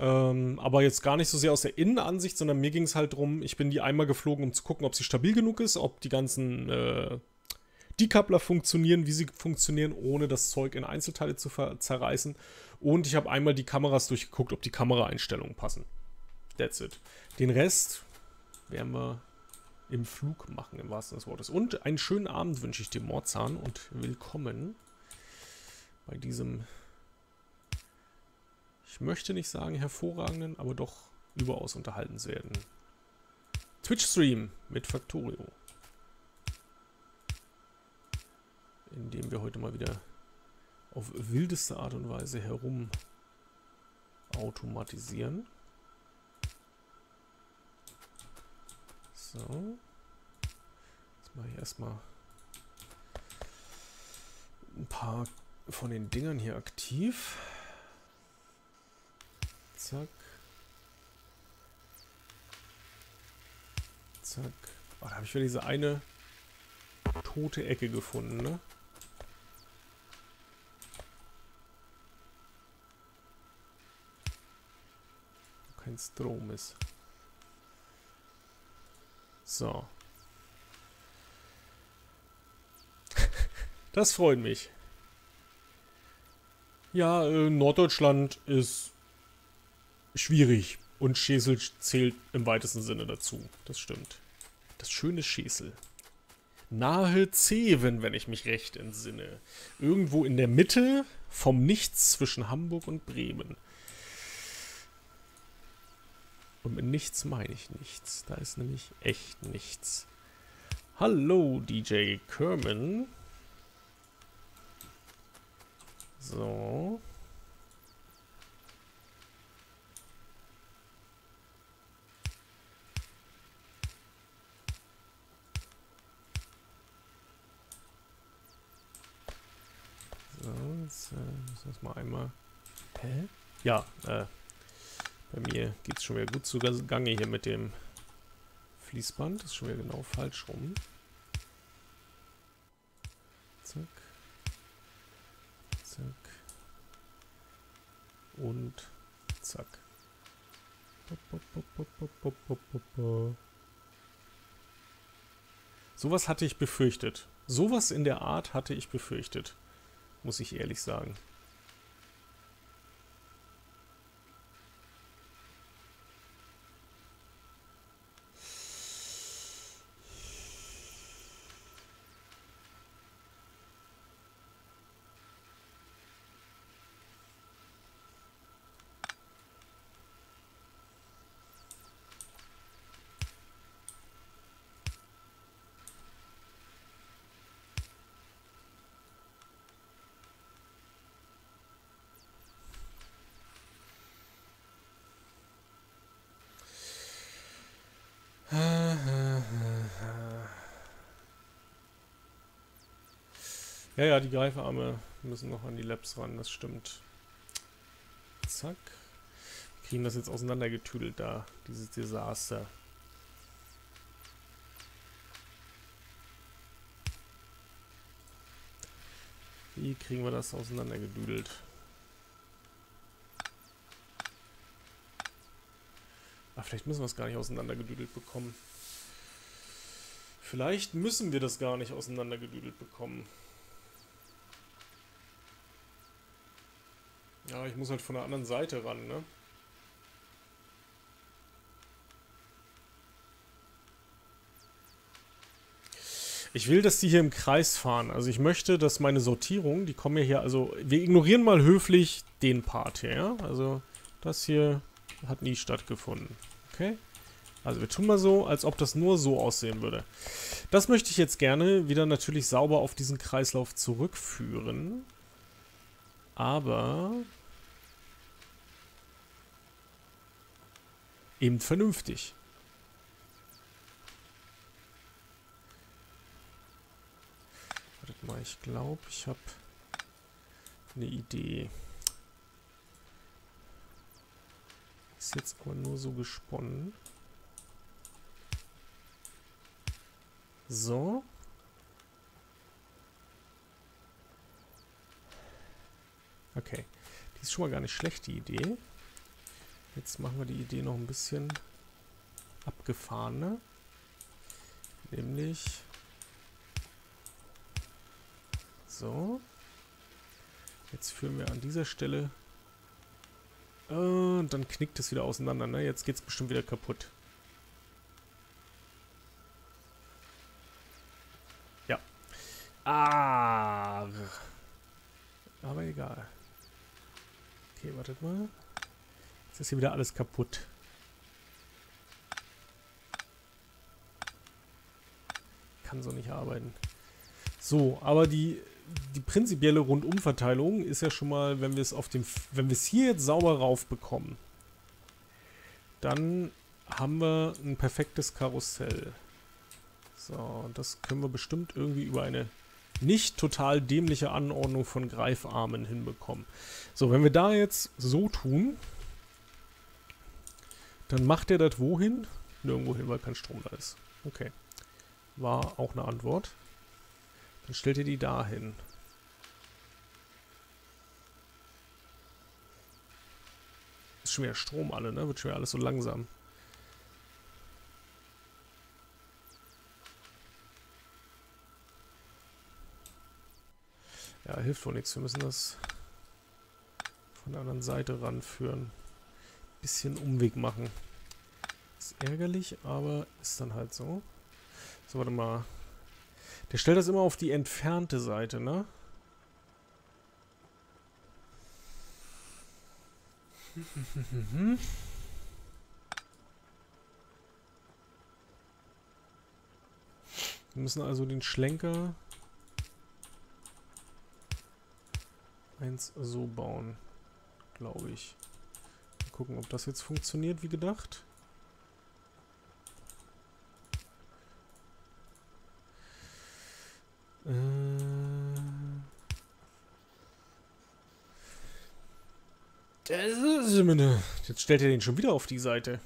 Ähm, aber jetzt gar nicht so sehr aus der Innenansicht, sondern mir ging es halt darum, ich bin die einmal geflogen, um zu gucken, ob sie stabil genug ist, ob die ganzen äh, Decoupler funktionieren, wie sie funktionieren, ohne das Zeug in Einzelteile zu zerreißen. Und ich habe einmal die Kameras durchgeguckt, ob die Kameraeinstellungen passen. That's it. Den Rest werden wir im Flug machen, im wahrsten Sinne des Wortes. Und einen schönen Abend wünsche ich dir, Mozart, und willkommen bei diesem... Ich möchte nicht sagen hervorragenden, aber doch überaus unterhaltenswerten Twitch-Stream mit Factorio. In dem wir heute mal wieder auf wildeste Art und Weise herum automatisieren. So. Jetzt mache ich erstmal ein paar von den Dingern hier aktiv. Zack. Zack. Oh, da habe ich wieder diese eine tote Ecke gefunden, ne? Kein Strom ist. So. Das freut mich. Ja, äh, Norddeutschland ist schwierig. Und Schesel zählt im weitesten Sinne dazu. Das stimmt. Das schöne Schesel. Nahe Zeven, wenn ich mich recht entsinne. Irgendwo in der Mitte vom Nichts zwischen Hamburg und Bremen. Und mit nichts meine ich nichts. Da ist nämlich echt nichts. Hallo, D J Kerman. So. So, jetzt äh, müssen wir es mal einmal... Hä? Ja, äh, bei mir geht es schon wieder gut zu Gange hier mit dem Fließband. Das ist schon wieder genau falsch rum. Zack. Zack. Und zack. Sowas hatte ich befürchtet. Sowas in der Art hatte ich befürchtet. Muss ich ehrlich sagen. Ja, ja, die Greifarme müssen noch an die Labs ran, das stimmt. Zack. Wir kriegen das jetzt auseinandergetüdelt da, dieses Desaster. Wie kriegen wir das auseinandergedüdelt? Ah, vielleicht müssen wir es gar nicht auseinandergedüdelt bekommen. Vielleicht müssen wir das gar nicht auseinandergedüdelt bekommen. Ja, ich muss halt von der anderen Seite ran, ne? Ich will, dass die hier im Kreis fahren. Also ich möchte, dass meine Sortierung, die kommen ja hier, also wir ignorieren mal höflich den Part hier, ja? Also das hier hat nie stattgefunden. Okay? Also wir tun mal so, als ob das nur so aussehen würde. Das möchte ich jetzt gerne wieder natürlich sauber auf diesen Kreislauf zurückführen. Aber eben vernünftig. Wartet mal, ich glaube, ich habe eine Idee. Ist jetzt aber nur so gesponnen. So. Okay, die ist schon mal gar nicht schlecht, die Idee. Jetzt machen wir die Idee noch ein bisschen abgefahrener. Nämlich so. Jetzt führen wir an dieser Stelle und dann knickt es wieder auseinander. Ne? Jetzt geht es bestimmt wieder kaputt. Ja. Ah. Aber egal. Okay, wartet mal. Jetzt ist hier wieder alles kaputt. Kann so nicht arbeiten. So, aber die, die prinzipielle Rundumverteilung ist ja schon mal, wenn wir es auf dem, wenn wir es hier jetzt sauber raufbekommen, dann haben wir ein perfektes Karussell. So, das können wir bestimmt irgendwie über eine nicht total dämliche Anordnung von Greifarmen hinbekommen. So, wenn wir da jetzt so tun, dann macht er das wohin? Nirgendwo hin, weil kein Strom da ist. Okay. War auch eine Antwort. Dann stellt ihr die da hin. Ist schon wieder Strom alle, ne? Wird schon wieder alles so langsam. Ja, hilft wohl nichts. Wir müssen das von der anderen Seite ranführen. Bisschen Umweg machen. Ist ärgerlich, aber ist dann halt so. So, warte mal. Der stellt das immer auf die entfernte Seite, ne? Wir müssen also den Schlenker eins so bauen, glaube ich. Mal gucken, ob das jetzt funktioniert, wie gedacht. Äh Jetzt stellt er den schon wieder auf die Seite.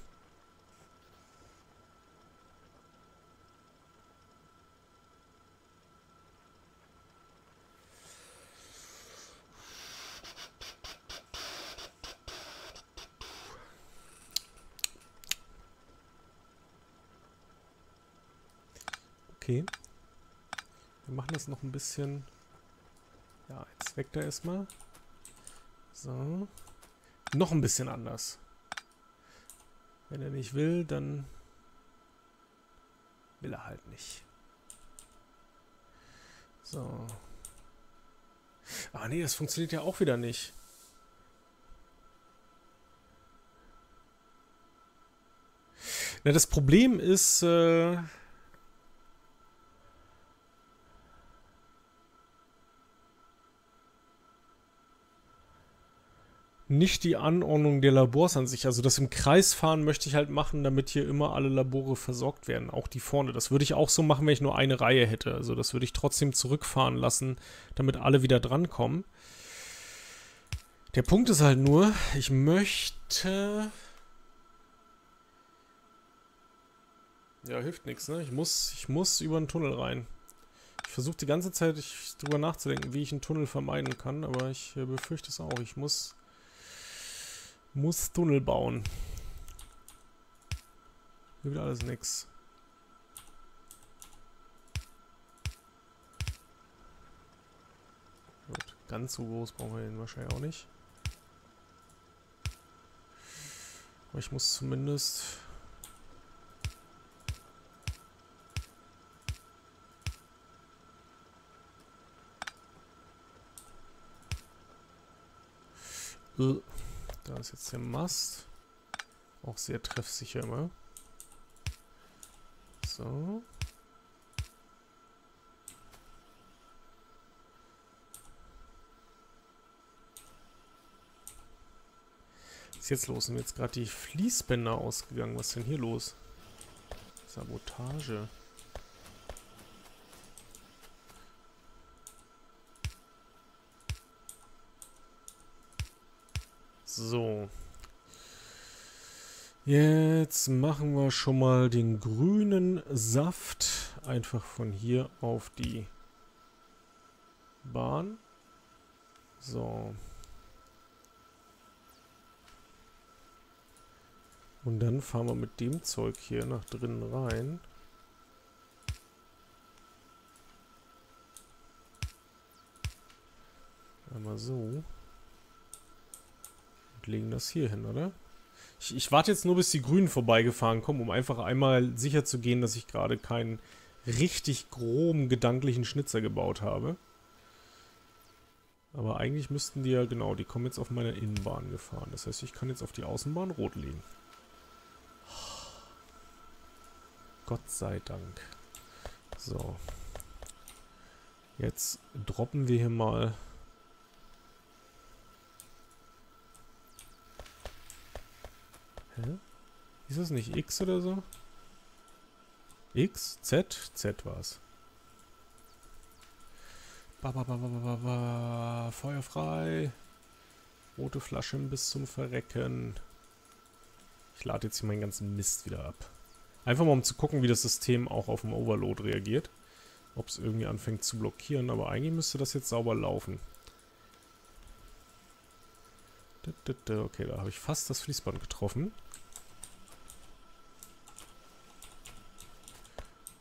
Okay. Wir machen das noch ein bisschen. Ja, jetzt weg da erstmal. So. Noch ein bisschen anders. Wenn er nicht will, dann will er halt nicht. So. Ah nee, das funktioniert ja auch wieder nicht. Na, das Problem ist... Äh nicht die Anordnung der Labors an sich. Also das im Kreis fahren möchte ich halt machen, damit hier immer alle Labore versorgt werden. Auch die vorne. Das würde ich auch so machen, wenn ich nur eine Reihe hätte. Also das würde ich trotzdem zurückfahren lassen, damit alle wieder drankommen. Der Punkt ist halt nur, ich möchte... Ja, hilft nichts, ne? Ich muss, ich muss über einen Tunnel rein. Ich versuche die ganze Zeit ich, drüber nachzudenken, wie ich einen Tunnel vermeiden kann, aber ich äh, befürchte es auch. Ich muss... Muss Tunnel bauen. Hier wird alles nix. Gut, ganz so groß brauchen wir den wahrscheinlich auch nicht. Aber ich muss zumindest... Äh. Da ist jetzt der Mast. Auch sehr treffsicher immer. So. Was ist jetzt los? Sind jetzt gerade die Fließbänder ausgegangen. Was ist denn hier los? Sabotage. So, jetzt machen wir schon mal den grünen Saft einfach von hier auf die Bahn. So. Und dann fahren wir mit dem Zeug hier nach drinnen rein. Einmal so. Legen das hier hin, oder? Ich, ich warte jetzt nur, bis die Grünen vorbeigefahren kommen, um einfach einmal sicher zu gehen, dass ich gerade keinen richtig groben gedanklichen Schnitzer gebaut habe. Aber eigentlich müssten die ja, genau, die kommen jetzt auf meine Innenbahn gefahren. Das heißt, ich kann jetzt auf die Außenbahn rot legen. Gott sei Dank. So. Jetzt droppen wir hier mal... Hä? Ist das nicht X oder so? X? Z? Z war's. Ba, ba, ba, ba, ba, ba. Feuer frei. Rote Flaschen bis zum Verrecken. Ich lade jetzt hier meinen ganzen Mist wieder ab. Einfach mal um zu gucken, wie das System auch auf dem Overload reagiert. Ob es irgendwie anfängt zu blockieren, aber eigentlich müsste das jetzt sauber laufen. Okay, da habe ich fast das Fließband getroffen.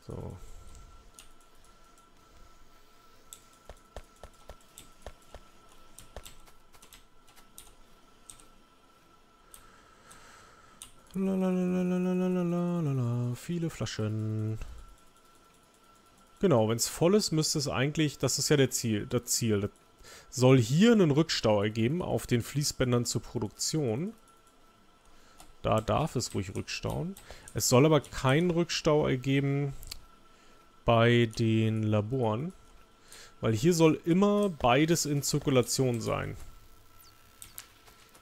So. Lalalalalalala, viele Flaschen. Genau, wenn es voll ist, müsste es eigentlich, das ist ja der Ziel, das Ziel. Das soll hier einen Rückstau ergeben auf den Fließbändern zur Produktion. Da darf es ruhig rückstauen. Es soll aber keinen Rückstau ergeben bei den Laboren, weil hier soll immer beides in Zirkulation sein.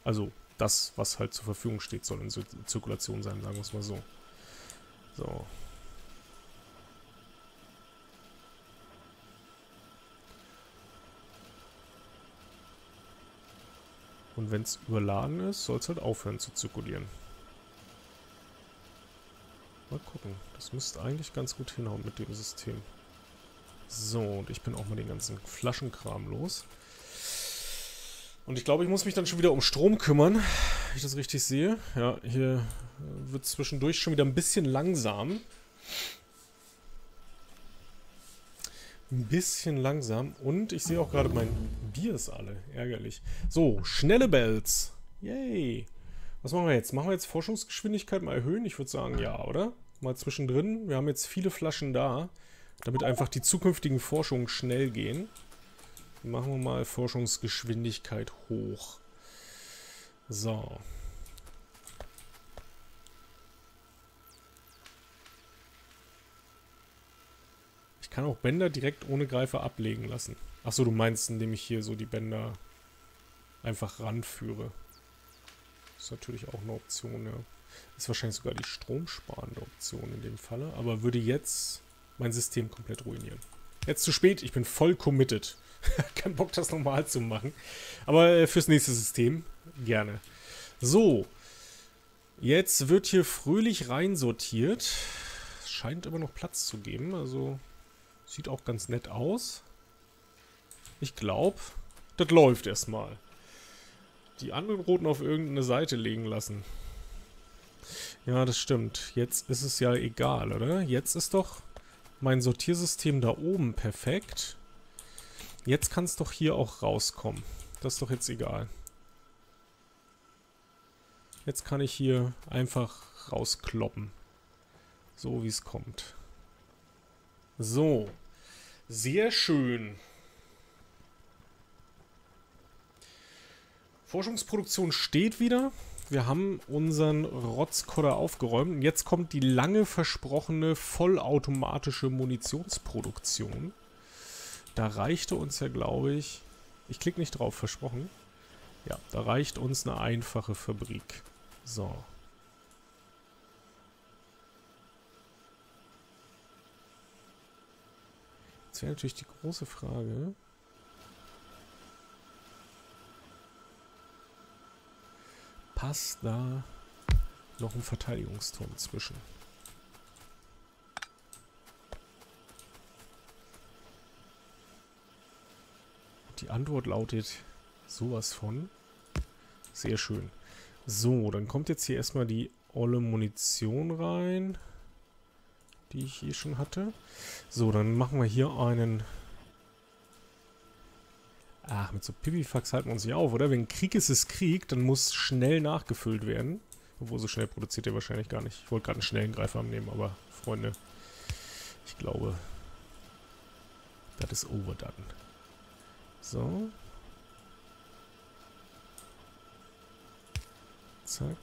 Also das, was halt zur Verfügung steht, soll in Zirkulation sein, sagen wir es mal so. So. Und wenn es überladen ist, soll es halt aufhören zu zirkulieren. Mal gucken. Das müsste eigentlich ganz gut hinhauen mit dem System. So, und ich bin auch mal den ganzen Flaschenkram los. Und ich glaube, ich muss mich dann schon wieder um Strom kümmern, wenn ich das richtig sehe. Ja, hier wird es zwischendurch schon wieder ein bisschen langsam. Ein bisschen langsam. Und ich sehe auch gerade, mein Bier ist alle. Ärgerlich. So, schnelle Bells. Yay. Was machen wir jetzt? Machen wir jetzt Forschungsgeschwindigkeit mal erhöhen? Ich würde sagen, ja, oder? Mal zwischendrin. Wir haben jetzt viele Flaschen da, damit einfach die zukünftigen Forschungen schnell gehen. Machen wir mal Forschungsgeschwindigkeit hoch. So. Ich kann auch Bänder direkt ohne Greifer ablegen lassen. Achso, du meinst, indem ich hier so die Bänder einfach ranführe. Ist natürlich auch eine Option, ja. Ist wahrscheinlich sogar die stromsparende Option in dem Falle. Aber würde jetzt mein System komplett ruinieren. Jetzt zu spät, ich bin voll committed. Kein Bock, das nochmal zu machen. Aber fürs nächste System gerne. So. Jetzt wird hier fröhlich reinsortiert. Scheint immer noch Platz zu geben, also... Sieht auch ganz nett aus. Ich glaube, das läuft erstmal. Die anderen Roten auf irgendeine Seite legen lassen. Ja, das stimmt. Jetzt ist es ja egal, oder? Jetzt ist doch mein Sortiersystem da oben perfekt. Jetzt kann es doch hier auch rauskommen. Das ist doch jetzt egal. Jetzt kann ich hier einfach rauskloppen. So wie es kommt. So, sehr schön. Forschungsproduktion steht wieder. Wir haben unseren Rotzkotter aufgeräumt. Und jetzt kommt die lange versprochene vollautomatische Munitionsproduktion. Da reichte uns ja, glaube ich... Ich klicke nicht drauf, versprochen. Ja, da reicht uns eine einfache Fabrik. So. Das wäre natürlich die große Frage. Passt da noch ein Verteidigungsturm zwischen? Die Antwort lautet sowas von. Sehr schön. So, dann kommt jetzt hier erstmal die olle Munition rein, die ich hier schon hatte. So, dann machen wir hier einen... Ach, mit so Pipifax halten wir uns nicht auf, oder? Wenn Krieg ist, ist Krieg, dann muss schnell nachgefüllt werden. Obwohl, so schnell produziert er wahrscheinlich gar nicht. Ich wollte gerade einen schnellen Greifarm nehmen, aber Freunde, ich glaube, das ist overdone. So. Zack.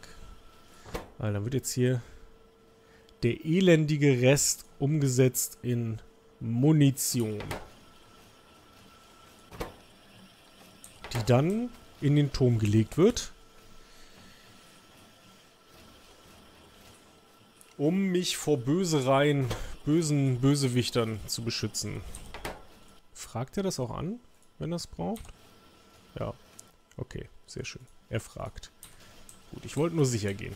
Weil dann wird jetzt hier der elendige Rest umgesetzt in Munition. Die dann in den Turm gelegt wird. Um mich vor Bösereien, bösen Bösewichtern zu beschützen. Fragt er das auch an, wenn er es braucht? Ja. Okay, sehr schön. Er fragt. Gut, ich wollte nur sicher gehen.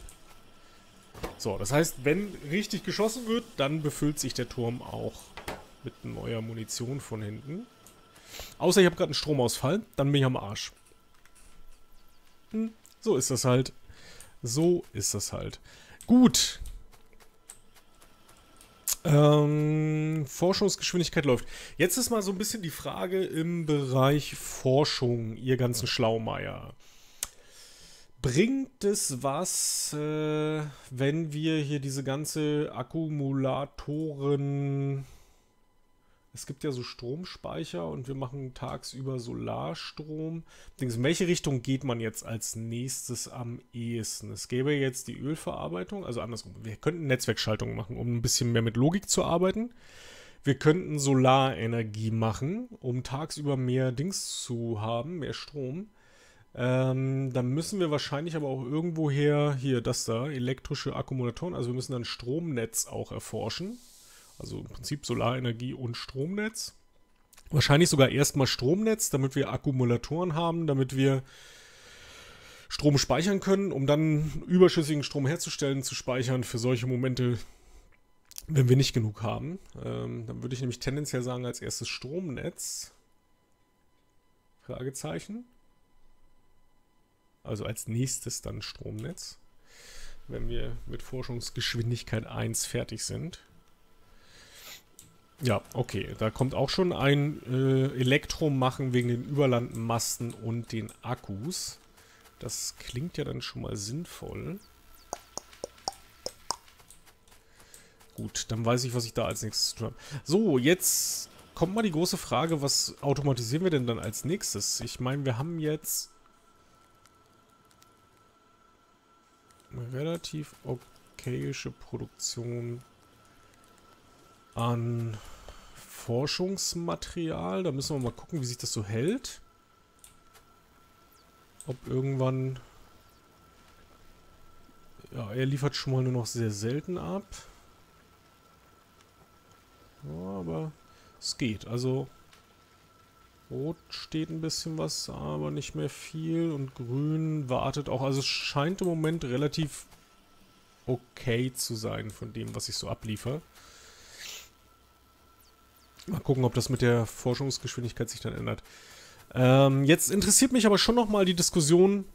So, das heißt, wenn richtig geschossen wird, dann befüllt sich der Turm auch mit neuer Munition von hinten. Außer ich habe gerade einen Stromausfall, dann bin ich am Arsch. Hm, so ist das halt. So ist das halt. Gut. Ähm, Forschungsgeschwindigkeit läuft. Jetzt ist mal so ein bisschen die Frage im Bereich Forschung, ihr ganzen Schlaumeier. Bringt es was, äh, wenn wir hier diese ganze Akkumulatoren... Es gibt ja so Stromspeicher und wir machen tagsüber Solarstrom. Denkst, in welche Richtung geht man jetzt als nächstes am ehesten? Es gäbe jetzt die Ölverarbeitung, also andersrum. Wir könnten Netzwerkschaltung machen, um ein bisschen mehr mit Logik zu arbeiten. Wir könnten Solarenergie machen, um tagsüber mehr Dings zu haben, mehr Strom. Ähm, dann müssen wir wahrscheinlich aber auch irgendwoher, hier das da, elektrische Akkumulatoren, also wir müssen dann Stromnetz auch erforschen. Also im Prinzip Solarenergie und Stromnetz. Wahrscheinlich sogar erstmal Stromnetz, damit wir Akkumulatoren haben, damit wir Strom speichern können, um dann überschüssigen Strom herzustellen, zu speichern für solche Momente, wenn wir nicht genug haben. Ähm, dann würde ich nämlich tendenziell sagen, als erstes Stromnetz. Fragezeichen. Also als nächstes dann Stromnetz, wenn wir mit Forschungsgeschwindigkeit eins fertig sind. Ja, okay, da kommt auch schon ein äh, Elektromachen wegen den Überlandmasten und den Akkus. Das klingt ja dann schon mal sinnvoll. Gut, dann weiß ich, was ich da als nächstes zu tun habe. So, jetzt kommt mal die große Frage, was automatisieren wir denn dann als nächstes? Ich meine, wir haben jetzt relativ okayische Produktion an Forschungsmaterial. Da müssen wir mal gucken, wie sich das so hält. Ob irgendwann... Ja, er liefert schon mal nur noch sehr selten ab. Ja, aber es geht. Also rot steht ein bisschen was, aber nicht mehr viel. Und grün wartet auch. Also es scheint im Moment relativ okay zu sein von dem, was ich so abliefere. Mal gucken, ob das mit der Forschungsgeschwindigkeit sich dann ändert. Ähm, jetzt interessiert mich aber schon nochmal die Diskussion,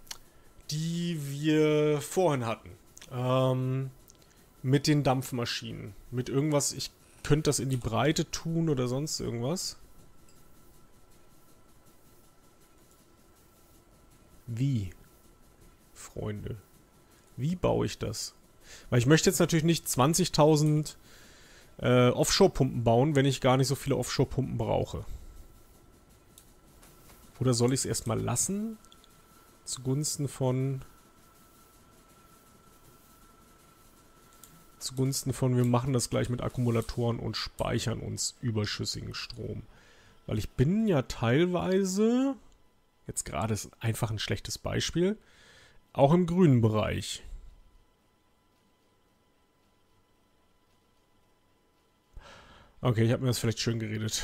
die wir vorhin hatten. Ähm, mit den Dampfmaschinen. Mit irgendwas, ich könnte das in die Breite tun oder sonst irgendwas. Wie? Freunde. Wie baue ich das? Weil ich möchte jetzt natürlich nicht zwanzigtausend... Äh, Offshore-Pumpen bauen, wenn ich gar nicht so viele Offshore-Pumpen brauche. Oder soll ich es erstmal lassen? Zugunsten von... Zugunsten von, wir machen das gleich mit Akkumulatoren und speichern uns überschüssigen Strom. Weil ich bin ja teilweise... Jetzt gerade ist einfach ein schlechtes Beispiel. Auch im grünen Bereich. Okay, ich habe mir das vielleicht schön geredet.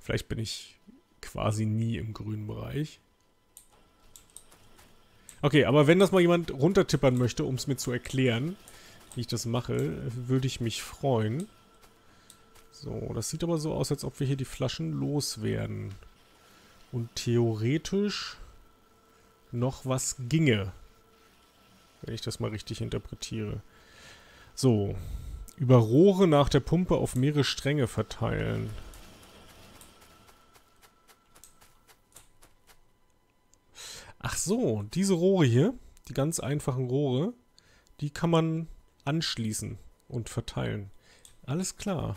Vielleicht bin ich quasi nie im grünen Bereich. Okay, aber wenn das mal jemand runtertippern möchte, um es mir zu erklären, wie ich das mache, würde ich mich freuen. So, das sieht aber so aus, als ob wir hier die Flaschen loswerden. Und theoretisch noch was ginge. Wenn ich das mal richtig interpretiere. So... Über Rohre nach der Pumpe auf mehrere Stränge verteilen. Ach so, diese Rohre hier, die ganz einfachen Rohre, die kann man anschließen und verteilen. Alles klar.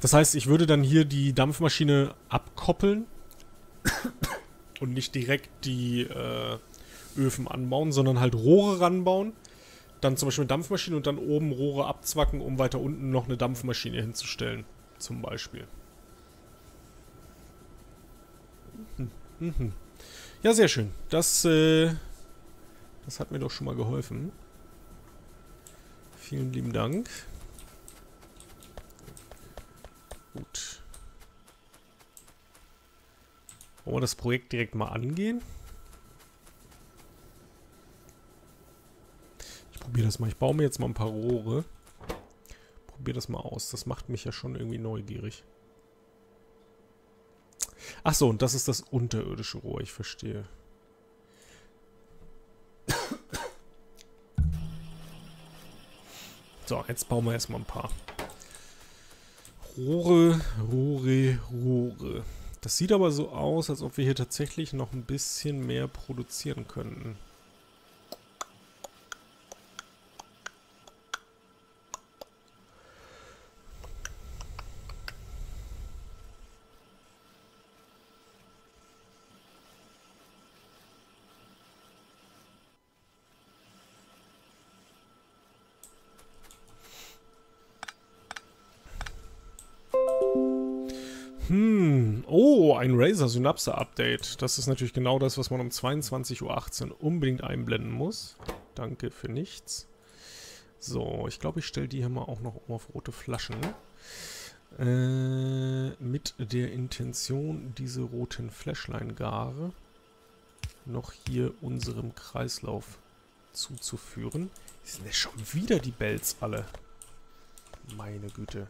Das heißt, ich würde dann hier die Dampfmaschine abkoppeln und nicht direkt die äh, Öfen anbauen, sondern halt Rohre ranbauen. Dann zum Beispiel eine Dampfmaschine und dann oben Rohre abzwacken, um weiter unten noch eine Dampfmaschine hinzustellen. Zum Beispiel. Mhm. Mhm. Ja, sehr schön. Das, äh, das hat mir doch schon mal geholfen. Vielen lieben Dank. Gut. Wollen wir das Projekt direkt mal angehen? Ich probiere das mal. Ich baue mir jetzt mal ein paar Rohre. Probiere das mal aus. Das macht mich ja schon irgendwie neugierig. Achso, und das ist das unterirdische Rohr. Ich verstehe. So, jetzt bauen wir erstmal ein paar. Rohre, Rohre, Rohre. Das sieht aber so aus, als ob wir hier tatsächlich noch ein bisschen mehr produzieren könnten. Ein Razer-Synapse-Update. Das ist natürlich genau das, was man um zweiundzwanzig Uhr achtzehn unbedingt einblenden muss. Danke für nichts. So, ich glaube, ich stelle die hier mal auch noch um auf rote Flaschen. Äh, mit der Intention, diese roten Flashline-Gare noch hier unserem Kreislauf zuzuführen. Die sind ja schon wieder die Bells alle. Meine Güte.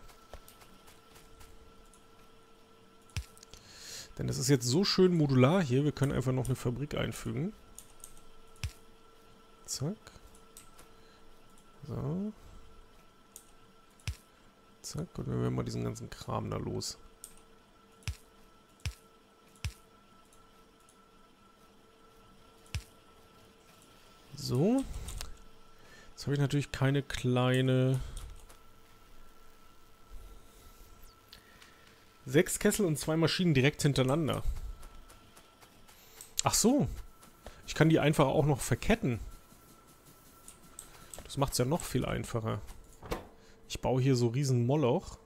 Denn das ist jetzt so schön modular hier. Wir können einfach noch eine Fabrik einfügen. Zack. So. Zack. Und dann werden wir mal diesen ganzen Kram da los. So. Jetzt habe ich natürlich keine kleine... Sechs Kessel und zwei Maschinen direkt hintereinander. Ach so. Ich kann die einfach auch noch verketten. Das macht es ja noch viel einfacher. Ich baue hier so riesen Moloch.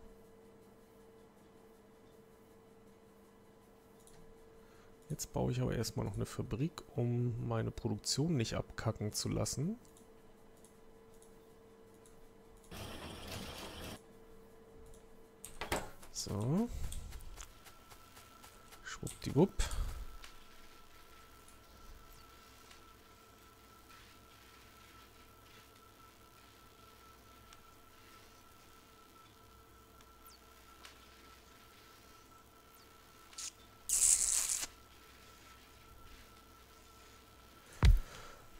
Jetzt baue ich aber erstmal noch eine Fabrik, um meine Produktion nicht abkacken zu lassen. So. Schwuppdiwupp.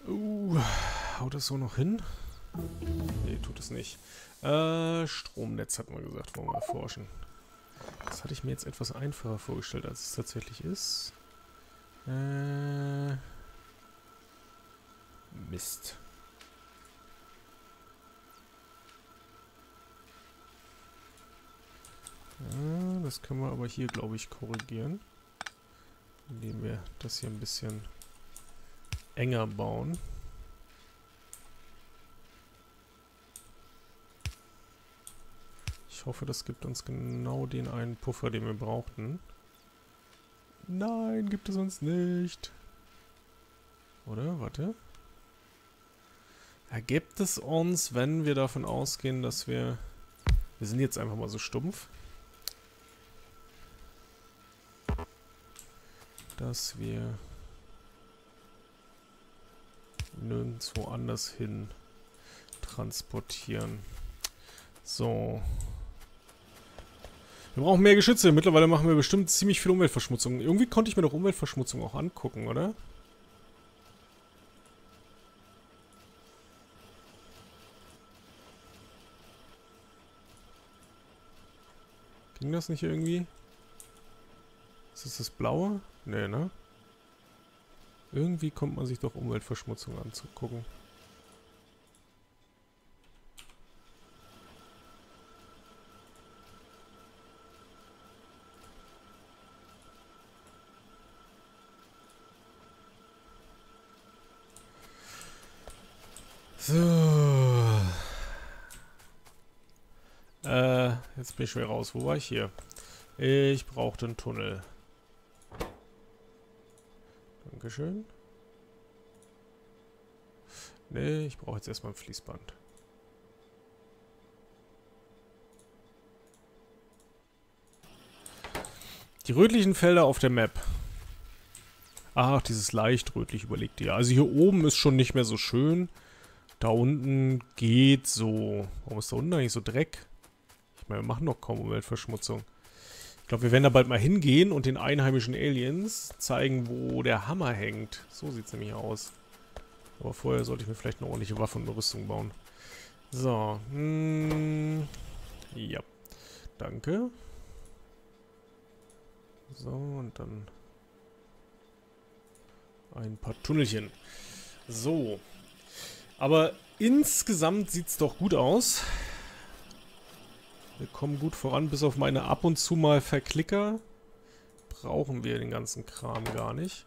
Uh, haut das so noch hin? Nee, tut es nicht. Äh, Stromnetz hat man gesagt, wollen wir erforschen. Das hatte ich mir jetzt etwas einfacher vorgestellt, als es tatsächlich ist. Äh, Mist. Ja, das können wir aber hier, glaube ich, korrigieren. Indem wir das hier ein bisschen enger bauen. Ich hoffe, das gibt uns genau den einen Puffer, den wir brauchten. Nein, gibt es uns nicht. Oder? Warte. Ja, gibt es uns, wenn wir davon ausgehen, dass wir... Wir sind jetzt einfach mal so stumpf. Dass wir... nirgendwo anders hin transportieren. So... Wir brauchen mehr Geschütze. Mittlerweile machen wir bestimmt ziemlich viel Umweltverschmutzung. Irgendwie konnte ich mir doch Umweltverschmutzung auch angucken, oder? Ging das nicht irgendwie? Ist das das Blaue? Nee, ne? Irgendwie kommt man sich doch Umweltverschmutzung anzugucken. So. Äh, jetzt bin ich schwer raus. Wo war ich hier? Ich brauchte einen Tunnel. Dankeschön. Nee, ich brauche jetzt erstmal ein Fließband. Die rötlichen Felder auf der Map. Ach, dieses leicht rötlich, überlegt ihr. Also hier oben ist schon nicht mehr so schön. Da unten geht so. Warum ist da unten eigentlich so Dreck? Ich meine, wir machen doch kaum Umweltverschmutzung. Ich glaube, wir werden da bald mal hingehen und den einheimischen Aliens zeigen, wo der Hammer hängt. So sieht es nämlich aus. Aber vorher sollte ich mir vielleicht eine ordentliche Waffe und eine Rüstung bauen. So. Hm. Ja. Danke. So, und dann ein paar Tunnelchen. So. Aber insgesamt sieht es doch gut aus. Wir kommen gut voran, bis auf meine ab und zu mal Verklicker. Brauchen wir den ganzen Kram gar nicht.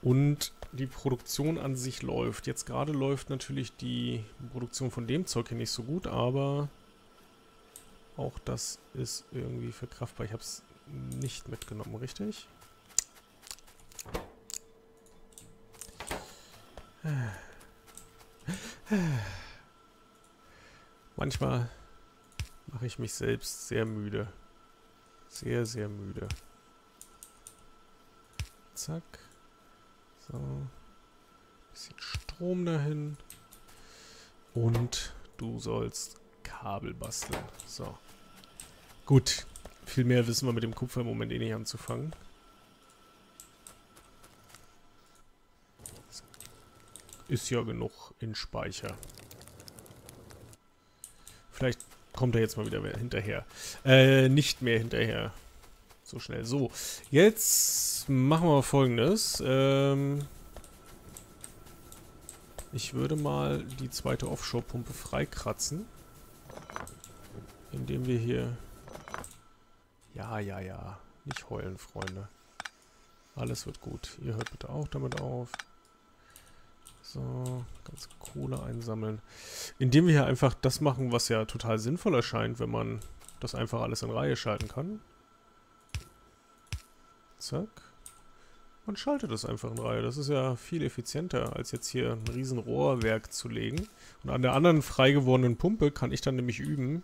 Und die Produktion an sich läuft. Jetzt gerade läuft natürlich die Produktion von dem Zeug hier nicht so gut, aber auch das ist irgendwie verkraftbar. Ich habe es nicht mitgenommen, richtig? Manchmal mache ich mich selbst sehr müde. Sehr, sehr müde. Zack. So. Bisschen Strom dahin. Und du sollst Kabel basteln. So. Gut. Viel mehr wissen wir mit dem Kupfer im Moment eh nicht anzufangen. Das ist ja genug in Speicher. Vielleicht kommt er jetzt mal wieder hinterher. Äh, nicht mehr hinterher. So schnell. So, jetzt machen wir Folgendes. Ähm ich würde mal die zweite Offshore-Pumpe freikratzen. Indem wir hier... Ja, ja, ja. Nicht heulen, Freunde. Alles wird gut. Ihr hört bitte auch damit auf. So, ganze Kohle einsammeln. Indem wir hier einfach das machen, was ja total sinnvoll erscheint, wenn man das einfach alles in Reihe schalten kann. Zack. Man schaltet das einfach in Reihe. Das ist ja viel effizienter, als jetzt hier ein riesen Rohrwerk zu legen. Und an der anderen frei gewordenen Pumpe kann ich dann nämlich üben,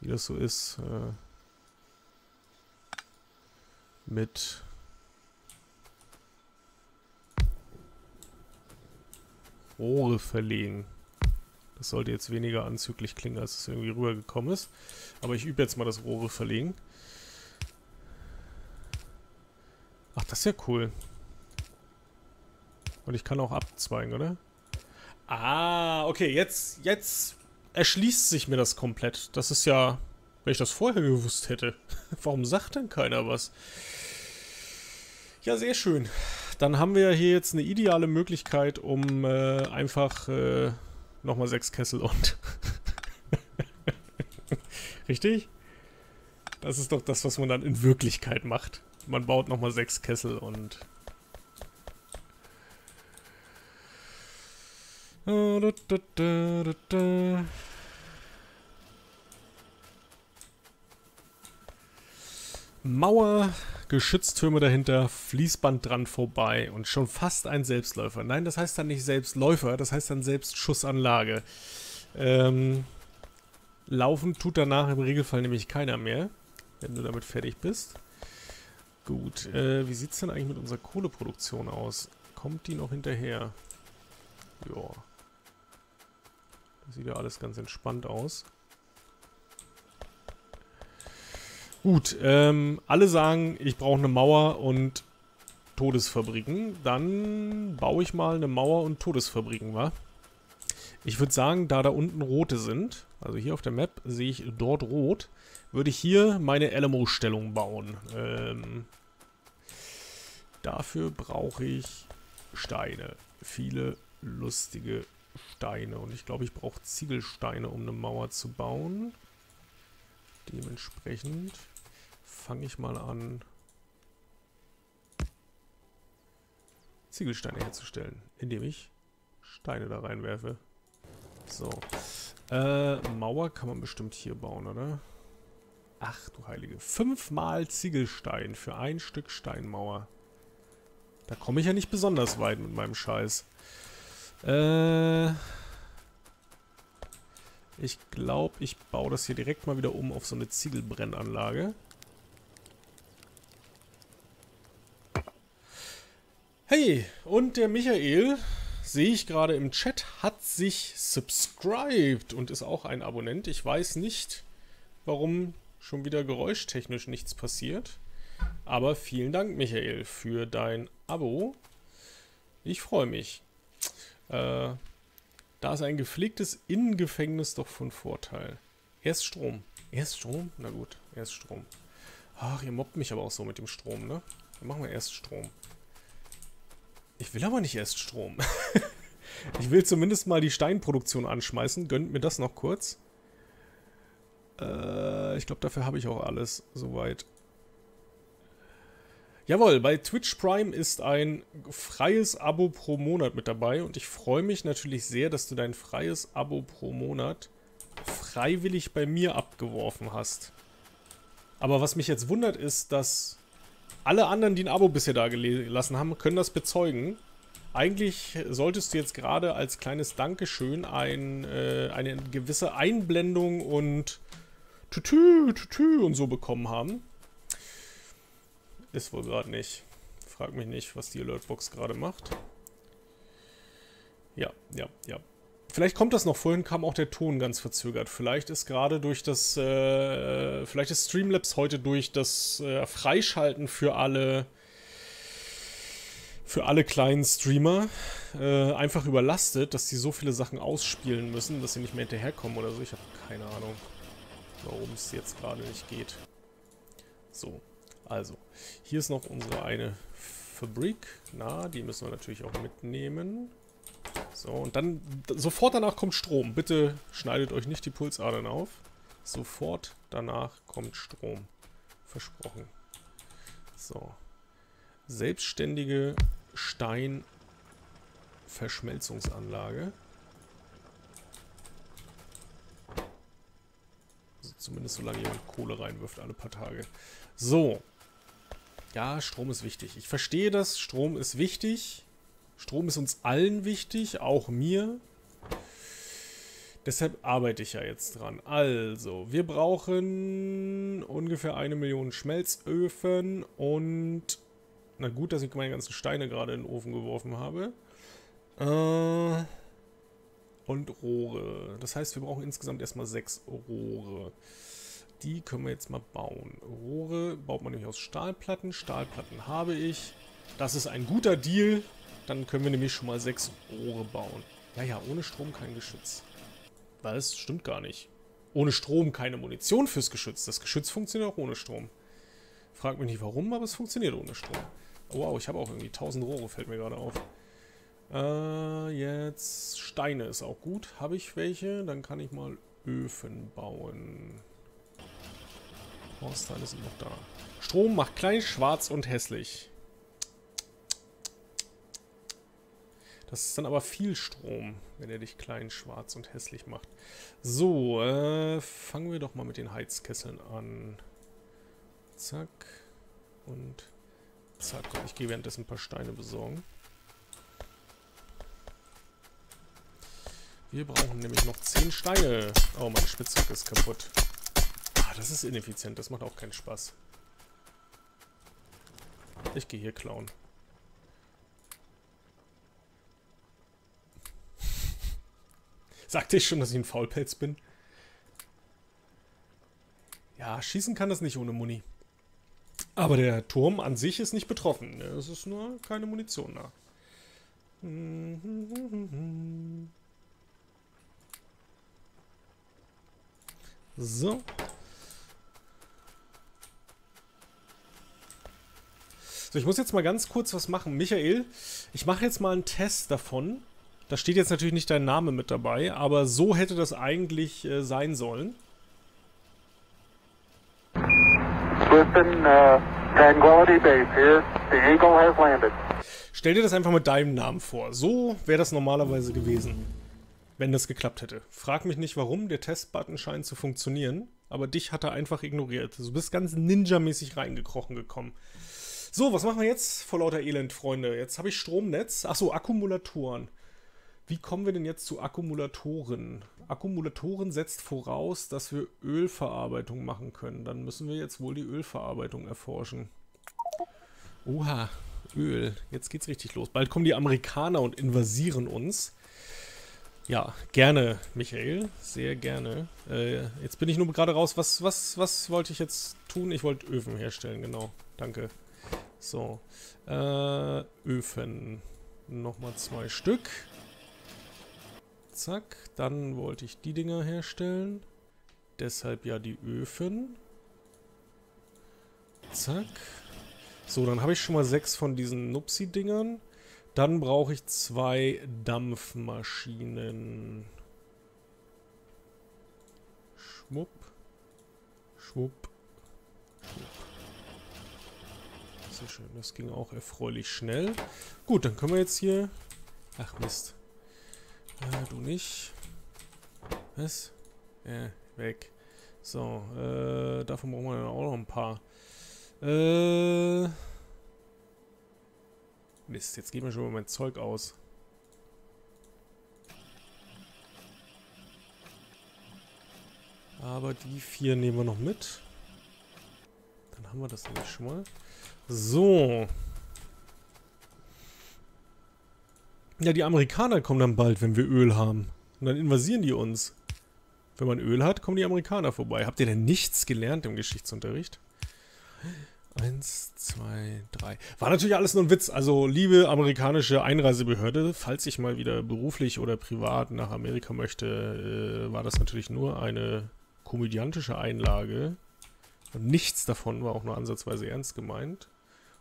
wie das so ist, äh, mit... Rohre verlegen. Das sollte jetzt weniger anzüglich klingen, als es irgendwie rübergekommen ist. Aber ich übe jetzt mal das Rohre verlegen. Ach, das ist ja cool. Und ich kann auch abzweigen, oder? Ah, okay, jetzt, jetzt erschließt sich mir das komplett. Das ist ja, wenn ich das vorher gewusst hätte. Warum sagt denn keiner was? Ja, sehr schön. Dann haben wir hier jetzt eine ideale Möglichkeit, um äh, einfach äh, nochmal sechs Kessel und... Richtig? Das ist doch das, was man dann in Wirklichkeit macht. Man baut nochmal sechs Kessel und... Mauer, Geschütztürme dahinter, Fließband dran vorbei und schon fast ein Selbstläufer. Nein, das heißt dann nicht Selbstläufer, das heißt dann Selbstschussanlage. Ähm, laufen tut danach im Regelfall nämlich keiner mehr, wenn du damit fertig bist. Gut, äh, wie sieht es denn eigentlich mit unserer Kohleproduktion aus? Kommt die noch hinterher? Joa. Das sieht ja alles ganz entspannt aus. Gut, ähm, alle sagen, ich brauche eine Mauer und Todesfabriken. Dann baue ich mal eine Mauer und Todesfabriken, wa? Ich würde sagen, da da unten rote sind, also hier auf der Map sehe ich dort rot, würde ich hier meine L M O-Stellung bauen. Ähm, dafür brauche ich Steine. Viele lustige Steine. Und ich glaube, ich brauche Ziegelsteine, um eine Mauer zu bauen. Dementsprechend fange ich mal an, Ziegelsteine herzustellen, indem ich Steine da reinwerfe. So. Äh, Mauer kann man bestimmt hier bauen, oder? Ach du Heilige. Fünfmal Ziegelstein für ein Stück Steinmauer. Da komme ich ja nicht besonders weit mit meinem Scheiß. Äh... Ich glaube, ich baue das hier direkt mal wieder um auf so eine Ziegelbrennanlage. Hey, und der Michael, sehe ich gerade im Chat, hat sich subscribed und ist auch ein Abonnent. Ich weiß nicht, warum schon wieder geräuschtechnisch nichts passiert. Aber vielen Dank, Michael, für dein Abo. Ich freue mich. Äh, da ist ein gepflegtes Innengefängnis doch von Vorteil. Erst Strom. Erst Strom? Na gut, erst Strom. Ach, ihr mobbt mich aber auch so mit dem Strom, ne? Dann machen wir erst Strom. Ich will aber nicht erst Strom. Ich will zumindest mal die Steinproduktion anschmeißen. Gönnt mir das noch kurz. Äh, ich glaube, dafür habe ich auch alles soweit. Jawohl, bei Twitch Prime ist ein freies Abo pro Monat mit dabei und ich freue mich natürlich sehr, dass du dein freies Abo pro Monat freiwillig bei mir abgeworfen hast. Aber was mich jetzt wundert ist, dass alle anderen, die ein Abo bisher da gelassen haben, können das bezeugen. Eigentlich solltest du jetzt gerade als kleines Dankeschön ein, äh, eine gewisse Einblendung und Tütü, Tütü und so bekommen haben. Ist wohl gerade nicht. Frag mich nicht, was die Alertbox gerade macht. Ja, ja, ja. Vielleicht kommt das noch. Vorhin kam auch der Ton ganz verzögert. Vielleicht ist gerade durch das, äh, vielleicht ist Streamlabs heute durch das äh, Freischalten für alle, für alle kleinen Streamer äh, einfach überlastet, dass sie so viele Sachen ausspielen müssen, dass sie nicht mehr hinterherkommen oder so. Ich habe keine Ahnung, warum es jetzt gerade nicht geht. So. Also, hier ist noch unsere eine Fabrik. Na, die müssen wir natürlich auch mitnehmen. So, und dann, sofort danach kommt Strom. Bitte schneidet euch nicht die Pulsadern auf. Sofort danach kommt Strom. Versprochen. So. Selbstständige Steinverschmelzungsanlage. Also zumindest solange jemand Kohle reinwirft, alle paar Tage. So. Ja, Strom ist wichtig. Ich verstehe das. Strom ist wichtig. Strom ist uns allen wichtig, auch mir. Deshalb arbeite ich ja jetzt dran. Also, wir brauchen ungefähr eine Million Schmelzöfen und... Na gut, dass ich meine ganzen Steine gerade in den Ofen geworfen habe. Äh, und Rohre. Das heißt, wir brauchen insgesamt erstmal sechs Rohre. Die können wir jetzt mal bauen. Rohre baut man nämlich aus Stahlplatten. Stahlplatten habe ich. Das ist ein guter Deal. Dann können wir nämlich schon mal sechs Rohre bauen. Ja, ja, ohne Strom kein Geschütz. Das stimmt gar nicht. Ohne Strom keine Munition fürs Geschütz. Das Geschütz funktioniert auch ohne Strom. Frag mich nicht warum, aber es funktioniert ohne Strom. Wow, ich habe auch irgendwie tausend Rohre, fällt mir gerade auf. Äh, jetzt Steine ist auch gut. Habe ich welche? Dann kann ich mal Öfen bauen. Horsteile sind noch da. Strom macht klein, schwarz und hässlich. Das ist dann aber viel Strom, wenn er dich klein, schwarz und hässlich macht. So, äh, fangen wir doch mal mit den Heizkesseln an. Zack. Und zack. Ich gehe währenddessen ein paar Steine besorgen. Wir brauchen nämlich noch zehn Steine. Oh, meine Spitzhacke ist kaputt. Das ist ineffizient, das macht auch keinen Spaß. Ich gehe hier klauen. Sagte ich schon, dass ich ein Faulpelz bin? Ja, schießen kann das nicht ohne Muni. Aber der Turm an sich ist nicht betroffen. Es ist nur keine Munition da. So. So, ich muss jetzt mal ganz kurz was machen. Michael, ich mache jetzt mal einen Test davon. Da steht jetzt natürlich nicht dein Name mit dabei, aber so hätte das eigentlich äh, sein sollen. Swiften, uh, Tranquility Base here. The Eagle has landed. Stell dir das einfach mit deinem Namen vor. So wäre das normalerweise gewesen, wenn das geklappt hätte. Frag mich nicht warum, der Testbutton scheint zu funktionieren, aber dich hat er einfach ignoriert. Du bist ganz ninja-mäßig reingekrochen gekommen. So, was machen wir jetzt vor lauter Elend, Freunde? Jetzt habe ich Stromnetz. Achso, Akkumulatoren. Wie kommen wir denn jetzt zu Akkumulatoren? Akkumulatoren setzt voraus, dass wir Ölverarbeitung machen können. Dann müssen wir jetzt wohl die Ölverarbeitung erforschen. Oha, Öl. Jetzt geht's richtig los. Bald kommen die Amerikaner und invasieren uns. Ja, gerne, Michael. Sehr gerne. Äh, jetzt bin ich nur gerade raus. Was, was, was wollte ich jetzt tun? Ich wollte Öfen herstellen, genau. Danke. So. Äh, Öfen. Nochmal zwei Stück. Zack. Dann wollte ich die Dinger herstellen. Deshalb ja die Öfen. Zack. So, dann habe ich schon mal sechs von diesen Nupsi-Dingern. Dann brauche ich zwei Dampfmaschinen. Schwupp. Schwupp. Schwupp. Sehr schön, das ging auch erfreulich schnell. Gut, dann können wir jetzt hier... Ach Mist. Äh, du nicht. Was? Äh, weg. So, äh, davon brauchen wir dann auch noch ein paar. Äh... Mist, jetzt geht mir schon mal mein Zeug aus. Aber die vier nehmen wir noch mit. Dann haben wir das nämlich schon mal. So. Ja, die Amerikaner kommen dann bald, wenn wir Öl haben. Und dann invasieren die uns. Wenn man Öl hat, kommen die Amerikaner vorbei. Habt ihr denn nichts gelernt im Geschichtsunterricht? Eins, zwei, drei. War natürlich alles nur ein Witz. Also, liebe amerikanische Einreisebehörde, falls ich mal wieder beruflich oder privat nach Amerika möchte, äh, war das natürlich nur eine komödiantische Einlage. Und nichts davon war auch nur ansatzweise ernst gemeint.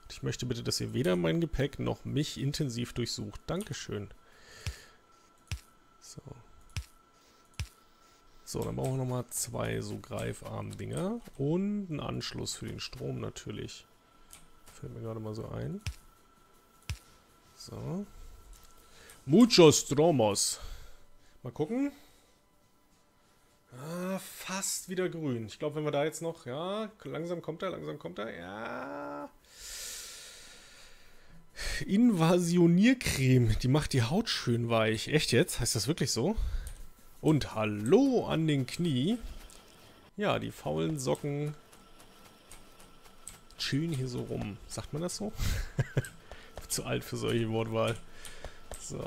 Und ich möchte bitte, dass ihr weder mein Gepäck noch mich intensiv durchsucht. Dankeschön. So. So, dann brauchen wir nochmal zwei so Greifarm-Dinger und einen Anschluss für den Strom natürlich. Fällt mir gerade mal so ein. So. Muchos Stromos. Mal gucken. Ah, fast wieder grün. Ich glaube, wenn wir da jetzt noch... Ja, langsam kommt er, langsam kommt er. Ja. Invasioniercreme. Die macht die Haut schön weich. Echt jetzt? Heißt das wirklich so? Und hallo an den Knie. Ja, die faulen Socken chillen hier so rum. Sagt man das so? Zu alt für solche Wortwahl. So.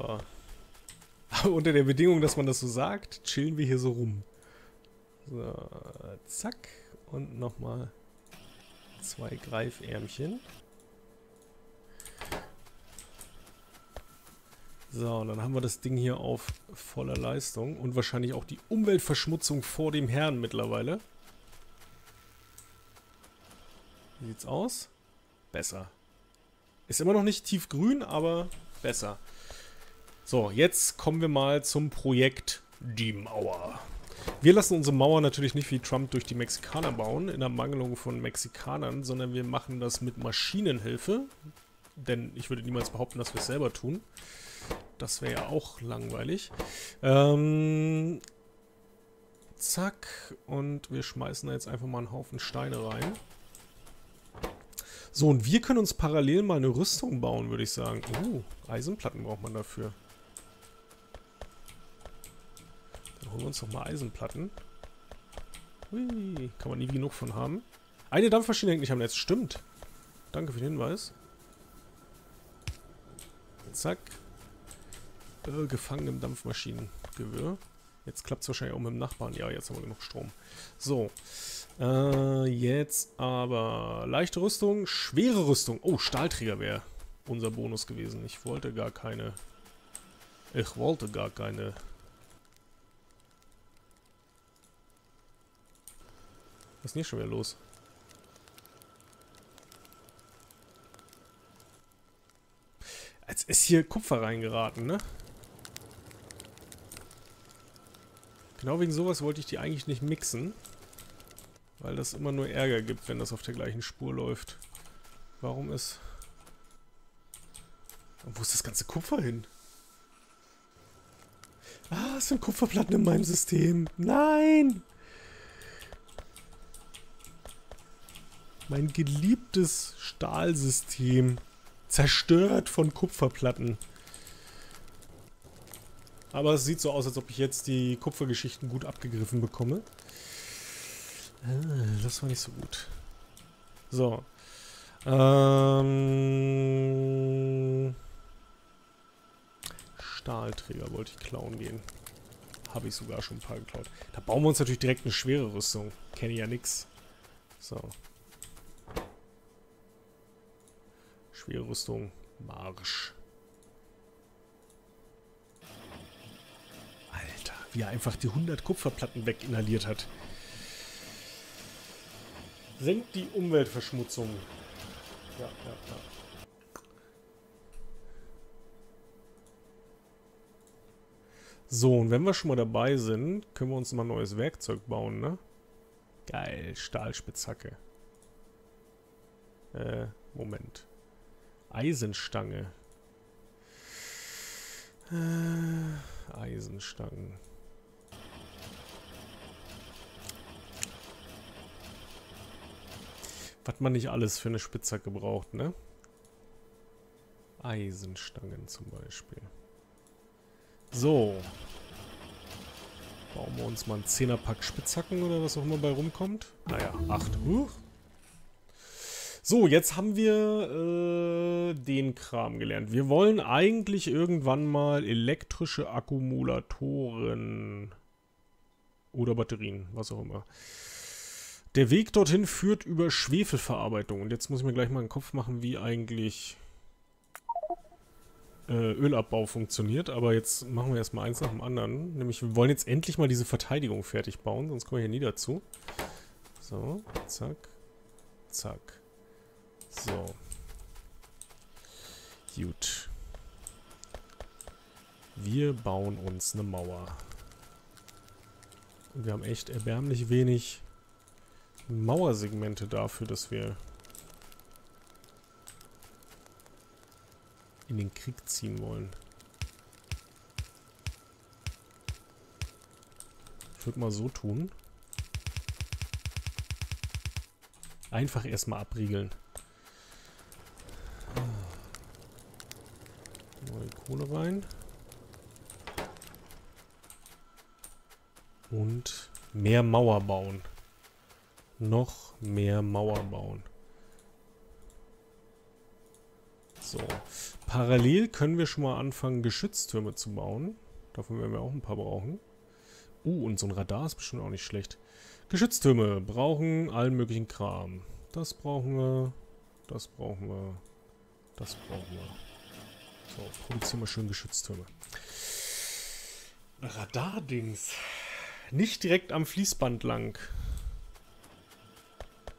Aber unter der Bedingung, dass man das so sagt, chillen wir hier so rum. So, zack. Und nochmal zwei Greifärmchen. So, und dann haben wir das Ding hier auf voller Leistung und wahrscheinlich auch die Umweltverschmutzung vor dem Herrn mittlerweile. Wie sieht's aus? Besser. Ist immer noch nicht tiefgrün, aber besser. So, jetzt kommen wir mal zum Projekt Die Mauer. Wir lassen unsere Mauer natürlich nicht wie Trump durch die Mexikaner bauen, in Ermangelung von Mexikanern, sondern wir machen das mit Maschinenhilfe. Denn ich würde niemals behaupten, dass wir es selber tun. Das wäre ja auch langweilig. Ähm, zack. Und wir schmeißen da jetzt einfach mal einen Haufen Steine rein. So, und wir können uns parallel mal eine Rüstung bauen, würde ich sagen. Uh, Eisenplatten braucht man dafür. Dann holen wir uns doch mal Eisenplatten. Hui, kann man nie genug von haben. Eine Dampfmaschine hängt nicht am Netz. Stimmt. Danke für den Hinweis. Zack. Äh, gefangen im Dampfmaschinengewirr. Jetzt klappt es wahrscheinlich auch mit dem Nachbarn. Ja, jetzt haben wir genug Strom. So. Äh, jetzt aber leichte Rüstung, schwere Rüstung. Oh, Stahlträger wäre unser Bonus gewesen. Ich wollte gar keine... Ich wollte gar keine... Was ist denn hier schon wieder los? Jetzt ist hier Kupfer reingeraten, ne? Genau wegen sowas wollte ich die eigentlich nicht mixen. Weil das immer nur Ärger gibt, wenn das auf der gleichen Spur läuft. Warum ist... Und wo ist das ganze Kupfer hin? Ah, es sind Kupferplatten in meinem System. Nein! Mein geliebtes Stahlsystem. Zerstört von Kupferplatten. Aber es sieht so aus, als ob ich jetzt die Kupfergeschichten gut abgegriffen bekomme. Ah, das war nicht so gut. So. Ähm, Stahlträger wollte ich klauen gehen. Habe ich sogar schon ein paar geklaut. Da bauen wir uns natürlich direkt eine schwere Rüstung. Kenne ja nix. So. Schwere Rüstung. Marsch. Alter, wie er einfach die hundert Kupferplatten weg inhaliert hat. Senkt die Umweltverschmutzung. Ja, ja, ja. So, und wenn wir schon mal dabei sind, können wir uns mal neues Werkzeug bauen, ne? Geil, Stahlspitzhacke. Äh, Moment. Eisenstange. Äh, Eisenstangen. Was man nicht alles für eine Spitzhacke braucht, ne? Eisenstangen zum Beispiel. So. Bauen wir uns mal einen Zehnerpack Spitzhacken oder was auch immer bei rumkommt. Naja, acht. Huch. So, jetzt haben wir äh, den Kram gelernt. Wir wollen eigentlich irgendwann mal elektrische Akkumulatoren oder Batterien, was auch immer. Der Weg dorthin führt über Schwefelverarbeitung. Und jetzt muss ich mir gleich mal einen Kopf machen, wie eigentlich äh, Ölabbau funktioniert. Aber jetzt machen wir erstmal eins nach dem anderen. Nämlich, wir wollen jetzt endlich mal diese Verteidigung fertig bauen. Sonst kommen wir hier nie dazu. So, zack. Zack. So. Gut. Wir bauen uns eine Mauer. Und wir haben echt erbärmlich wenig Mauersegmente dafür, dass wir in den Krieg ziehen wollen. Ich würde mal so tun. Einfach erstmal abriegeln. Neue Kohle rein. Und mehr Mauer bauen. Noch mehr Mauer bauen. So. Parallel können wir schon mal anfangen, Geschütztürme zu bauen. Davon werden wir auch ein paar brauchen. Uh, und so ein Radar ist bestimmt auch nicht schlecht. Geschütztürme brauchen allen möglichen Kram. Das brauchen wir. Das brauchen wir. Das brauchen wir. So, produzieren wir schön Geschütztürme. Radar-Dings. Nicht direkt am Fließband lang.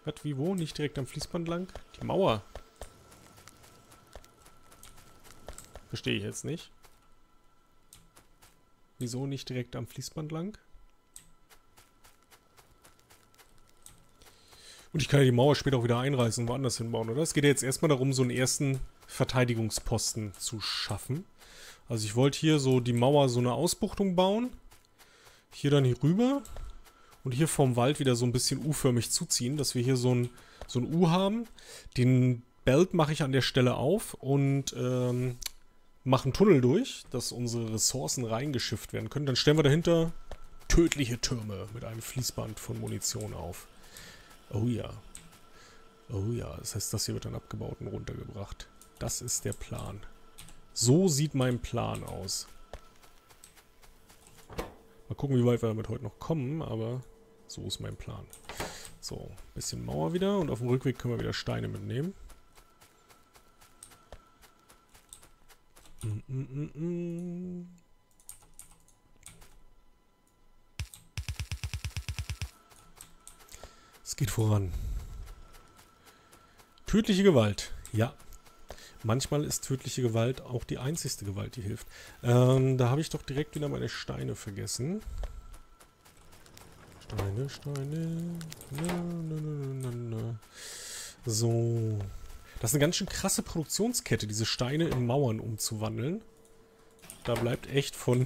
Was, wie, wo? Nicht direkt am Fließband lang? Die Mauer. Verstehe ich jetzt nicht. Wieso nicht direkt am Fließband lang? Und ich kann ja die Mauer später auch wieder einreißen und woanders hinbauen, oder? Es geht ja jetzt erstmal darum, so einen ersten Verteidigungsposten zu schaffen. Also ich wollte hier so die Mauer, so eine Ausbuchtung bauen. Hier dann hier rüber. Und hier vom Wald wieder so ein bisschen U-förmig zuziehen, dass wir hier so ein, so ein U haben. Den Belt mache ich an der Stelle auf und ähm, mache einen Tunnel durch, dass unsere Ressourcen reingeschifft werden können. Dann stellen wir dahinter tödliche Türme mit einem Fließband von Munition auf. Oh ja. Oh ja, das heißt, das hier wird dann abgebaut und runtergebracht. Das ist der Plan. So sieht mein Plan aus. Mal gucken, wie weit wir damit heute noch kommen, aber... so ist mein Plan. So, bisschen Mauer wieder und auf dem Rückweg können wir wieder Steine mitnehmen. Mm -mm -mm. Es geht voran. Tödliche Gewalt. Ja. Manchmal ist tödliche Gewalt auch die einzigste Gewalt, die hilft. Ähm, da habe ich doch direkt wieder meine Steine vergessen. Steine, Steine. Na, na, na, na, na. So. Das ist eine ganz schön krasse Produktionskette, diese Steine in Mauern umzuwandeln. Da bleibt echt von...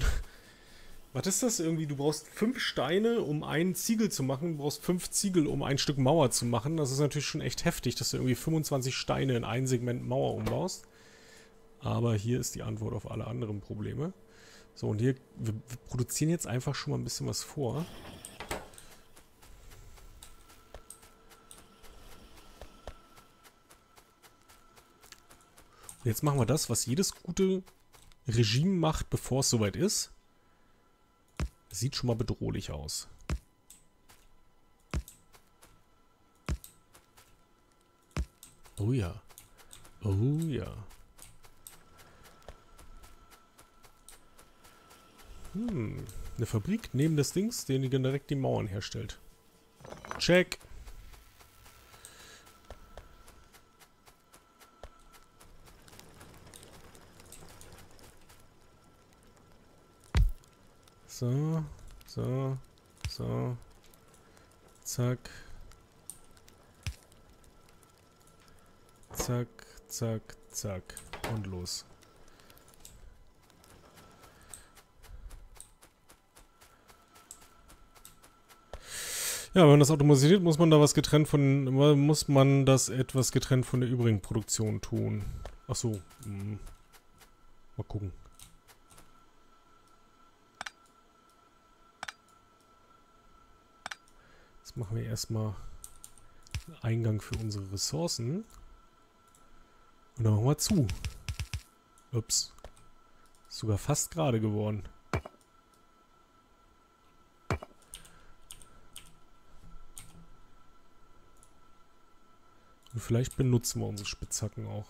Was ist das irgendwie? Du brauchst fünf Steine, um einen Ziegel zu machen. Du brauchst fünf Ziegel, um ein Stück Mauer zu machen. Das ist natürlich schon echt heftig, dass du irgendwie fünfundzwanzig Steine in ein Segment Mauer umbaust. Aber hier ist die Antwort auf alle anderen Probleme. So, und hier... Wir, wir produzieren jetzt einfach schon mal ein bisschen was vor. Jetzt machen wir das, was jedes gute Regime macht, bevor es soweit ist. Sieht schon mal bedrohlich aus. Oh ja. Oh ja. Hm. Eine Fabrik neben des Dings, den die direkt die Mauern herstellt. Check. So, so, so, zack, zack, zack, zack und los. Ja, wenn man das automatisiert, muss man da was getrennt von, muss man das etwas getrennt von der übrigen Produktion tun. Ach so, hm. Mal gucken. Machen wir erstmal einen Eingang für unsere Ressourcen. Und dann machen wir zu. Ups. Ist sogar fast gerade geworden. Und vielleicht benutzen wir unsere Spitzhacken auch.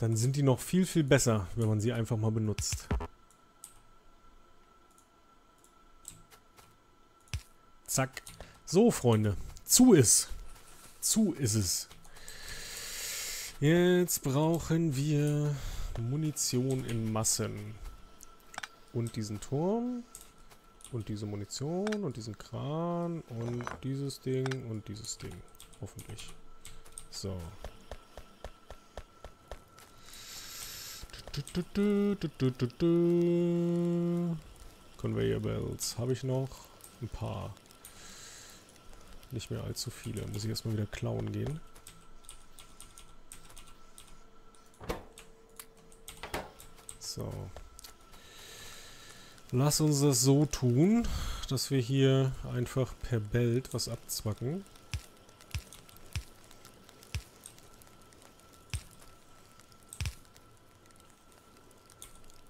Dann sind die noch viel, viel besser, wenn man sie einfach mal benutzt. Zack. So, Freunde. Zu ist. Zu ist es. Jetzt brauchen wir Munition in Massen. Und diesen Turm. Und diese Munition. Und diesen Kran. Und dieses Ding. Und dieses Ding. Hoffentlich. So. Conveyor Belts. Habe ich noch? Ein paar. Nicht mehr allzu viele. Muss ich erstmal wieder klauen gehen. So. Lass uns das so tun, dass wir hier einfach per Belt was abzwacken.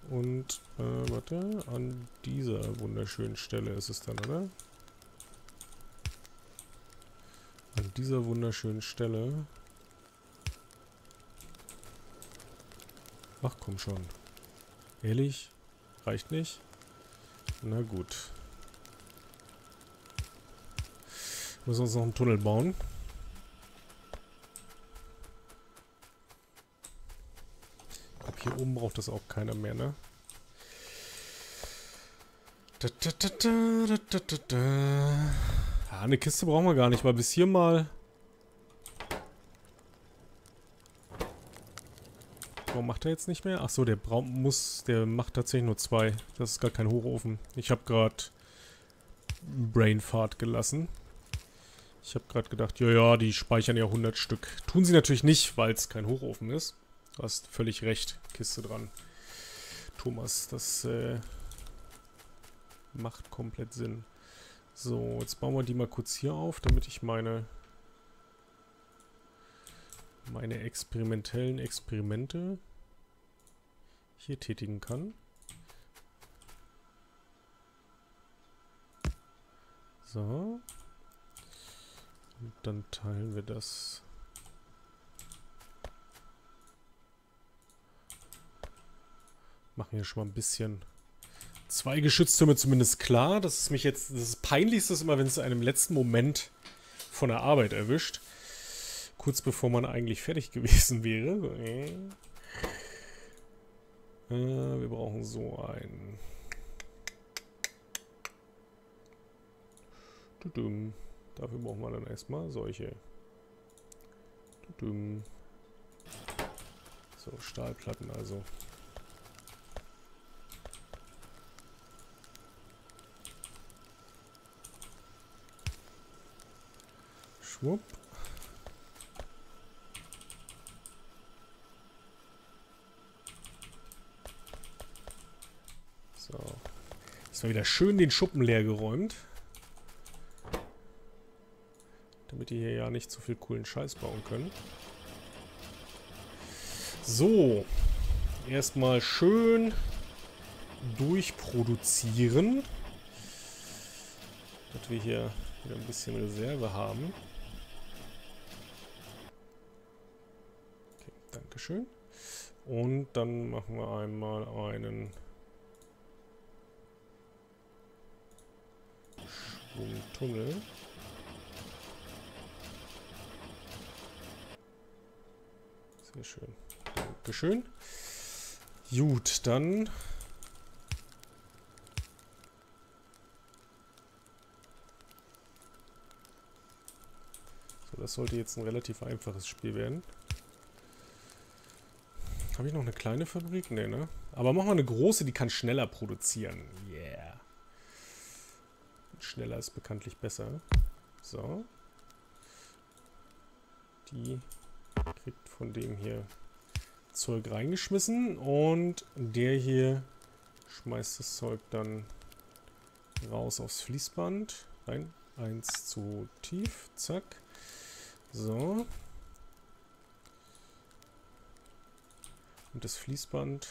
Und, äh, warte, an dieser wunderschönen Stelle ist es dann, oder? An dieser wunderschönen Stelle. Ach komm schon. Ehrlich? Reicht nicht? Na gut. Müssen wir uns noch einen Tunnel bauen. Ab hier oben braucht das auch keiner mehr, ne? Da, da, da, da, da, da, da. Ja, eine Kiste brauchen wir gar nicht, weil bis hier mal warum macht er jetzt nicht mehr? Achso, der braucht muss, der macht tatsächlich nur zwei. Das ist gar kein Hochofen. Ich habe gerade Brainfart gelassen. Ich habe gerade gedacht, ja, ja, die speichern ja hundert Stück. Tun sie natürlich nicht, weil es kein Hochofen ist. Du hast völlig recht, Kiste dran. Thomas, das äh, macht komplett Sinn. So, jetzt bauen wir die mal kurz hier auf, damit ich meine, meine experimentellen Experimente hier tätigen kann. So. Und dann teilen wir das. Machen hier schon mal ein bisschen... Zwei Geschütztürme zumindest klar. Das ist mich jetzt. Das Peinlichste ist immer, wenn es einen im letzten Moment von der Arbeit erwischt. Kurz bevor man eigentlich fertig gewesen wäre. Äh, wir brauchen so einen. Dafür brauchen wir dann erstmal solche. So, Stahlplatten also. Schwupp. So. Jetzt war wieder schön den Schuppen leer geräumt. Damit die hier ja nicht so viel coolen Scheiß bauen können. So, erstmal schön durchproduzieren, dass wir hier wieder ein bisschen Reserve haben. Okay, Dankeschön. Und dann machen wir einmal einen Schwungtunnel. Sehr schön. Dankeschön. Gut, dann so, das sollte jetzt ein relativ einfaches Spiel werden. Habe ich noch eine kleine Fabrik? Ne, ne? Aber machen wir eine große, die kann schneller produzieren. Yeah. Schneller ist bekanntlich besser. So. Die kriegt von dem hier Zeug reingeschmissen und der hier schmeißt das Zeug dann raus aufs Fließband. Rein. Eins zu tief. Zack. So. Und das Fließband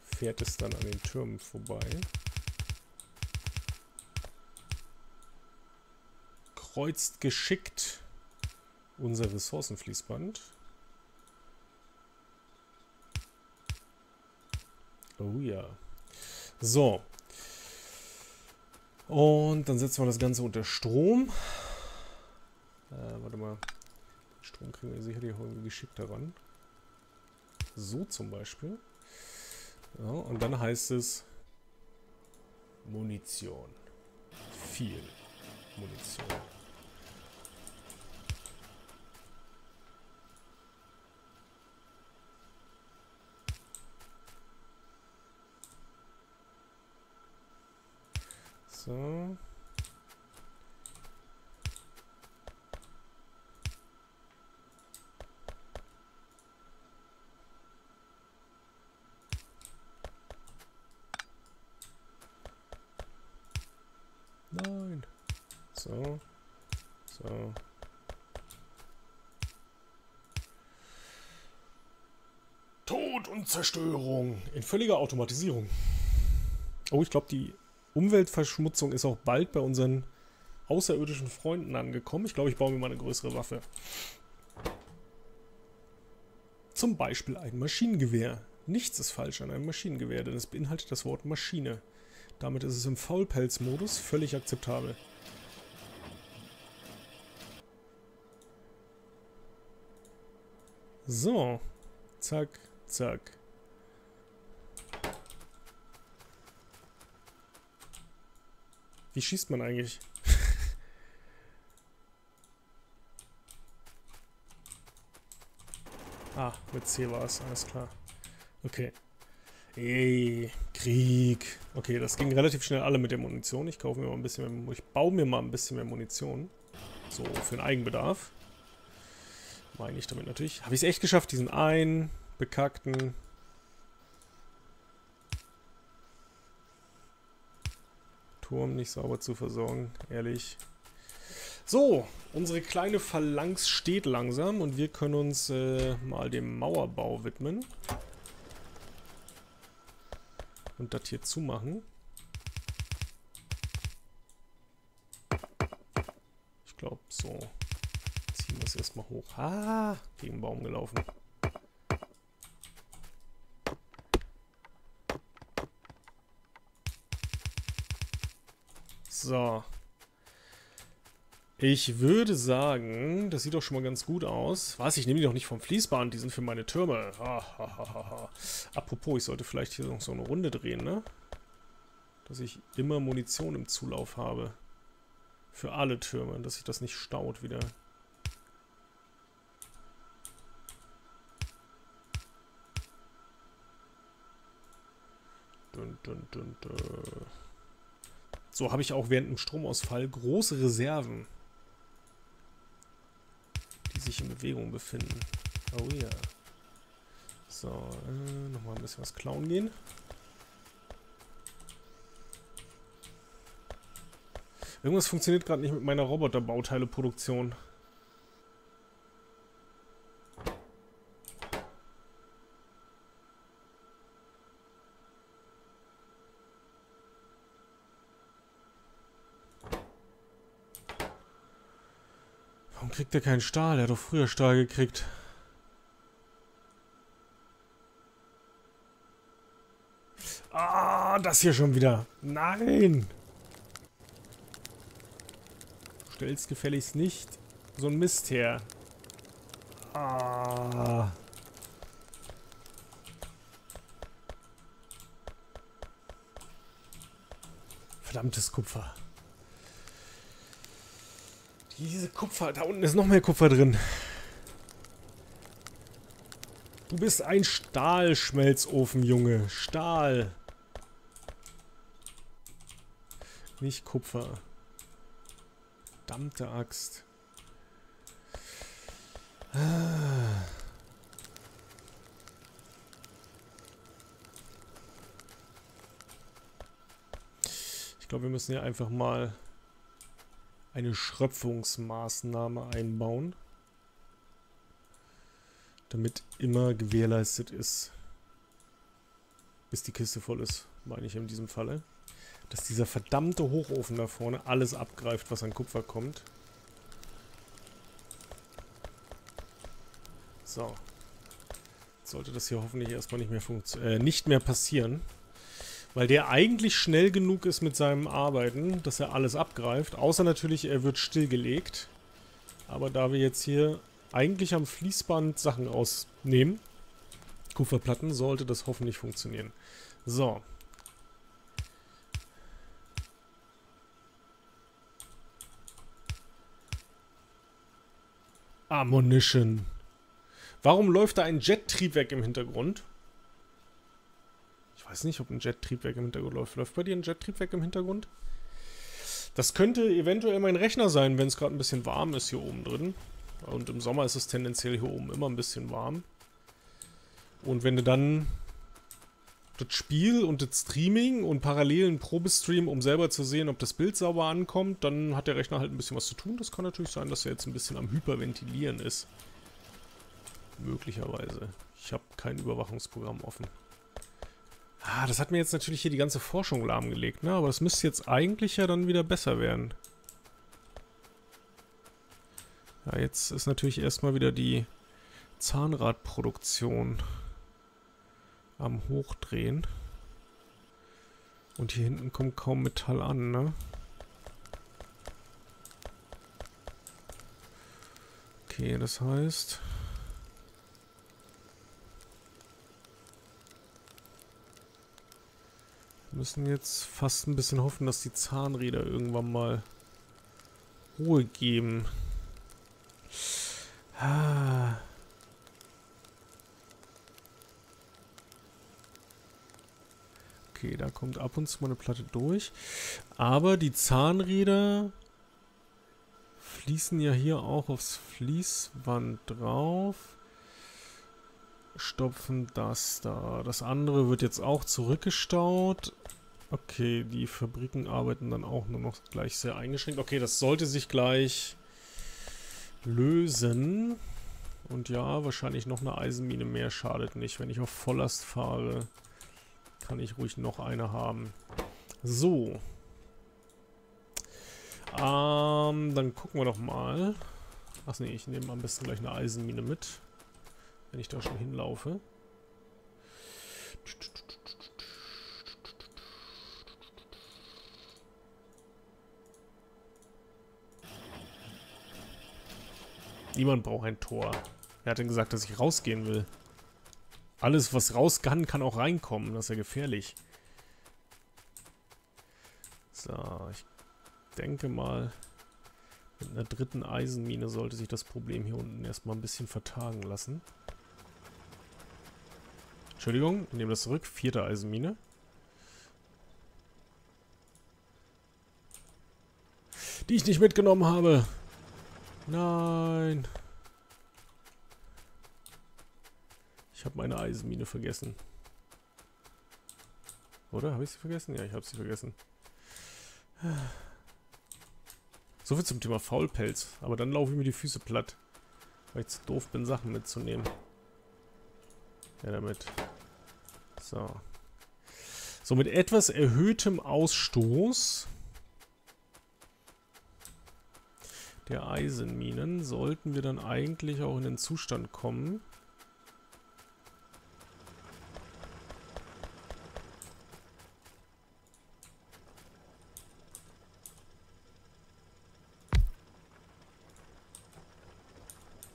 fährt es dann an den Türmen vorbei. Kreuzt geschickt unser Ressourcenfließband. Oh ja. So. Und dann setzen wir das Ganze unter Strom. Äh, warte mal. Strom kriegen wir sicherlich auch irgendwie geschickt daran. So zum Beispiel. Ja, und dann heißt es Munition. Viel Munition. So. Nein. So. So. Tod und Zerstörung in völliger Automatisierung. Oh, ich glaube, die Umweltverschmutzung ist auch bald bei unseren außerirdischen Freunden angekommen. Ich glaube, ich baue mir mal eine größere Waffe. Zum Beispiel ein Maschinengewehr. Nichts ist falsch an einem Maschinengewehr, denn es beinhaltet das Wort Maschine. Damit ist es im Faulpelz-Modus völlig akzeptabel. So. Zack, zack. Wie schießt man eigentlich? Ah, mit C war es, alles klar. Okay. Ey, Krieg. Okay, das ging relativ schnell alle mit der Munition. Ich kaufe mir mal ein bisschen mehr, ich baue mir mal ein bisschen mehr Munition. So, für den Eigenbedarf. Meine ich damit natürlich. Habe ich es echt geschafft, diesen einen bekackten... Turm nicht sauber zu versorgen, ehrlich. So, unsere kleine Phalanx steht langsam und wir können uns äh, mal dem Mauerbau widmen. Und das hier zumachen. Ich glaube, so. Ziehen wir es erstmal hoch. Ah, gegen den Baum gelaufen. So, ich würde sagen, das sieht doch schon mal ganz gut aus. Was, ich nehme die doch nicht vom Fließband, die sind für meine Türme. Ha, ha, ha, ha. Apropos, ich sollte vielleicht hier noch so eine Runde drehen, ne? Dass ich immer Munition im Zulauf habe. Für alle Türme, dass sich das nicht staut wieder. Dun, dun, dun, dun. So habe ich auch während dem Stromausfall große Reserven, die sich in Bewegung befinden. Oh ja. Yeah. So, äh, nochmal ein bisschen was klauen gehen. Irgendwas funktioniert gerade nicht mit meiner Roboterbauteile-Produktion. Warum kriegt er keinen Stahl? Er hat doch früher Stahl gekriegt. Ah, das hier schon wieder. Nein! Du stellst gefälligst nicht so ein Mist her. Ah. Verdammtes Kupfer. Diese Kupfer, da unten ist noch mehr Kupfer drin. Du bist ein Stahlschmelzofen, Junge. Stahl. Nicht Kupfer. Verdammte Axt. Ah. Ich glaube, wir müssen hier einfach mal eine Schröpfungsmaßnahme einbauen, damit immer gewährleistet ist, bis die Kiste voll ist, meine ich in diesem Falle. Dass dieser verdammte Hochofen da vorne alles abgreift, was an Kupfer kommt. So. Jetzt sollte das hier hoffentlich erstmal nicht mehr funktionieren, äh, nicht mehr passieren. Weil der eigentlich schnell genug ist mit seinem Arbeiten, dass er alles abgreift. Außer natürlich, er wird stillgelegt. Aber da wir jetzt hier eigentlich am Fließband Sachen ausnehmen, Kupferplatten, sollte das hoffentlich funktionieren. So. Ammunition. Warum läuft da ein Jet-Triebwerk im Hintergrund? Ich weiß nicht, ob ein Jet-Triebwerk im Hintergrund läuft. Läuft bei dir ein Jet-Triebwerk im Hintergrund? Das könnte eventuell mein Rechner sein, wenn es gerade ein bisschen warm ist hier oben drin. Und im Sommer ist es tendenziell hier oben immer ein bisschen warm. Und wenn du dann das Spiel und das Streaming und parallelen Probestream, um selber zu sehen, ob das Bild sauber ankommt, dann hat der Rechner halt ein bisschen was zu tun. Das kann natürlich sein, dass er jetzt ein bisschen am Hyperventilieren ist. Möglicherweise. Ich habe kein Überwachungsprogramm offen. Ah, das hat mir jetzt natürlich hier die ganze Forschung lahmgelegt, ne? Aber das müsste jetzt eigentlich ja dann wieder besser werden. Ja, jetzt ist natürlich erstmal wieder die Zahnradproduktion am Hochdrehen. Und hier hinten kommt kaum Metall an, ne? Okay, das heißt... Wir müssen jetzt fast ein bisschen hoffen, dass die Zahnräder irgendwann mal Ruhe geben. Ah. Okay, da kommt ab und zu mal eine Platte durch. Aber die Zahnräder fließen ja hier auch aufs Fließband drauf. Stopfen das da. Das andere wird jetzt auch zurückgestaut. Okay, die Fabriken arbeiten dann auch nur noch gleich sehr eingeschränkt. Okay, das sollte sich gleich lösen. Und ja, wahrscheinlich noch eine Eisenmine mehr schadet nicht. Wenn ich auf Volllast fahre, kann ich ruhig noch eine haben. So. Ähm, dann gucken wir doch mal. Ach nee, ich nehme am besten gleich eine Eisenmine mit. Wenn ich da schon hinlaufe. Niemand braucht ein Tor. Wer hat denn gesagt, dass ich rausgehen will? Alles, was raus kann, kann auch reinkommen. Das ist ja gefährlich. So, ich denke mal, mit einer dritten Eisenmine sollte sich das Problem hier unten erstmal ein bisschen vertagen lassen. Entschuldigung, ich nehme das zurück. Vierte Eisenmine. Die ich nicht mitgenommen habe. Nein. Ich habe meine Eisenmine vergessen. Oder? Habe ich sie vergessen? Ja, ich habe sie vergessen. So viel zum Thema Faulpelz. Aber dann laufe ich mir die Füße platt. Weil ich zu doof bin, Sachen mitzunehmen. Ja, damit. So. So, mit etwas erhöhtem Ausstoß der Eisenminen sollten wir dann eigentlich auch in den Zustand kommen,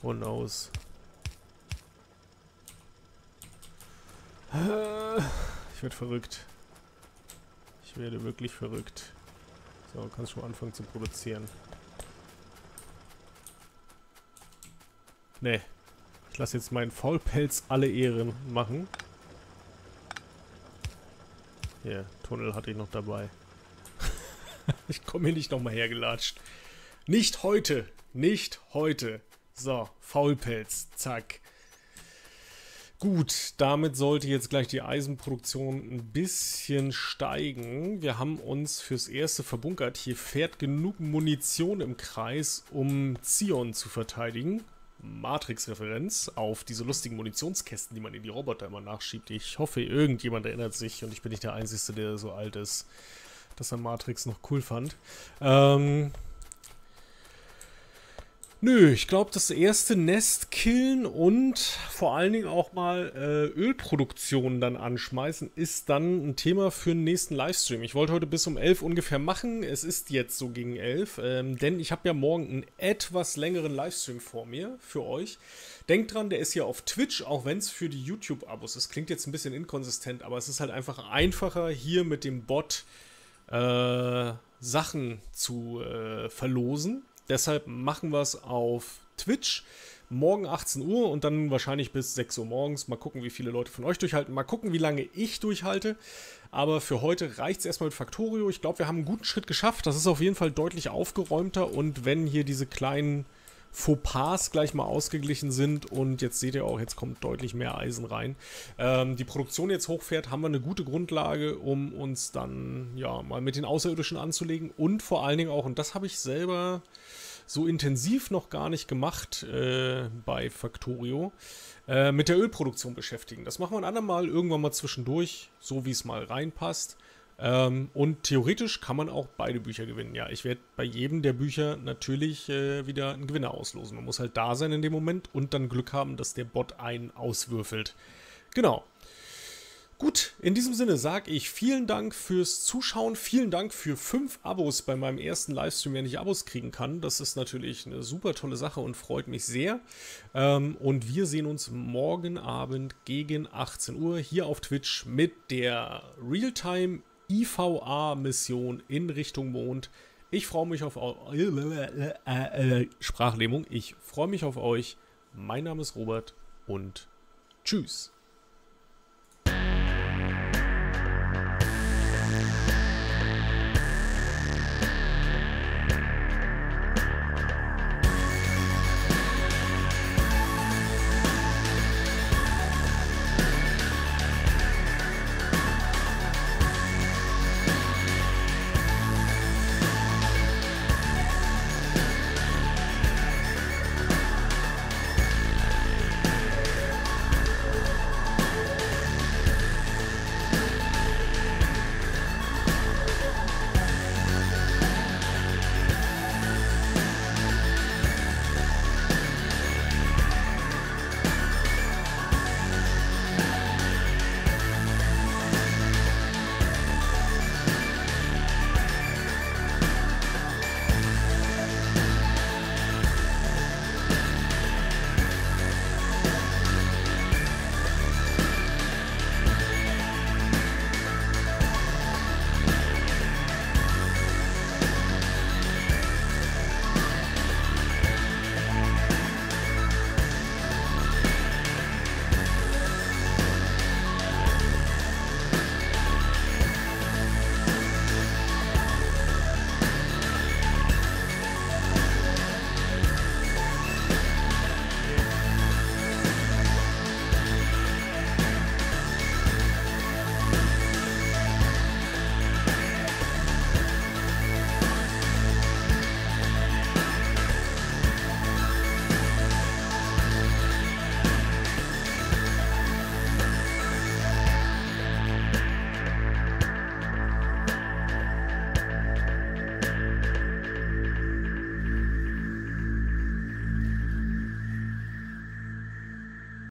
und aus. Ich werde verrückt. Ich werde wirklich verrückt. So, du kannst schon anfangen zu produzieren. Nee. Ich lasse jetzt meinen Faulpelz alle Ehren machen. Hier, Tunnel hatte ich noch dabei. Ich komme hier nicht nochmal hergelatscht. Nicht heute. Nicht heute. So, Faulpelz. Zack. Gut, damit sollte jetzt gleich die Eisenproduktion ein bisschen steigen. Wir haben uns fürs Erste verbunkert. Hier fährt genug Munition im Kreis, um Zion zu verteidigen. Matrix-Referenz auf diese lustigen Munitionskästen, die man in die Roboter immer nachschiebt. Ich hoffe, irgendjemand erinnert sich und ich bin nicht der Einzige, der so alt ist, dass er Matrix noch cool fand. Ähm... Nö, ich glaube, das erste Nest killen und vor allen Dingen auch mal äh, Ölproduktion dann anschmeißen, ist dann ein Thema für den nächsten Livestream. Ich wollte heute bis um elf ungefähr machen, es ist jetzt so gegen elf, ähm, denn ich habe ja morgen einen etwas längeren Livestream vor mir, für euch. Denkt dran, der ist hier auf Twitch, auch wenn es für die YouTube-Abos ist. Klingt jetzt ein bisschen inkonsistent, aber es ist halt einfach einfacher, hier mit dem Bot äh, Sachen zu äh, verlosen. Deshalb machen wir es auf Twitch, morgen achtzehn Uhr und dann wahrscheinlich bis sechs Uhr morgens. Mal gucken, wie viele Leute von euch durchhalten, mal gucken, wie lange ich durchhalte. Aber für heute reicht es erstmal mit Factorio. Ich glaube, wir haben einen guten Schritt geschafft. Das ist auf jeden Fall deutlich aufgeräumter und wenn hier diese kleinen Fauxpas gleich mal ausgeglichen sind und jetzt seht ihr auch, jetzt kommt deutlich mehr Eisen rein. Ähm, die Produktion jetzt hochfährt, haben wir eine gute Grundlage, um uns dann ja mal mit den Außerirdischen anzulegen und vor allen Dingen auch, und das habe ich selber so intensiv noch gar nicht gemacht äh, bei Factorio, äh, mit der Ölproduktion beschäftigen. Das machen wir ein andermal, irgendwann mal zwischendurch, so wie es mal reinpasst. Ähm, und theoretisch kann man auch beide Bücher gewinnen. Ja, ich werde bei jedem der Bücher natürlich äh, wieder einen Gewinner auslosen. Man muss halt da sein in dem Moment und dann Glück haben, dass der Bot einen auswürfelt. Genau. Gut, in diesem Sinne sage ich vielen Dank fürs Zuschauen, vielen Dank für fünf Abos bei meinem ersten Livestream, wenn ich Abos kriegen kann. Das ist natürlich eine super tolle Sache und freut mich sehr. Und wir sehen uns morgen Abend gegen achtzehn Uhr hier auf Twitch mit der Realtime-I V A-Mission in Richtung Mond. Ich freue mich auf euch. Sprachlähmung. Ich freue mich auf euch. Mein Name ist Robert und tschüss.